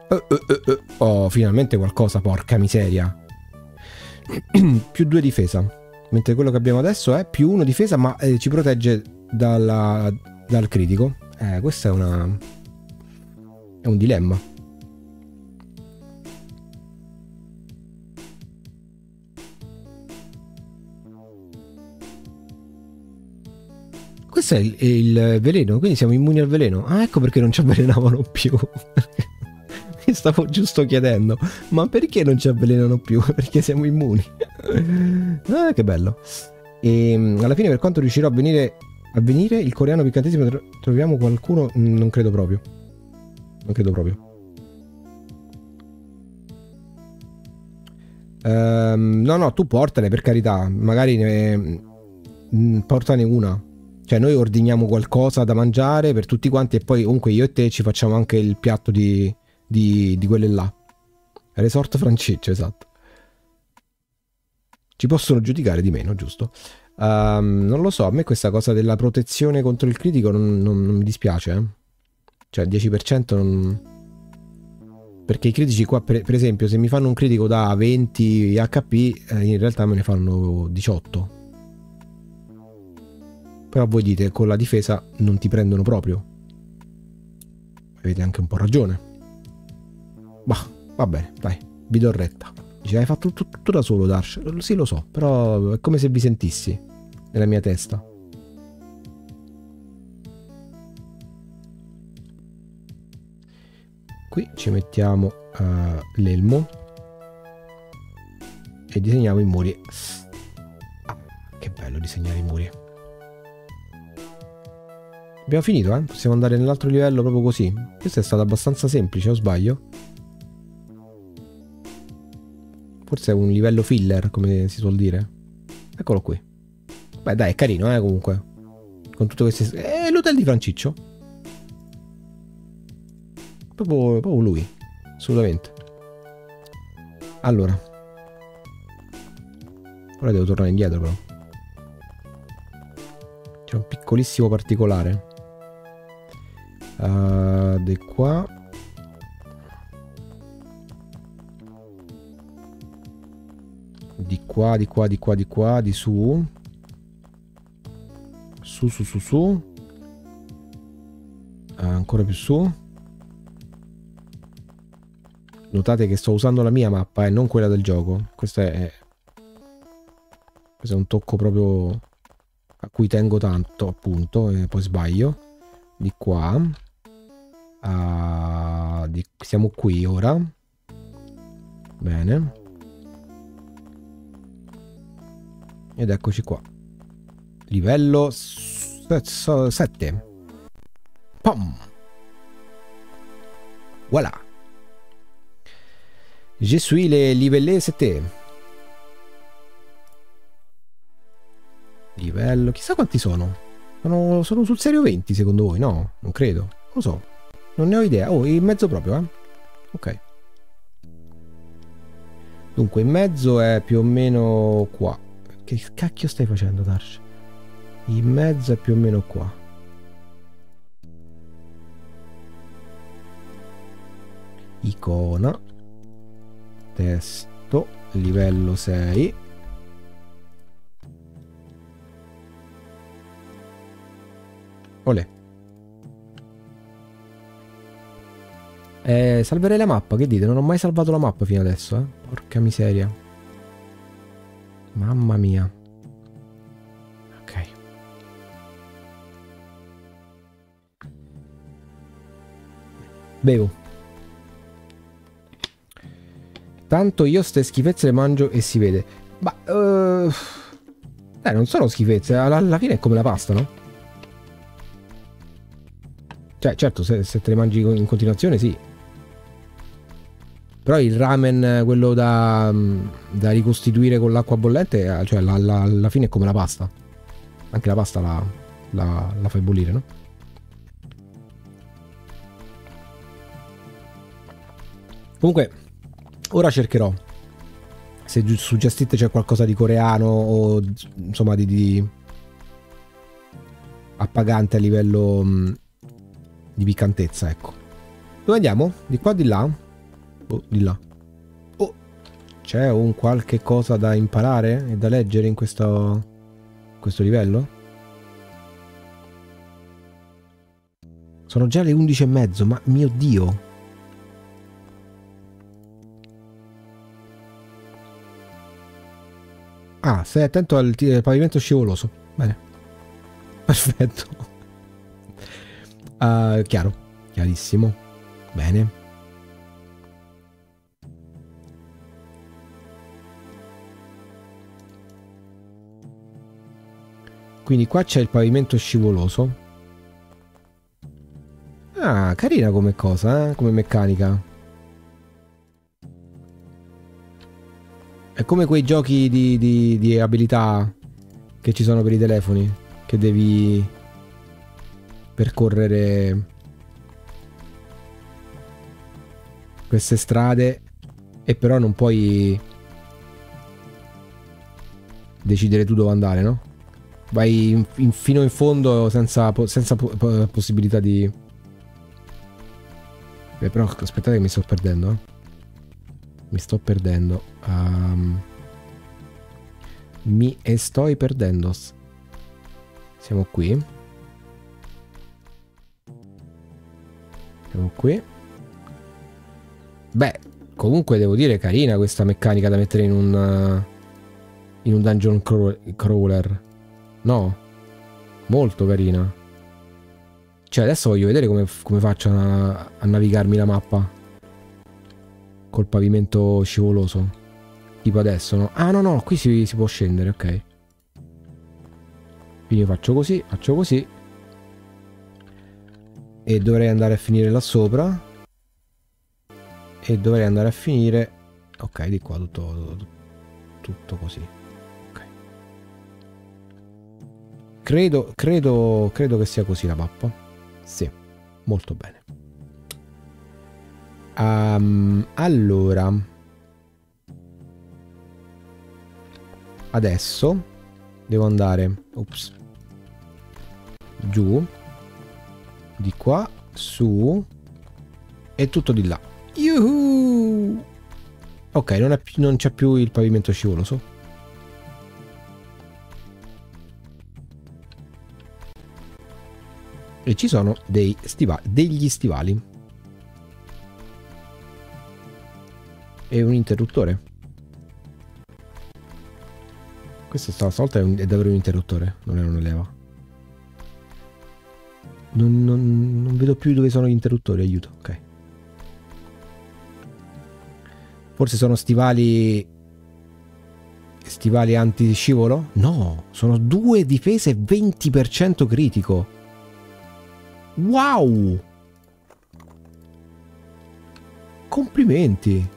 Uh, uh, uh, uh. Oh, finalmente qualcosa, porca miseria. Più due difesa, mentre quello che abbiamo adesso è più uno difesa, ma eh, ci protegge dalla, dal critico. Eh, questo è una... è un dilemma. Questo è il, il veleno, quindi siamo immuni al veleno. Ah, ecco perché non ci avvelenavano più. Stavo giusto chiedendo, ma perché non ci avvelenano più? Perché siamo immuni. Ah, che bello. E alla fine, per quanto riuscirò a venire, a venire il coreano piccantissimo, tro troviamo qualcuno? Non credo proprio. Non credo proprio. Ehm, no, no, tu portale, per carità. Magari ne... portane una. Cioè, noi ordiniamo qualcosa da mangiare per tutti quanti e poi comunque io e te ci facciamo anche il piatto di... Di, di quelle là. Resort Franciccio, esatto. Ci possono giudicare di meno, giusto? Um, non lo so, a me questa cosa della protezione contro il critico non, non, non mi dispiace, eh? Cioè, dieci per cento non... Perché i critici qua, per, per esempio, se mi fanno un critico da venti H P, eh, in realtà me ne fanno diciotto. Però voi dite, con la difesa non ti prendono proprio. Avete anche un po' ragione. Bah, va bene, dai, vi do retta. Dice, hai fatto tutto, tutto da solo, Darsch. Sì, lo so, però è come se vi sentissi nella mia testa. Qui ci mettiamo uh, l'elmo e disegniamo i muri. Ah, che bello disegnare i muri. Abbiamo finito, eh? Possiamo andare nell'altro livello proprio così. Questo è stato abbastanza semplice, o sbaglio? Forse è un livello filler, come si suol dire. Eccolo qui. Beh, dai, è carino, eh, comunque. Con tutte queste... Eh, l'hotel di Franciccio. Proprio, proprio lui. Assolutamente. Allora. Ora devo tornare indietro, però. C'è un piccolissimo particolare. Uh, di qua... Di qua, di qua, di qua, di qua, di su. Su, su, su, su. Ah, ancora più su. Notate che sto usando la mia mappa e eh, non quella del gioco. Questo è... Questo è un tocco proprio... A cui tengo tanto, appunto. E poi sbaglio. Di qua. Ah, di... Siamo qui ora. Bene. Ed eccoci qua. Livello sette. Pom. Voilà. Je suis le livello sette. Livello... Chissà quanti sono. Sono, sono sul serio venti secondo voi? No, non credo. Non lo so. Non ne ho idea. Oh, in mezzo proprio, eh. Ok. Dunque in mezzo è più o meno qua. Che cacchio stai facendo, Darsch? In mezzo è più o meno qua. Icona, testo, livello sei. Olè. Eh, salverei la mappa, che dite? Non ho mai salvato la mappa fino adesso, eh? Porca miseria. Mamma mia. Ok. Bevo. Tanto io ste schifezze le mangio e si vede. Ma... Uh, eh, non sono schifezze, alla, alla fine è come la pasta, no? Cioè, certo, se, se te le mangi in continuazione, sì. Però il ramen, quello da, da ricostituire con l'acqua bollente, cioè la, la, alla fine è come la pasta. Anche la pasta la, la, la fai bollire, no? Comunque... ora cercherò se su Just Eat c'è qualcosa di coreano o insomma di, di appagante a livello mh, di piccantezza, ecco. Dove andiamo? Di qua, di là? Oh, di là. Oh, c'è un qualche cosa da imparare e da leggere in questo, in questo livello? Sono già le undici e mezzo, ma mio Dio! Ah, stai attento al pavimento scivoloso. Bene. Perfetto. Uh, chiaro. Chiarissimo. Bene. Quindi qua c'è il pavimento scivoloso. Ah, carina come cosa, eh? Come meccanica. È come quei giochi di, di, di abilità che ci sono per i telefoni, che devi percorrere queste strade e però non puoi decidere tu dove andare, no? Vai in, in, fino in fondo senza, senza po po possibilità di... Beh, però aspettate che mi sto perdendo, eh. Mi sto perdendo. Um, mi e sto perdendo. Siamo qui. Siamo qui. Beh, comunque devo dire carina questa meccanica da mettere in un... Uh, in un dungeon crawler. No? Molto carina. Cioè adesso voglio vedere come, come faccio a, a navigarmi la mappa. Col pavimento scivoloso. Tipo adesso, no? Ah no no, qui si, si può scendere, ok. Quindi faccio così, faccio così. E dovrei andare a finire là sopra. E dovrei andare a finire... ok, di qua tutto... tutto così. Ok. Credo, credo, credo che sia così la mappa. Sì, molto bene. Um, allora adesso devo andare ops, giù di qua, su e tutto di là. Yuhu! Ok, non c'è più il pavimento scivoloso. E ci sono dei stivali, degli stivali e un interruttore. Questo stavolta è, un, è davvero un interruttore, non è una leva. Non, non, non vedo più dove sono gli interruttori, aiuto. Ok. Forse sono stivali... stivali anti-scivolo? No, sono due difese e venti per cento critico. Wow! Complimenti!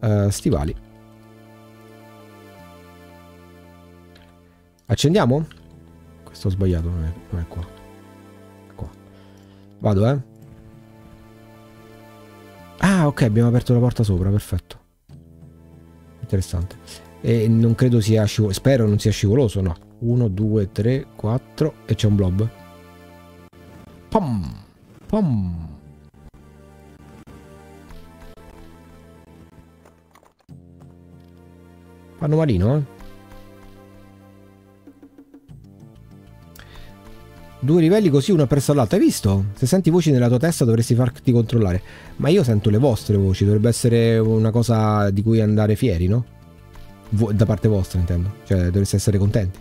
Uh, stivali. Accendiamo? Questo ho sbagliato, non è, non è qua. Qua. Vado, eh. Ah, ok, abbiamo aperto la porta sopra, perfetto. Interessante. E non credo sia scivoloso, spero non sia scivoloso, no. uno, due, tre, quattro e c'è un blob. Pom, pom. Fanno malino, eh? Due livelli così, uno appresso all'altro, hai visto? Se senti voci nella tua testa dovresti farti controllare. Ma io sento le vostre voci, dovrebbe essere una cosa di cui andare fieri, no? Vo- da parte vostra intendo, cioè dovreste essere contenti.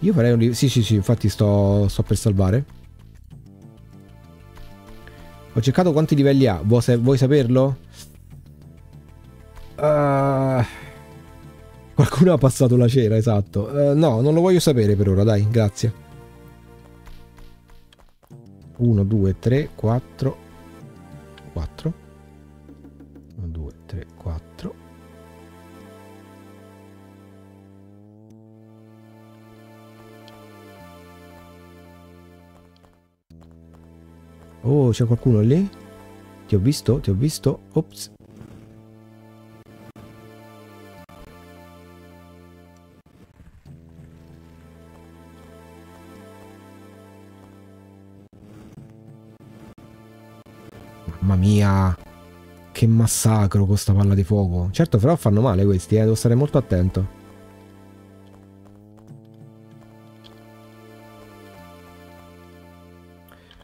Io farei un... sì sì sì, infatti sto, sto per salvare. Ho cercato quanti livelli ha, vuoi, vuoi saperlo? Uh... Qualcuno ha passato la cera, esatto. Uh, no, non lo voglio sapere per ora, dai, grazie. uno, due, tre, quattro, quattro. uno, due, tre, quattro. Oh, c'è qualcuno lì? Ti ho visto, ti ho visto. Ops. Mamma mia, che massacro con sta palla di fuoco. Certo, però fanno male questi, eh, devo stare molto attento.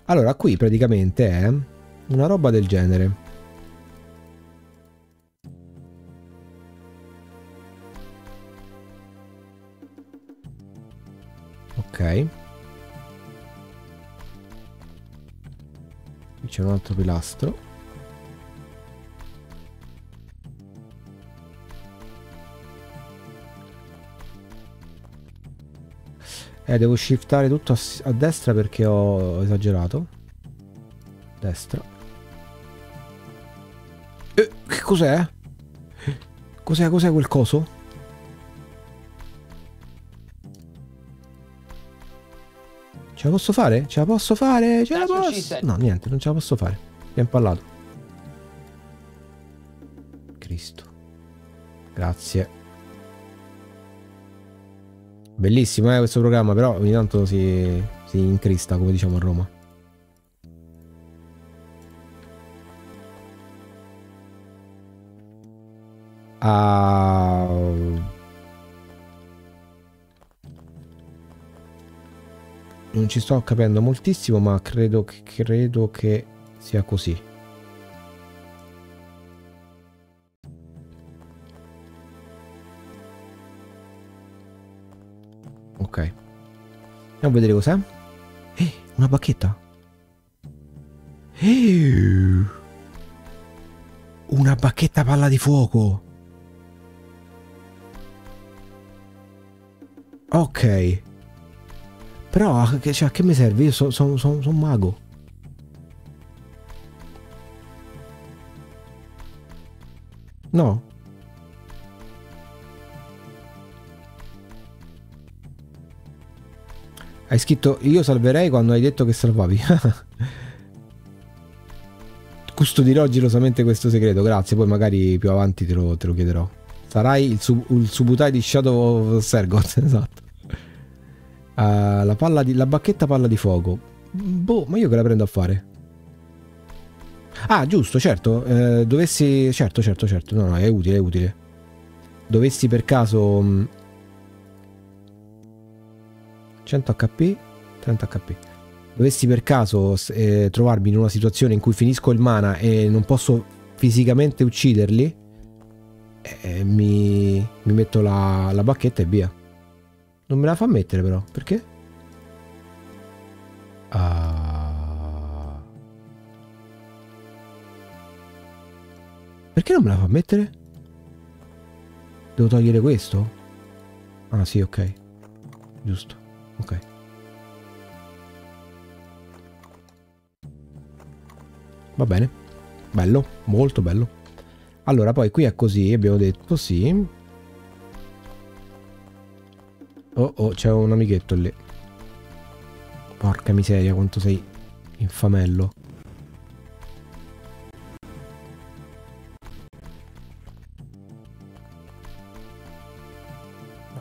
Allora, qui praticamente è una roba del genere. Ok. C'è un altro pilastro. Eh, devo shiftare tutto a, a destra perché ho esagerato. Destra. Eh, che cos'è? Cos'è, cos'è quel coso? Ce la posso fare? Ce la posso fare? Ce la posso? No, niente, non ce la posso fare. Mi ha impallato. Cristo. Grazie. Bellissimo, eh, questo programma, però ogni tanto si, si incrista, come diciamo a Roma. Ah... Non ci sto capendo moltissimo, ma credo che, credo che sia così. Ok. Andiamo a vedere cos'è. Eh, una bacchetta. Eh, una bacchetta palla di fuoco. Ok. Però che, cioè, che mi serve? Io sono so, so, so un mago. No. Hai scritto io salverei quando hai detto che salvavi. Custodirò gelosamente questo segreto, grazie. Poi magari più avanti te lo, te lo chiederò. Sarai il, sub, il Subutai di Shadow of Sergoth, esatto. Uh, la palla di... la bacchetta palla di fuoco. Boh, ma io che la prendo a fare? Ah, giusto, certo. Eh, dovessi... Certo, certo, certo. No, no, è utile, è utile. Dovessi per caso... cento H P? trenta H P. Dovessi per caso eh, trovarmi in una situazione in cui finisco il mana e non posso fisicamente ucciderli, eh, mi... mi metto la, la bacchetta e via. Non me la fa mettere però, perché? Uh... Perché non me la fa mettere? Devo togliere questo? Ah sì, ok. Giusto, ok. Va bene. Bello, molto bello. Allora, poi qui è così, abbiamo detto sì. Oh oh, c'è un amichetto lì. Porca miseria, quanto sei infamello.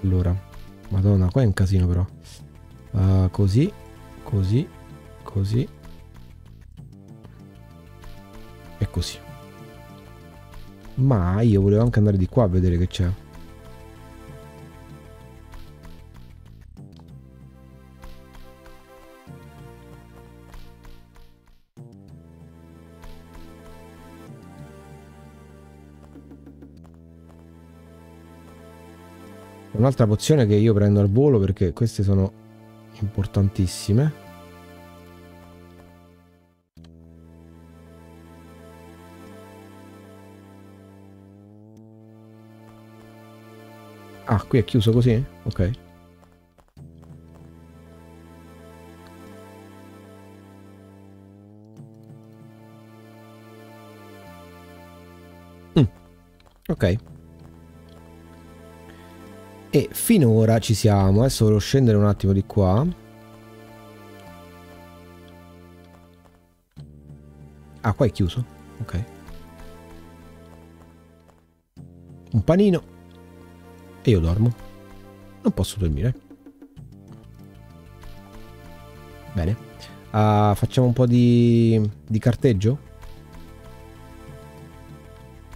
Allora, madonna, qua è un casino però. Uh, così, così, così e così. Ma io volevo anche andare di qua a vedere che c'è. Un'altra pozione che io prendo al volo perché queste sono importantissime. Ah, qui è chiuso così? Ok. Mm. Ok. E finora ci siamo. Adesso volevo scendere un attimo di qua. Ah, qua è chiuso. Ok. Un panino. E io dormo. Non posso dormire. Bene. uh, Facciamo un po' di, di carteggio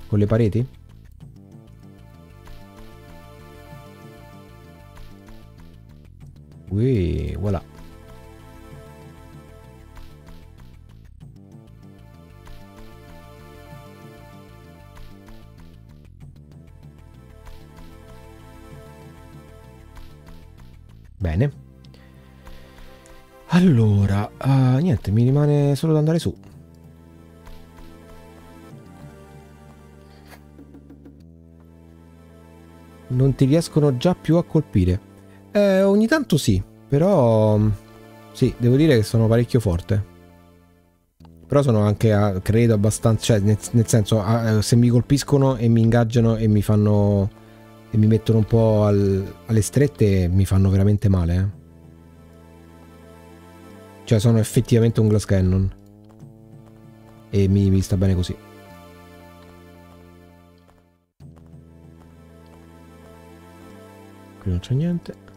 con le pareti. Ui, voilà. Bene. Allora, uh, niente, mi rimane solo da andare su. Non ti riescono già più a colpire. Eh, ogni tanto sì, però sì, devo dire che sono parecchio forte. Però sono anche, a, credo, abbastanza, cioè nel, nel senso, a, se mi colpiscono e mi ingaggiano e mi fanno, e mi mettono un po' al, alle strette, mi fanno veramente male, eh. Cioè sono effettivamente un glass cannon e mi, mi sta bene così. Qui non c'è niente.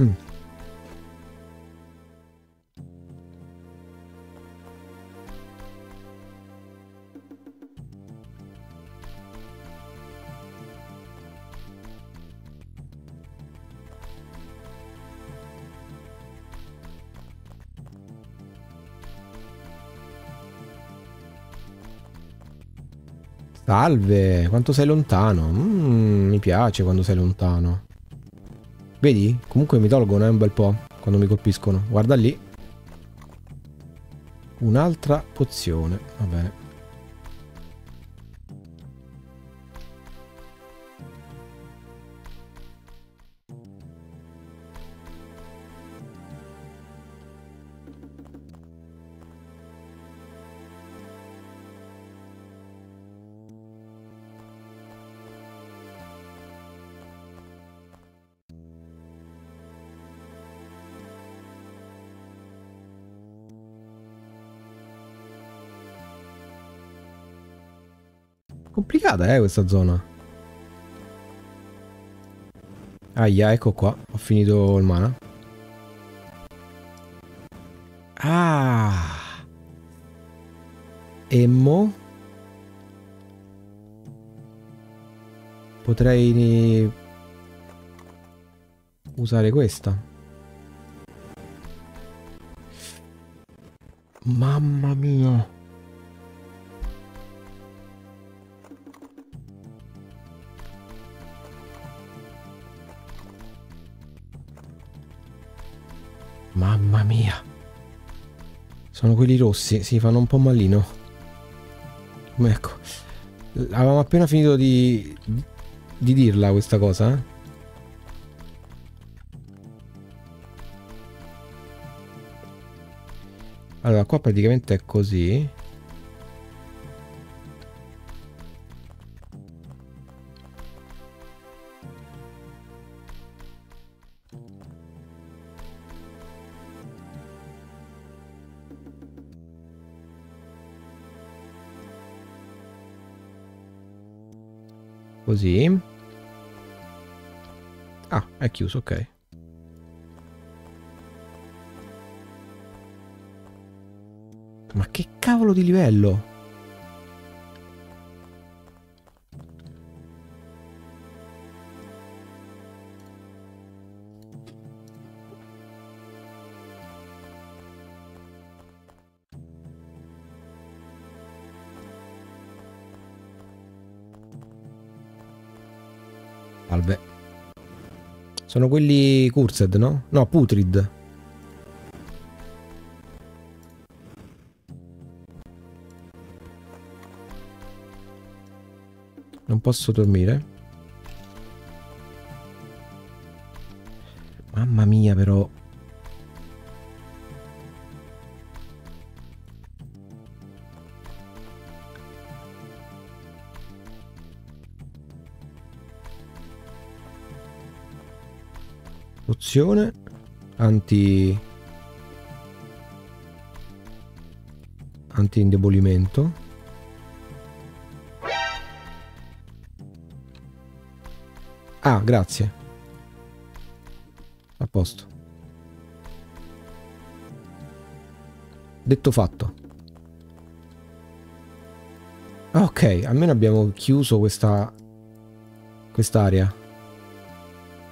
Mm. Salve, quanto sei lontano? Mm, mi piace quando sei lontano. Vedi? Comunque mi tolgono eh, un bel po' quando mi colpiscono. Guarda lì. Un'altra pozione. Va bene. Complicata eh questa zona. Aia, ecco qua, ho finito il mana. Ah! E mo potrei usare questa. Mamma mia. Mamma mia. Sono quelli rossi. Si fanno un po' malino. Ecco. Avevamo appena finito di Di dirla questa cosa eh? Allora qua praticamente è così. Così. Ah, è chiuso, ok. Ma che cavolo di livello? Salve. Sono quelli cursed, no? No, putrid. Non posso dormire. Mamma mia, però. Pozione anti anti indebolimento. Ah, grazie. A posto. Detto fatto. Ah, ok, almeno abbiamo chiuso questa quest'area.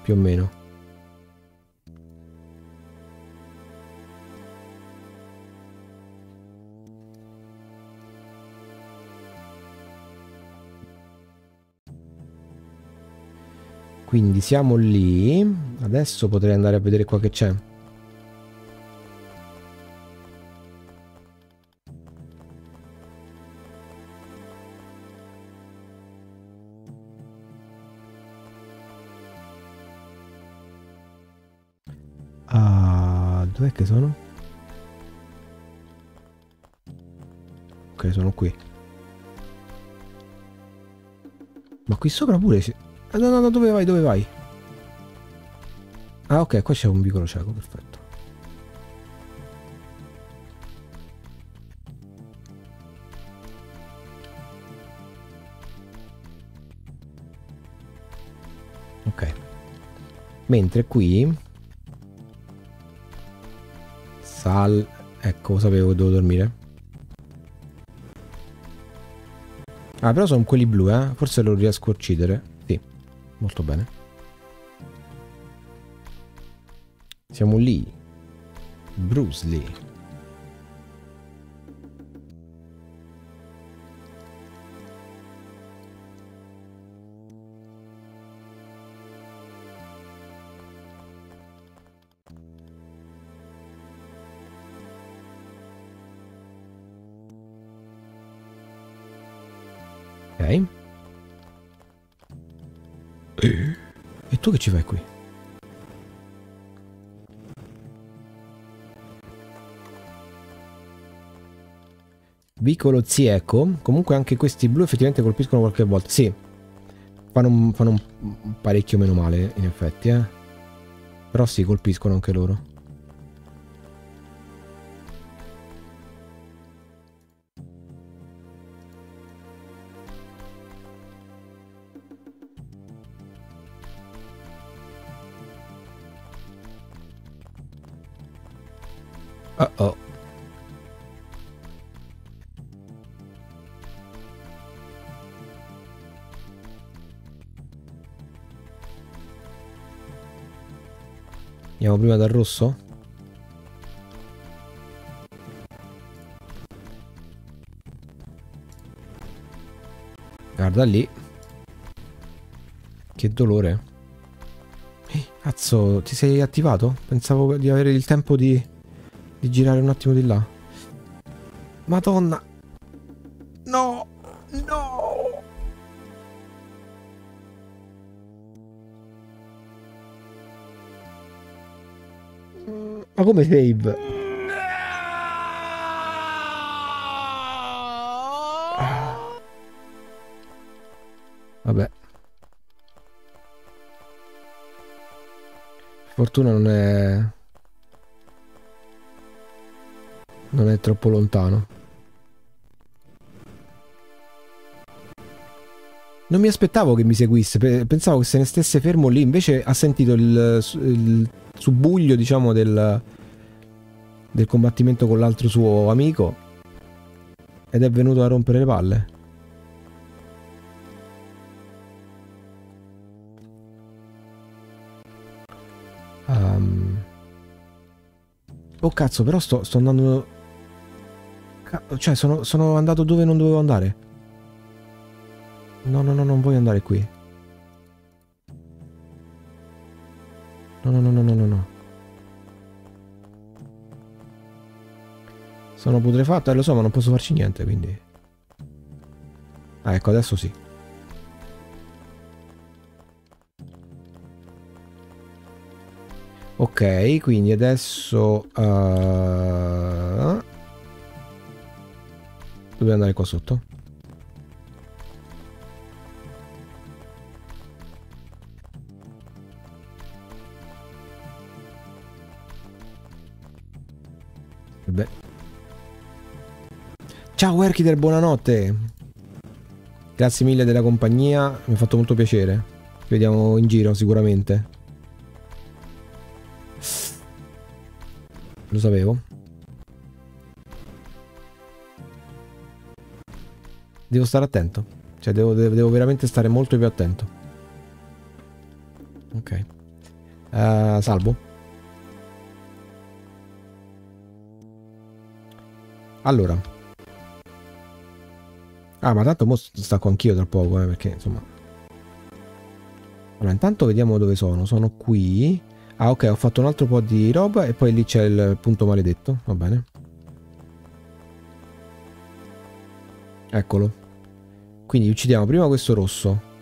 Più o meno. Quindi siamo lì. Adesso potrei andare a vedere qua che c'è. Ah, dov'è che sono? Ok, sono qui. Ma qui sopra pure si... No, no, no, dove vai, dove vai? Ah, ok, qua c'è un vicolo cieco, perfetto. Ok. Mentre qui... Sal... Ecco, sapevo che dovevo dormire. Ah, però sono quelli blu, eh? Forse lo riesco a uccidere. Molto bene. Siamo lì. Bruce Lee. Ok. E tu che ci fai qui? Vicolo cieco. Comunque anche questi blu effettivamente colpiscono qualche volta. Sì. Fanno un, fanno un parecchio meno male in effetti, eh. Però sì, colpiscono anche loro. Uh oh. Andiamo prima dal rosso? Guarda lì. Che dolore. Ehi, cazzo, ti sei attivato? Pensavo di avere il tempo di... di girare un attimo di là. Madonna. No. No. Ma come save? No! Vabbè. Fortuna non è... non è troppo lontano. Non mi aspettavo che mi seguisse, pensavo che se ne stesse fermo lì, invece ha sentito il, il subbuglio, diciamo, del, del combattimento con l'altro suo amico ed è venuto a rompere le palle. Um. Oh cazzo, però sto, sto andando... Cazzo, cioè sono, sono andato dove non dovevo andare. No, no, no, non voglio andare qui. No, no, no, no, no, no. Sono putrefatto, eh, lo so, ma non posso farci niente, quindi... Ah, ecco, adesso sì. Ok, quindi adesso... Uh... Dobbiamo andare qua sotto. Beh. Ciao Werkiter, buonanotte. Grazie mille della compagnia, mi ha fatto molto piacere. Ci vediamo in giro sicuramente. Lo sapevo. Devo stare attento. Cioè devo, devo veramente stare molto più attento. Ok. uh, Salvo. Allora. Ah, ma tanto mo stacco anch'io tra poco, eh, perché insomma. Allora, intanto vediamo dove sono. Sono qui. Ah, ok, ho fatto un altro po' di roba e poi lì c'è il punto maledetto. Va bene. Eccolo. Quindi uccidiamo prima questo rosso.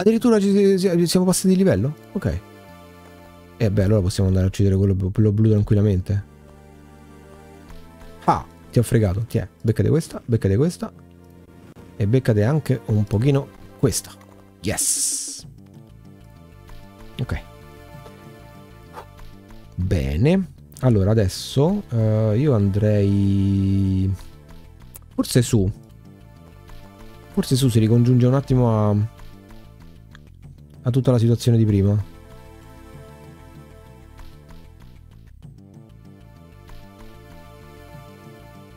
Addirittura ci, ci, siamo passati di livello? Ok. E beh, allora possiamo andare a uccidere quello, quello blu tranquillamente. Ah, ti ho fregato. Ti è. Beccate questa, beccate questa. E beccate anche un pochino questa. Yes. Ok. Bene. Allora, adesso uh, io andrei... Forse su. Forse su si ricongiunge un attimo a... a tutta la situazione di prima.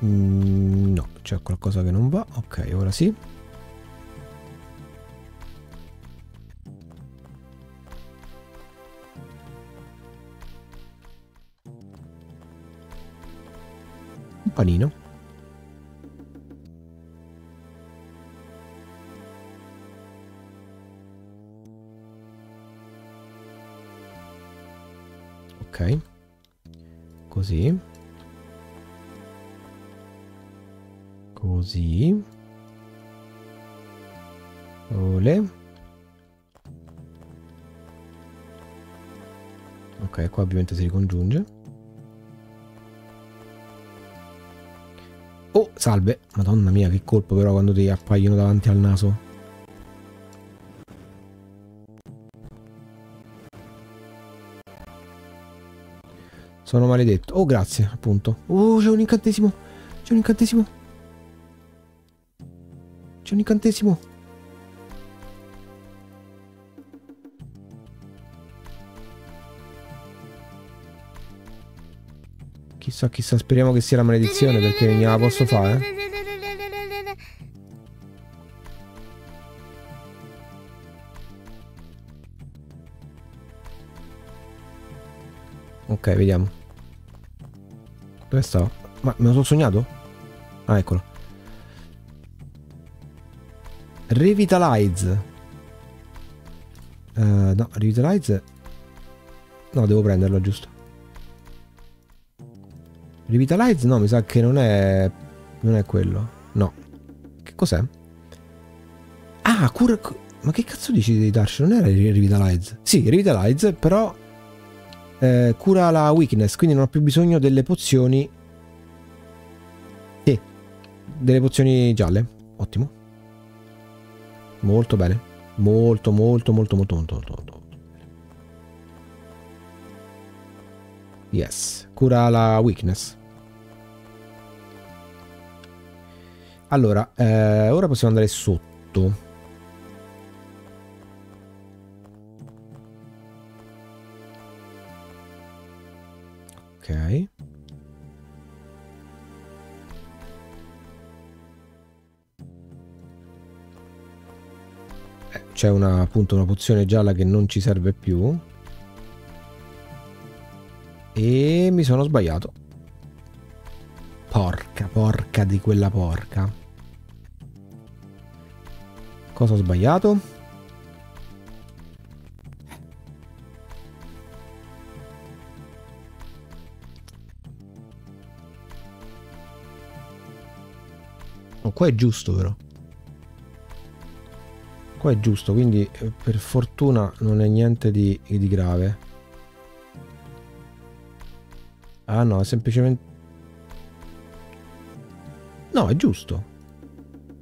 Mm, no, c'è qualcosa che non va. Ok, ora sì. Un panino. Ok, così, così, ole, ok, qua ovviamente si ricongiunge. Oh, salve, madonna mia, che colpo però quando ti appaiono davanti al naso. Sono maledetto. Oh, grazie, appunto. Oh, c'è un incantesimo. C'è un incantesimo. C'è un incantesimo. Chissà, chissà, speriamo che sia la maledizione perché non la posso fare. Ok, vediamo. Dove stavo? Ma me lo sono sognato? Ah, eccolo. Revitalize. Uh, no, Revitalize. No, devo prenderlo, giusto. Revitalize? No, mi sa che non è... Non è quello. No. Che cos'è? Ah, cura... Ma che cazzo dici di Darsch? Non era Revitalize? Sì, Revitalize, però... Eh, cura la weakness, quindi non ho più bisogno delle pozioni. Sì, delle pozioni gialle. Ottimo. Molto bene. Molto, molto, molto, molto, molto, molto, molto. Yes. Cura la weakness. Allora, eh, ora possiamo andare sotto. Ok. Eh, c'è una, appunto, una pozione gialla che non ci serve più. E mi sono sbagliato. Porca, porca di quella porca. Cosa ho sbagliato? Oh, qua è giusto però. Qua è giusto, quindi per fortuna non è niente di, di grave. Ah no, è semplicemente... No, è giusto.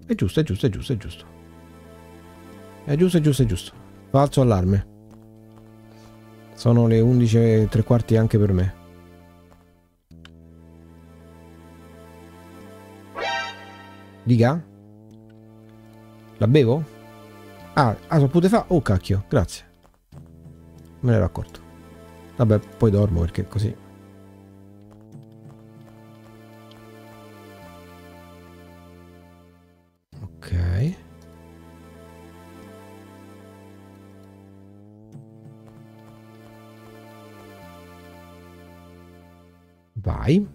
È giusto, è giusto, è giusto, è giusto. È giusto, è giusto, è giusto. Falso allarme. Sono le undici e tre quarti anche per me. Diga? La bevo? Ah, ah, lo potete fare? Oh, cacchio, grazie. Me ne ero accorto. Vabbè, poi dormo perché così... Ok... Vai.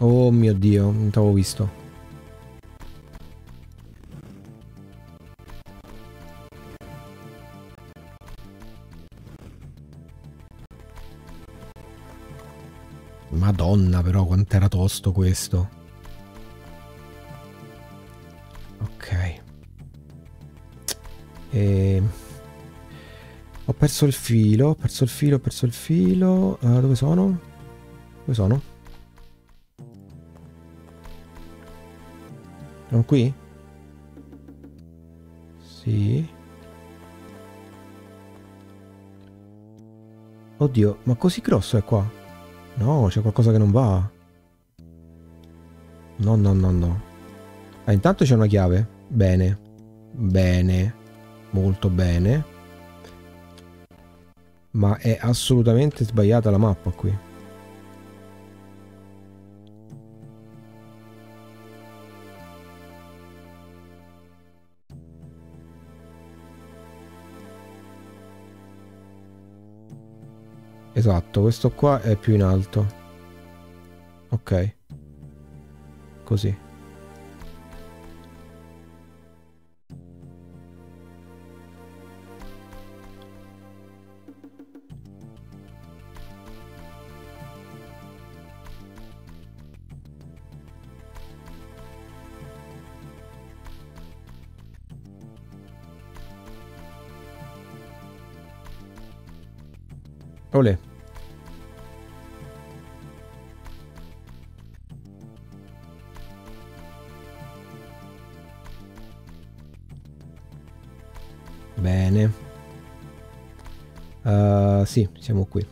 Oh mio Dio, non t'avevo visto. Madonna, però quant'era tosto questo. Ok. E... Ho perso il filo, ho perso il filo, ho perso il filo. Uh, dove sono? Dove sono? Sono qui? Sì. Oddio, ma così grosso è qua? No, c'è qualcosa che non va. No, no, no, no. Ah, intanto c'è una chiave. Bene. Bene. Molto bene. Ma è assolutamente sbagliata la mappa qui. Esatto, questo qua è più in alto. Ok. Così. Olè. Bene. Uh, sì, siamo qui.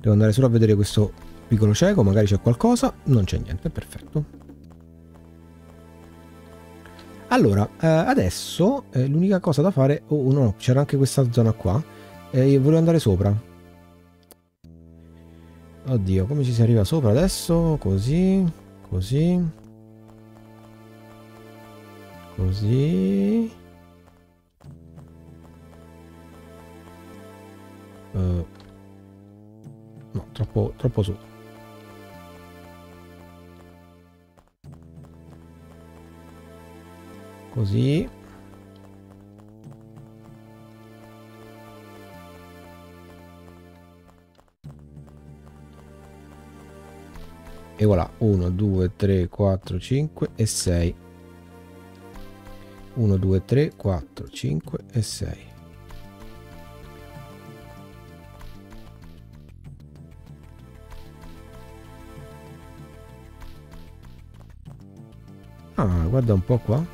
Devo andare solo a vedere questo piccolo cieco, magari c'è qualcosa. Non c'è niente, perfetto. Allora, uh, adesso eh, l'unica cosa da fare... Oh no, no, c'era anche questa zona qua. Eh, io volevo andare sopra. Oddio, come ci si arriva sopra adesso? Così, così... Così. Uh, no, troppo, troppo su. Così. E voilà, uno, due, tre, quattro, cinque e sei. uno, due, tre, quattro, cinque e sei. Ah, guarda un po' qua.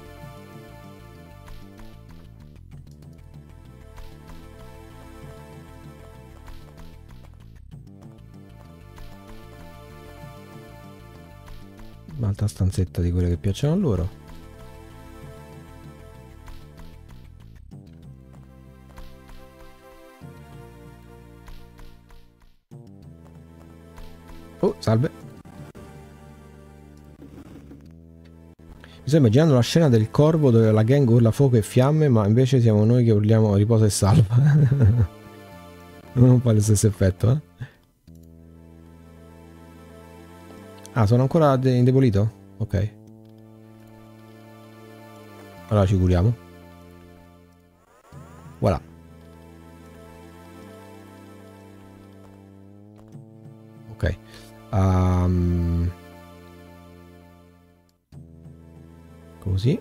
Un'altra stanzetta di quelle che piacciono a loro. Oh, salve. Mi sto immaginando la scena del corvo dove la gang urla fuoco e fiamme, ma invece siamo noi che urliamo riposa e salva. Non fa lo stesso effetto, eh? Ah, sono ancora indebolito? Ok. Allora ci curiamo. Voilà. Ok. Um... Così.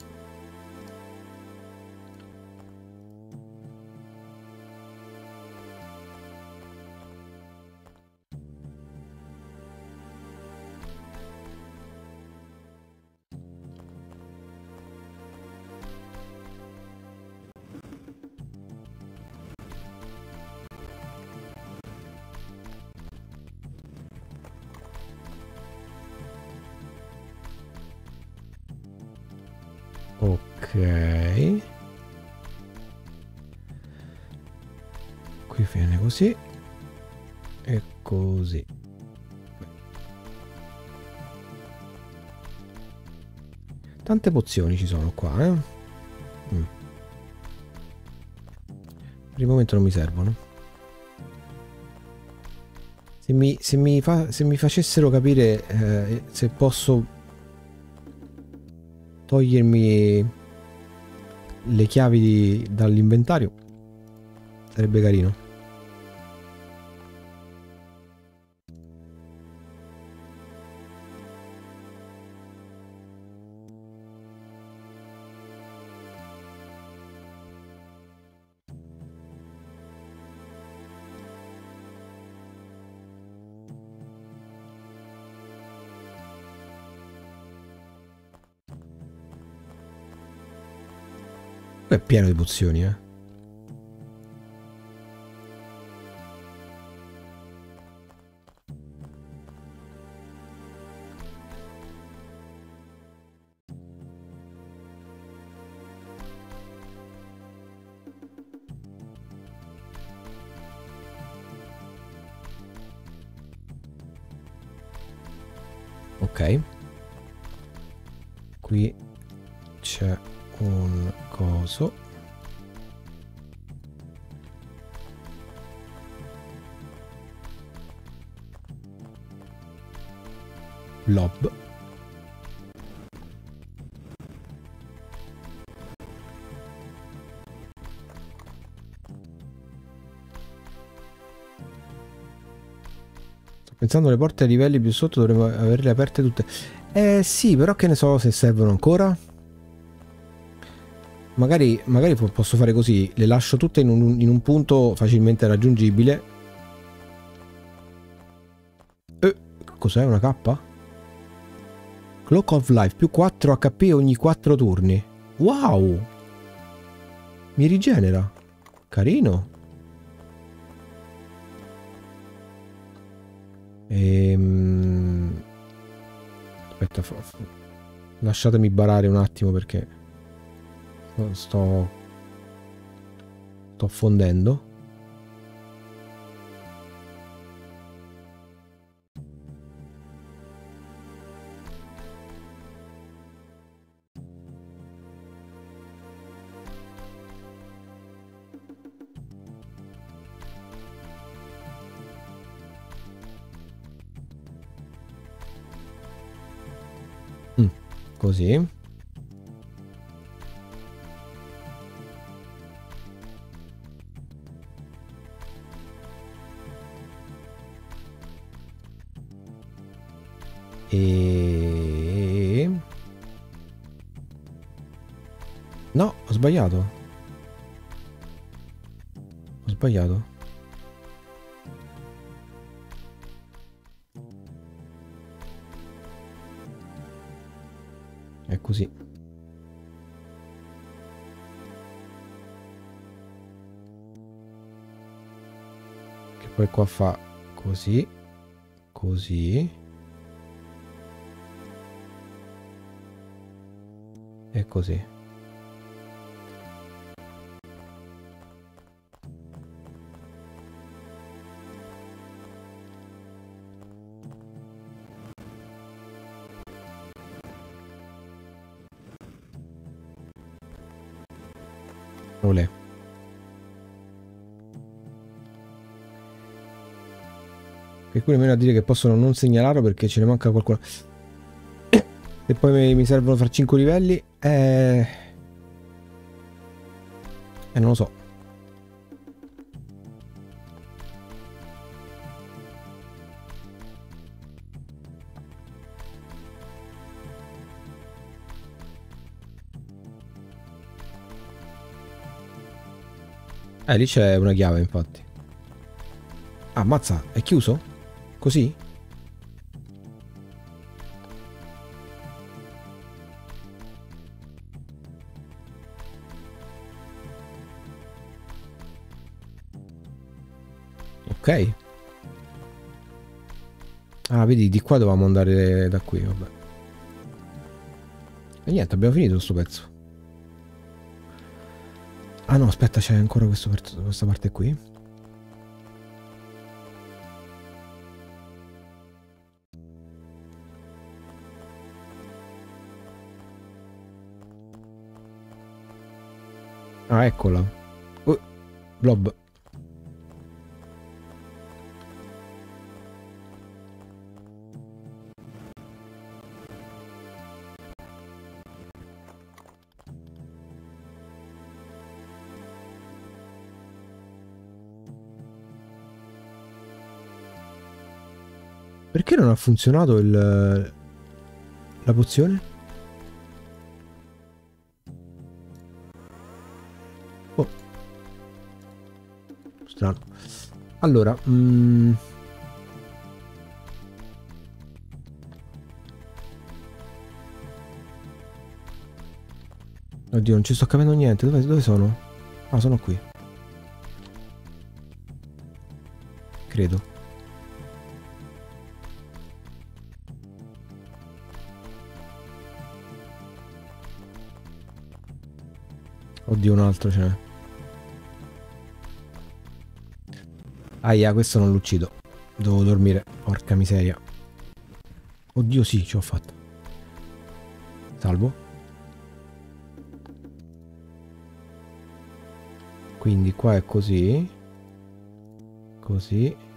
Ok, qui viene così e così. Tante pozioni ci sono qua, eh? Mm. Per il momento non mi servono. Se mi, se mi, fa, se mi facessero capire eh, se posso togliermi le chiavi dall'inventario sarebbe carino. È pieno di pozioni, eh. Ok. Qui c'è un coso. Blob. Sto pensando alle porte ai livelli più sotto dovremmo averle aperte tutte. Eh sì, però che ne so se servono ancora. Magari, magari posso fare così, le lascio tutte in un, in un punto facilmente raggiungibile. Eh, cos'è? Una K? Clock of Life, più quattro H P ogni quattro turni. Wow! Mi rigenera. Carino. Ehm... Aspetta, lasciatemi barare un attimo perché... Sto... Sto fondendo. Mm, così. E... No, ho sbagliato. Ho sbagliato. È è così. Che poi qua fa così, così e così. E qui nemmeno a dire che possono non segnalarlo perché ce ne manca qualcuno. E poi mi servono far cinque livelli. E... e non lo so. Eh, lì c'è una chiave, infatti. Ah, ammazza, è chiuso? Così? Ok. Ah, vedi, di qua dovevamo andare da qui, vabbè. E niente, abbiamo finito sto pezzo. Ah no, aspetta, c'è ancora questo, questa parte qui. Ah, eccola. Uh, blob. Perché non ha funzionato il, la pozione? Oh. Strano. Allora, mm. Oddio, non ci sto capendo niente. Dove, dove sono? Ah, sono qui. Credo. Oddio, un altro ce n'è. Aia, questo non lo uccido. Devo dormire. Porca miseria. Oddio, sì, ce l'ho fatta. Salvo. Quindi qua è così. Così.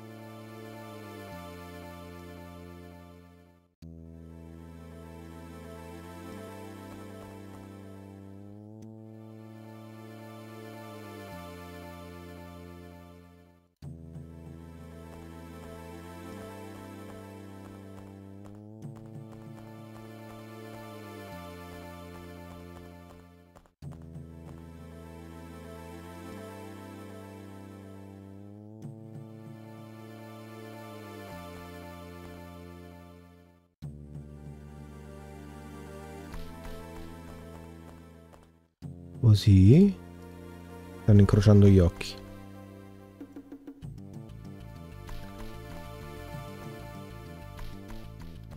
Così. Stanno incrociando gli occhi.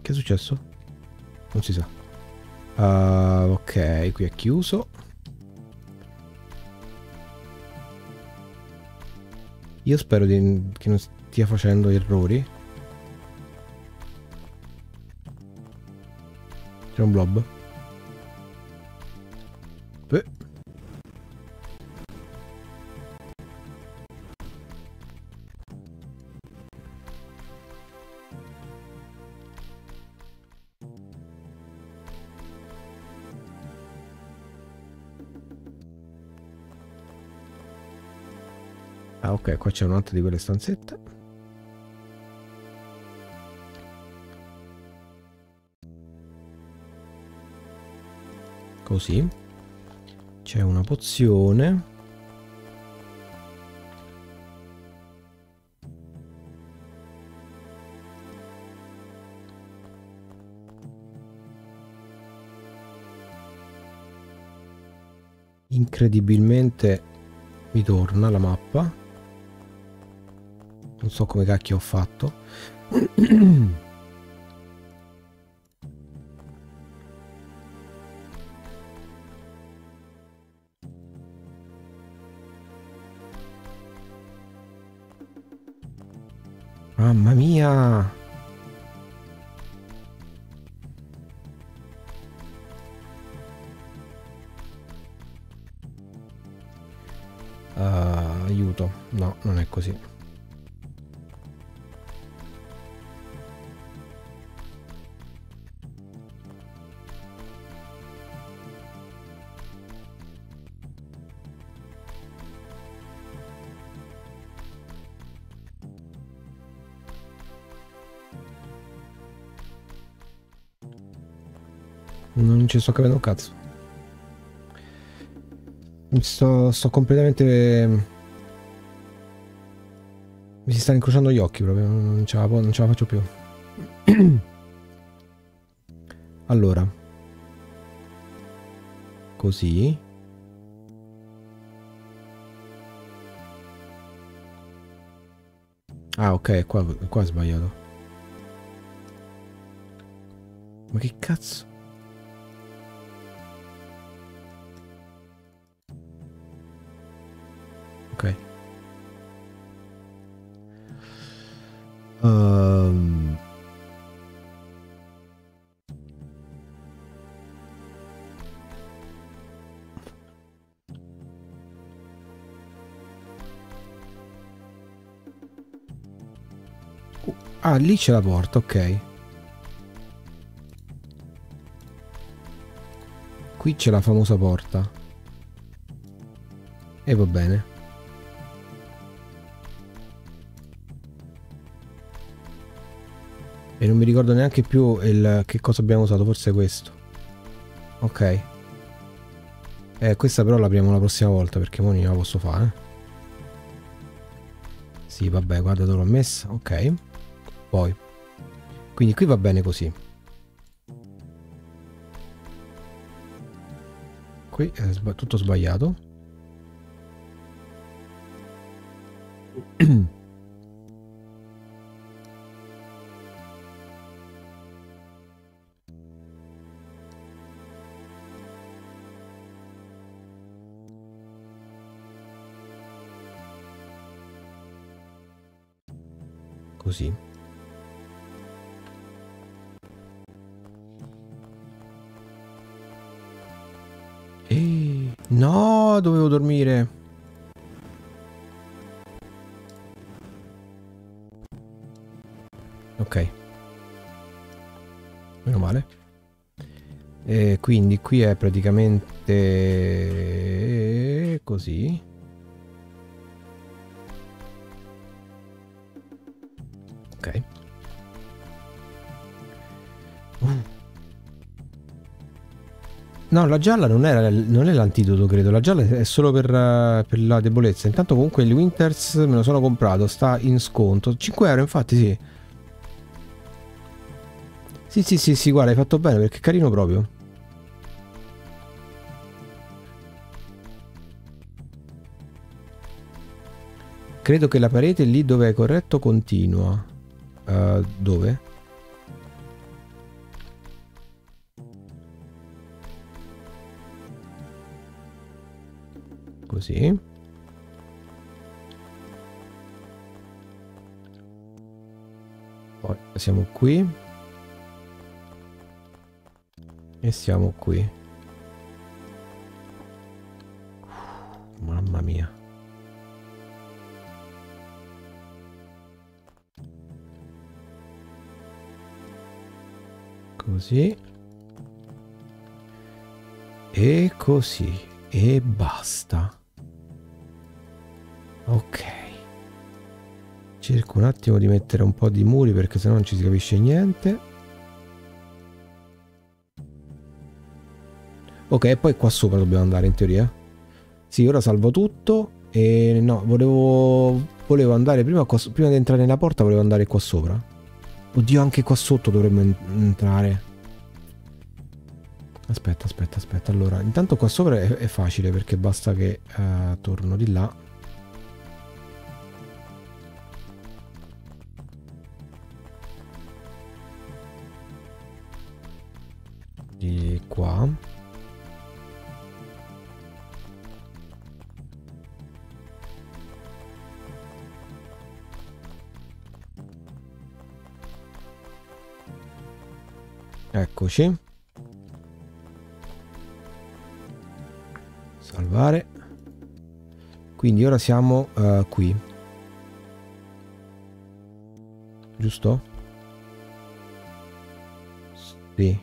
Che è successo? Non si sa. uh, Ok, qui è chiuso. Io spero di, che non stia facendo errori. C'è un blob. Beh. Ah, ok, qua c'è un'altra di quelle stanzette. Così. C'è una pozione. incredibilmente mi torna la mappa, non so come cacchio ho fatto. Mamma mia! Uh, aiuto, no, non è così. Non ci sto capendo un cazzo. Sto, sto completamente... Mi si stanno incrociando gli occhi proprio, non ce la, non ce la faccio più. Allora. Così. Ah ok, qua, qua è sbagliato. Ma che cazzo? Um. Uh, ah, lì c'è la porta, ok. Qui c'è la famosa porta. E va bene. E non mi ricordo neanche più il che cosa abbiamo usato, forse questo. Ok. Eh, questa però la apriamo la prossima volta perché mo non la posso fare. Sì, vabbè, guarda dove l'ho messa. Ok. Poi. Quindi qui va bene così. Qui è tutto sbagliato. Così. E... no, dovevo dormire. Ok. Meno male. E quindi qui è praticamente così. Ok. Uh. No, la gialla non, era, non è l'antidoto, credo. La gialla è solo per, uh, per la debolezza. Intanto comunque il Winters me lo sono comprato, sta in sconto. cinque euro, infatti, sì. Sì, sì, sì, sì, guarda, hai fatto bene perché è carino proprio. Credo che la parete lì dove è corretto continua. Uh, dove? Così. Poi siamo qui. E siamo qui. Uff, mamma mia. Così e così e basta. Ok, cerco un attimo di mettere un po' di muri perché sennò non ci si capisce niente. Ok, e poi qua sopra dobbiamo andare in teoria. Sì, ora salvo tutto e no, volevo volevo andare prima, prima di entrare nella porta volevo andare qua sopra. Oddio, anche qua sotto dovremmo entrare. Aspetta, aspetta, aspetta. Allora, intanto qua sopra è, è facile perché basta che uh, torno di là. Di qua. Eccoci. Salvare. Quindi ora siamo uh, qui. Giusto? Sì.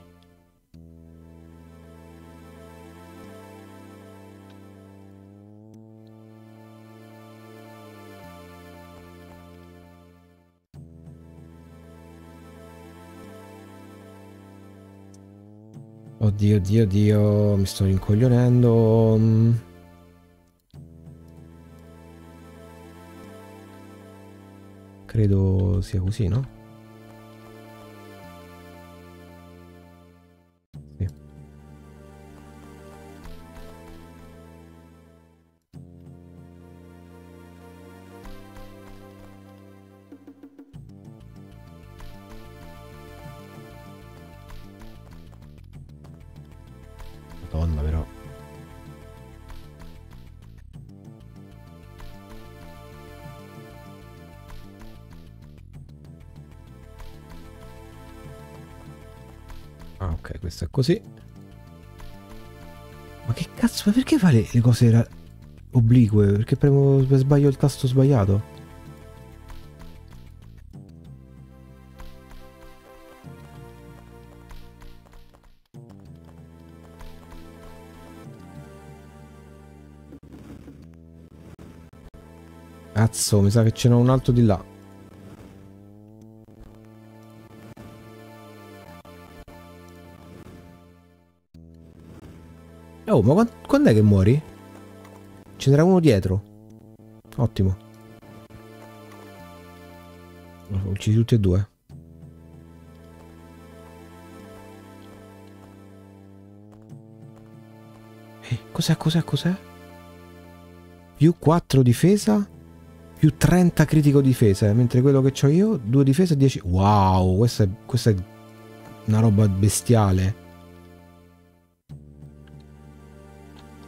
Oddio, oddio, oddio, mi sto rincoglionendo. Credo sia così, no? Sì. Madonna, però. Ah, ok, questo è così. Ma che cazzo, ma perché fa le, le cose oblique? Perché premo, sbaglio il tasto sbagliato? Cazzo, mi sa che ce n'è un altro di là. Oh, ma quando è che muori? Ce n'era uno dietro. Ottimo. Uccidi tutti e due. Eh, cos'è, cos'è, cos'è? Più quattro difesa? Più trenta critico difesa, mentre quello che ho io, due difesa e dieci... Wow, questa è, questa è una roba bestiale.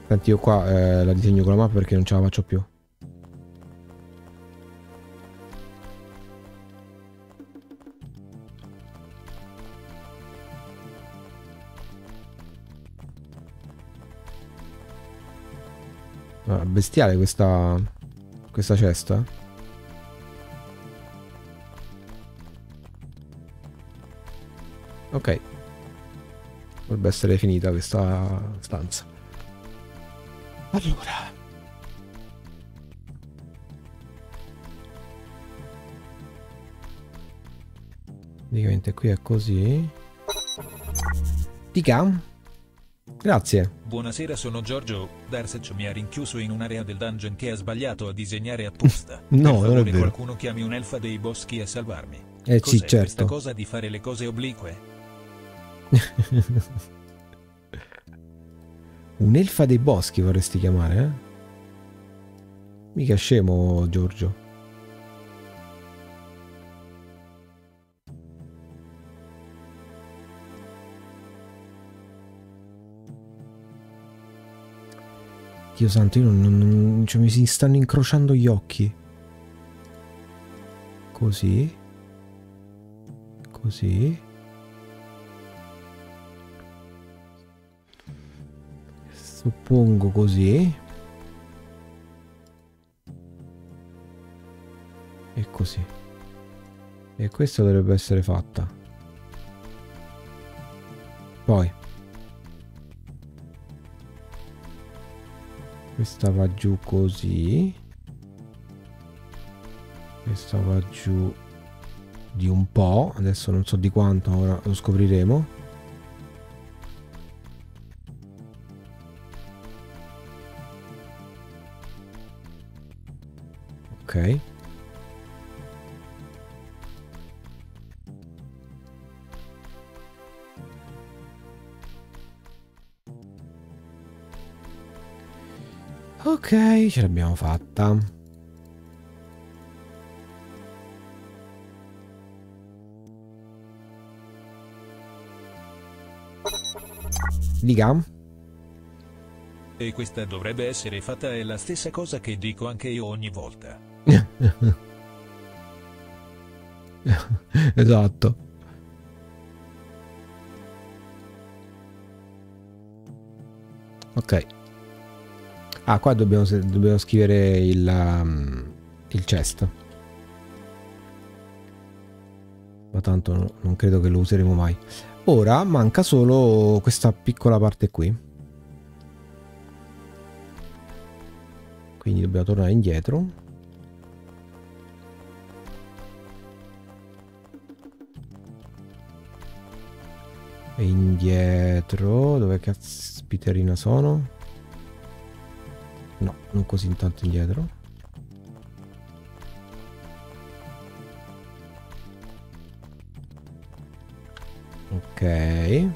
Senti, io qua eh, la disegno con la mappa perché non ce la faccio più. Ah, bestiale questa... questa cesta. Ok, dovrebbe essere finita questa stanza. Allora, praticamente qui è così. Dica. Grazie. Buonasera, sono Giorgio. Darsch mi ha rinchiuso in un'area del dungeon che ha sbagliato a disegnare apposta. No, per favore, non è vero. Qualcuno chiami un'elfa dei boschi a salvarmi. Eh sì, certo. Questa cosa di fare le cose oblique. Un'elfa dei boschi vorresti chiamare, eh? Mica scemo, Giorgio. Dio santo, io non, non, cioè mi si stanno incrociando gli occhi. Così. Così. Suppongo così. E così. E questo dovrebbe essere fatta. Poi. Questa va giù così. Questa va giù di un po'. Adesso non so di quanto, ora lo scopriremo. Ok. Ok, ce l'abbiamo fatta. Diga. E questa dovrebbe essere fatta, è la stessa cosa che dico anche io ogni volta. Esatto. Ok. Ah, qua dobbiamo, dobbiamo scrivere il, um, il chest. Ma tanto no, non credo che lo useremo mai. Ora manca solo questa piccola parte qui. Quindi dobbiamo tornare indietro. E indietro... Dove caspiterina sono? No, non così intanto indietro. Ok.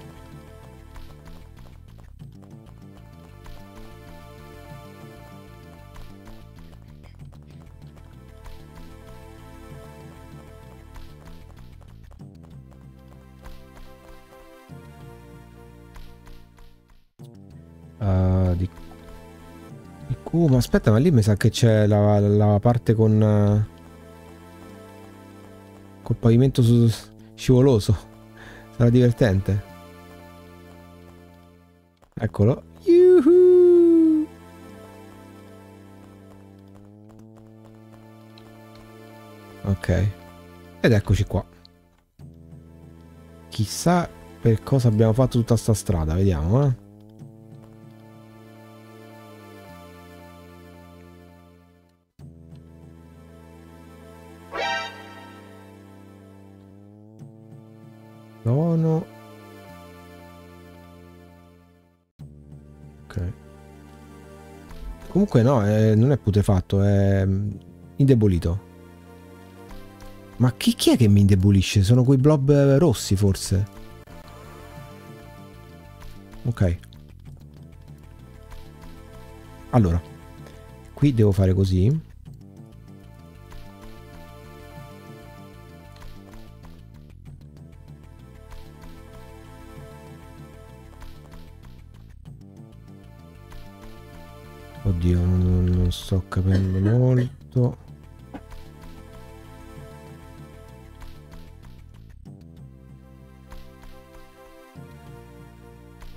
Uh, di... di Q, ma aspetta, ma lì mi sa che c'è la, la parte con uh, col pavimento su, scivoloso. Sarà divertente. Eccolo. Yuhu! Ok. Ed eccoci qua. Chissà per cosa abbiamo fatto tutta sta strada, vediamo, eh. Ok. Comunque no, eh, non è putrefatto, è indebolito. Ma chi, chi è che mi indebolisce? Sono quei blob rossi forse. Ok. Allora, qui devo fare così. Oddio, non, non sto capendo molto.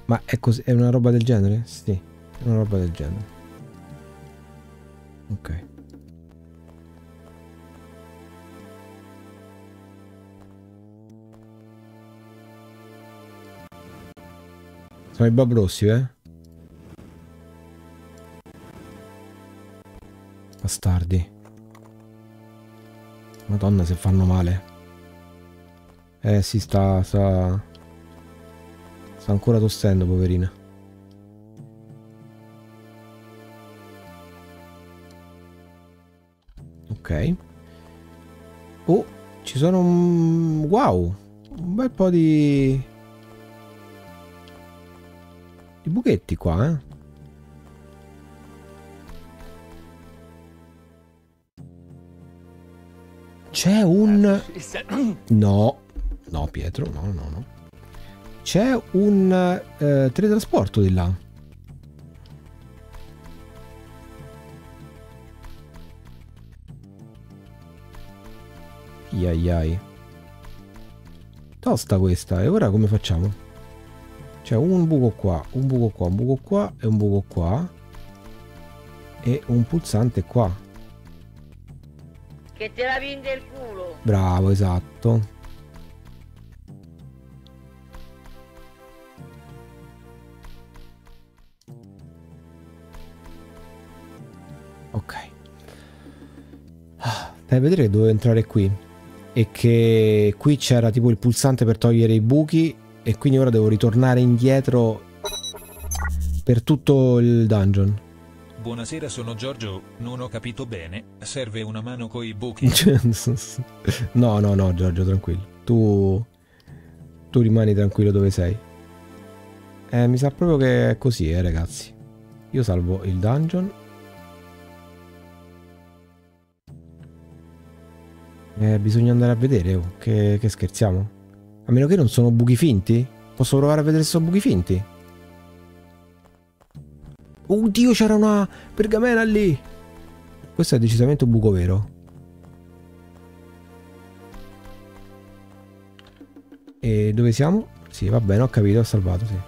Ma è così, è una roba del genere? Sì, è una roba del genere. Ok. Sono i Bob Rossi, eh? Bastardi. Madonna se fanno male. Eh si sta, sta Sta ancora tossendo, poverina. Ok. Oh, ci sono un... wow, un bel po' di Di buchetti qua, eh. C'è un... no, no Pietro, no, no, no. C'è un eh, teletrasporto di là. Iaiai. Tosta questa, e ora come facciamo? C'è un buco qua, un buco qua, un buco qua e un buco qua. E un pulsante qua. Che te la vinde il culo. Bravo, esatto. Ok. Ah, dai, vedere che dovevo entrare qui. E che qui c'era tipo il pulsante per togliere i buchi. E quindi ora devo ritornare indietro per tutto il dungeon. Buonasera, sono Giorgio, non ho capito bene, serve una mano coi buchi? No, no, no Giorgio, tranquillo, tu, tu rimani tranquillo dove sei. Eh, mi sa proprio che è così, eh ragazzi. Io salvo il dungeon, Eh, bisogna andare a vedere, oh, che, che scherziamo. A meno che non sono buchi finti. Posso provare a vedere se sono buchi finti? Oddio, c'era una pergamena lì. Questo è decisamente un buco vero. E dove siamo? Sì, va bene, ho capito, ho salvato, sì.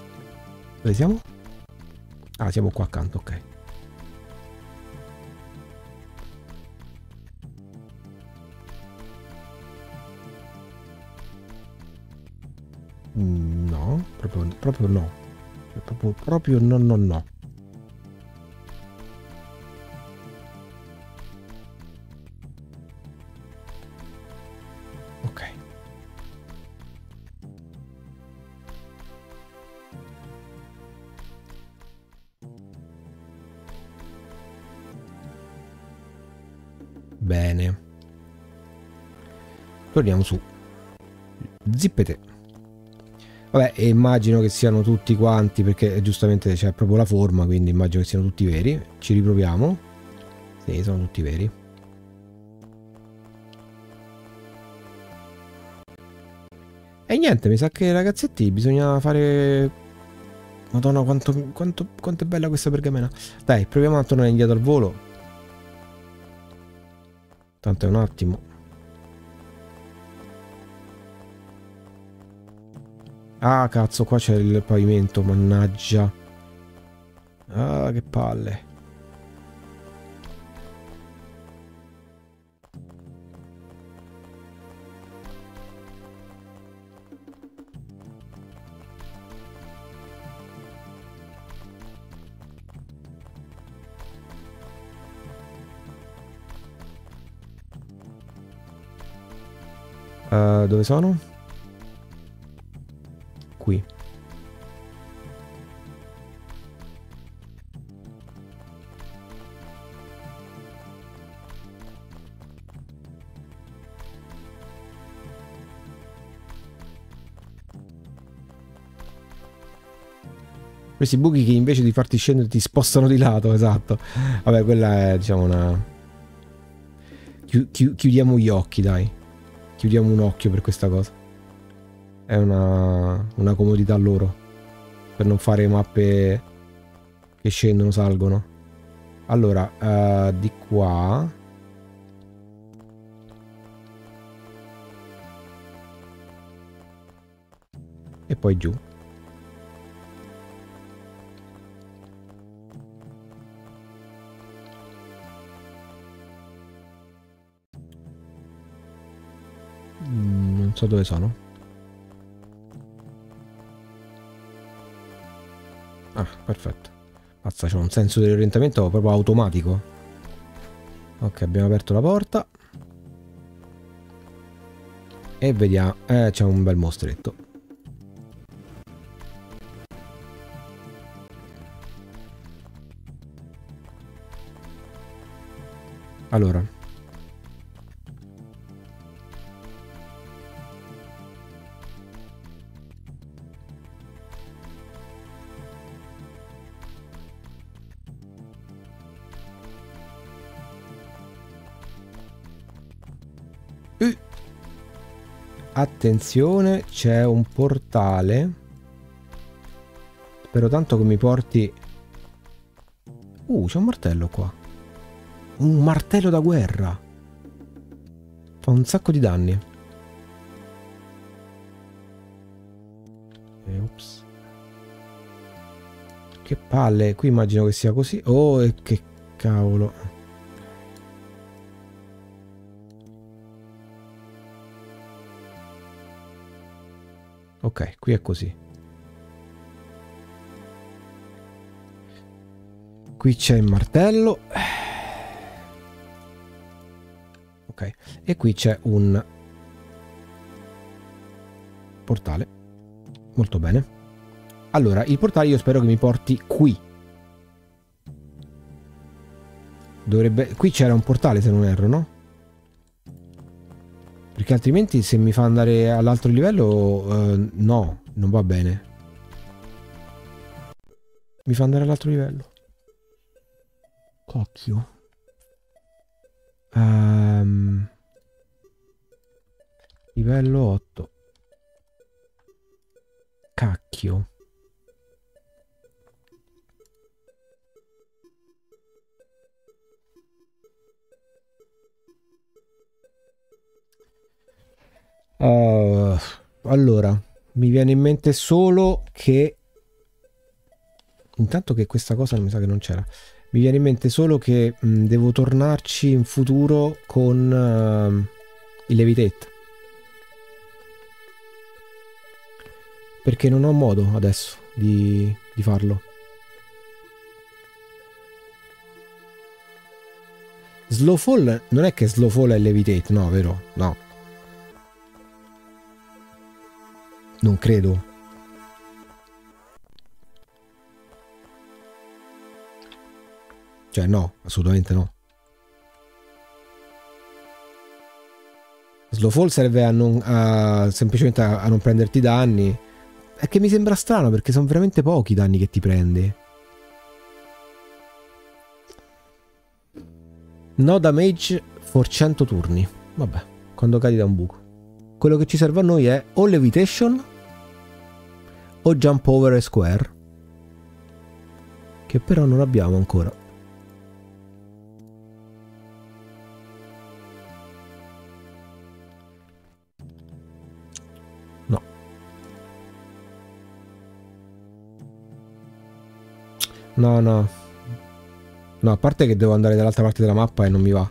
Dove siamo? Ah, siamo qua accanto, ok. No, proprio, proprio no. Proprio, proprio no, no, no. Ok. Bene. Torniamo su. Zippete. Vabbè, immagino che siano tutti quanti, perché giustamente c'è proprio la forma, quindi immagino che siano tutti veri. Ci riproviamo. Sì, sono tutti veri. E niente, mi sa che ragazzetti bisogna fare... Madonna, quanto, quanto, quanto è bella questa pergamena. Dai, proviamo a tornare indietro al volo. Tanto è un attimo. Ah, cazzo, qua c'è il pavimento, mannaggia. Ah, che palle. Uh, dove sono? Qui. Questi buchi che invece di farti scendere ti spostano di lato, esatto. Vabbè, quella è, diciamo, una... Chi chi chiudiamo gli occhi, dai. Chiudiamo un occhio per questa cosa. È una, una comodità loro, per non fare mappe che scendono, salgono. Allora, uh, di qua. E poi giù. Mm, non so dove sono. Ah, perfetto. Mazza, c'è un senso dell'orientamento proprio automatico. Ok, abbiamo aperto la porta. E vediamo. Eh, c'è un bel mostretto. Allora. Attenzione, c'è un portale. Spero tanto che mi porti... Uh, c'è un martello qua. Un martello da guerra. Fa un sacco di danni. E, ups. Che palle. Qui immagino che sia così. Oh, e che cavolo. Ok, qui è così. Qui c'è il martello. Ok, e qui c'è un portale. Molto bene. Allora, il portale io spero che mi porti qui. Dovrebbe... Qui c'era un portale, se non erro, no? Perché altrimenti se mi fa andare all'altro livello, eh, no, non va bene. Mi fa andare all'altro livello. Cocchio. Um, Livello otto. Cacchio. Uh, allora, mi viene in mente solo che... Intanto che questa cosa mi sa che non c'era. Mi viene in mente solo che mh, devo tornarci in futuro con uh, il levitate. Perché non ho modo adesso di, di farlo. Slowfall non è che Slowfall è levitate, no, vero? No. Non credo. Cioè no, assolutamente no. Slowfall serve a non, a, semplicemente a, a non prenderti danni. È che mi sembra strano perché sono veramente pochi i danni che ti prendi. No damage for cento turni. Vabbè, quando cadi da un buco. Quello che ci serve a noi è o levitation o jump over a square. Che però non abbiamo ancora. No, no. No, a parte che devo andare dall'altra parte della mappa e non mi va.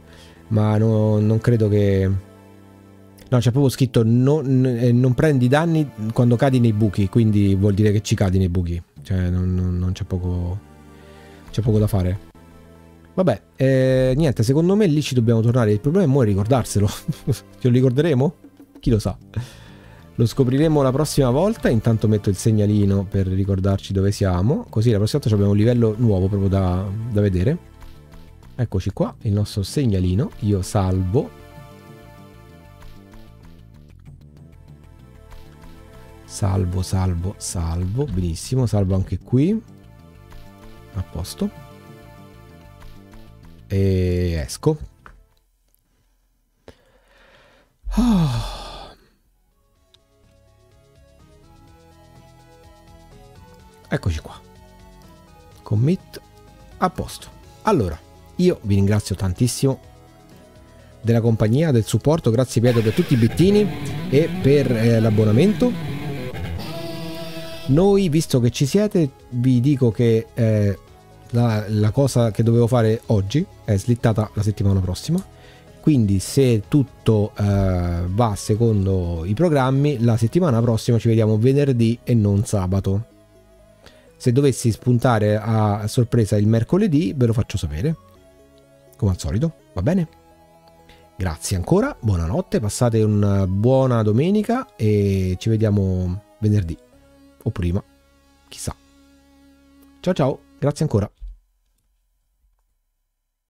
Ma no, non credo che... No, c'è proprio scritto no, non prendi danni quando cadi nei buchi. Quindi vuol dire che ci cadi nei buchi. Cioè, non, non, non c'è poco... C'è poco da fare. Vabbè, eh, niente, secondo me lì ci dobbiamo tornare. Il problema è mo' ricordarselo. Ce lo ricorderemo? Chi lo sa. Lo scopriremo la prossima volta. Intanto metto il segnalino per ricordarci dove siamo. Così la prossima volta abbiamo un livello nuovo proprio da, da vedere. Eccoci qua, il nostro segnalino. Io salvo. Salvo, salvo, salvo. Benissimo, salvo anche qui. A posto. E esco. Oh. Eccoci qua, commit, a posto. Allora, io vi ringrazio tantissimo della compagnia, del supporto, grazie Pietro per tutti i bittini e per eh, l'abbonamento. Noi, visto che ci siete, vi dico che eh, la, la cosa che dovevo fare oggi è slittata la settimana prossima, quindi se tutto eh, va secondo i programmi, la settimana prossima ci vediamo venerdì e non sabato. Se dovessi spuntare a sorpresa il mercoledì, ve lo faccio sapere, come al solito, va bene? Grazie ancora, buonanotte, passate una buona domenica e ci vediamo venerdì, o prima, chissà. Ciao ciao, grazie ancora.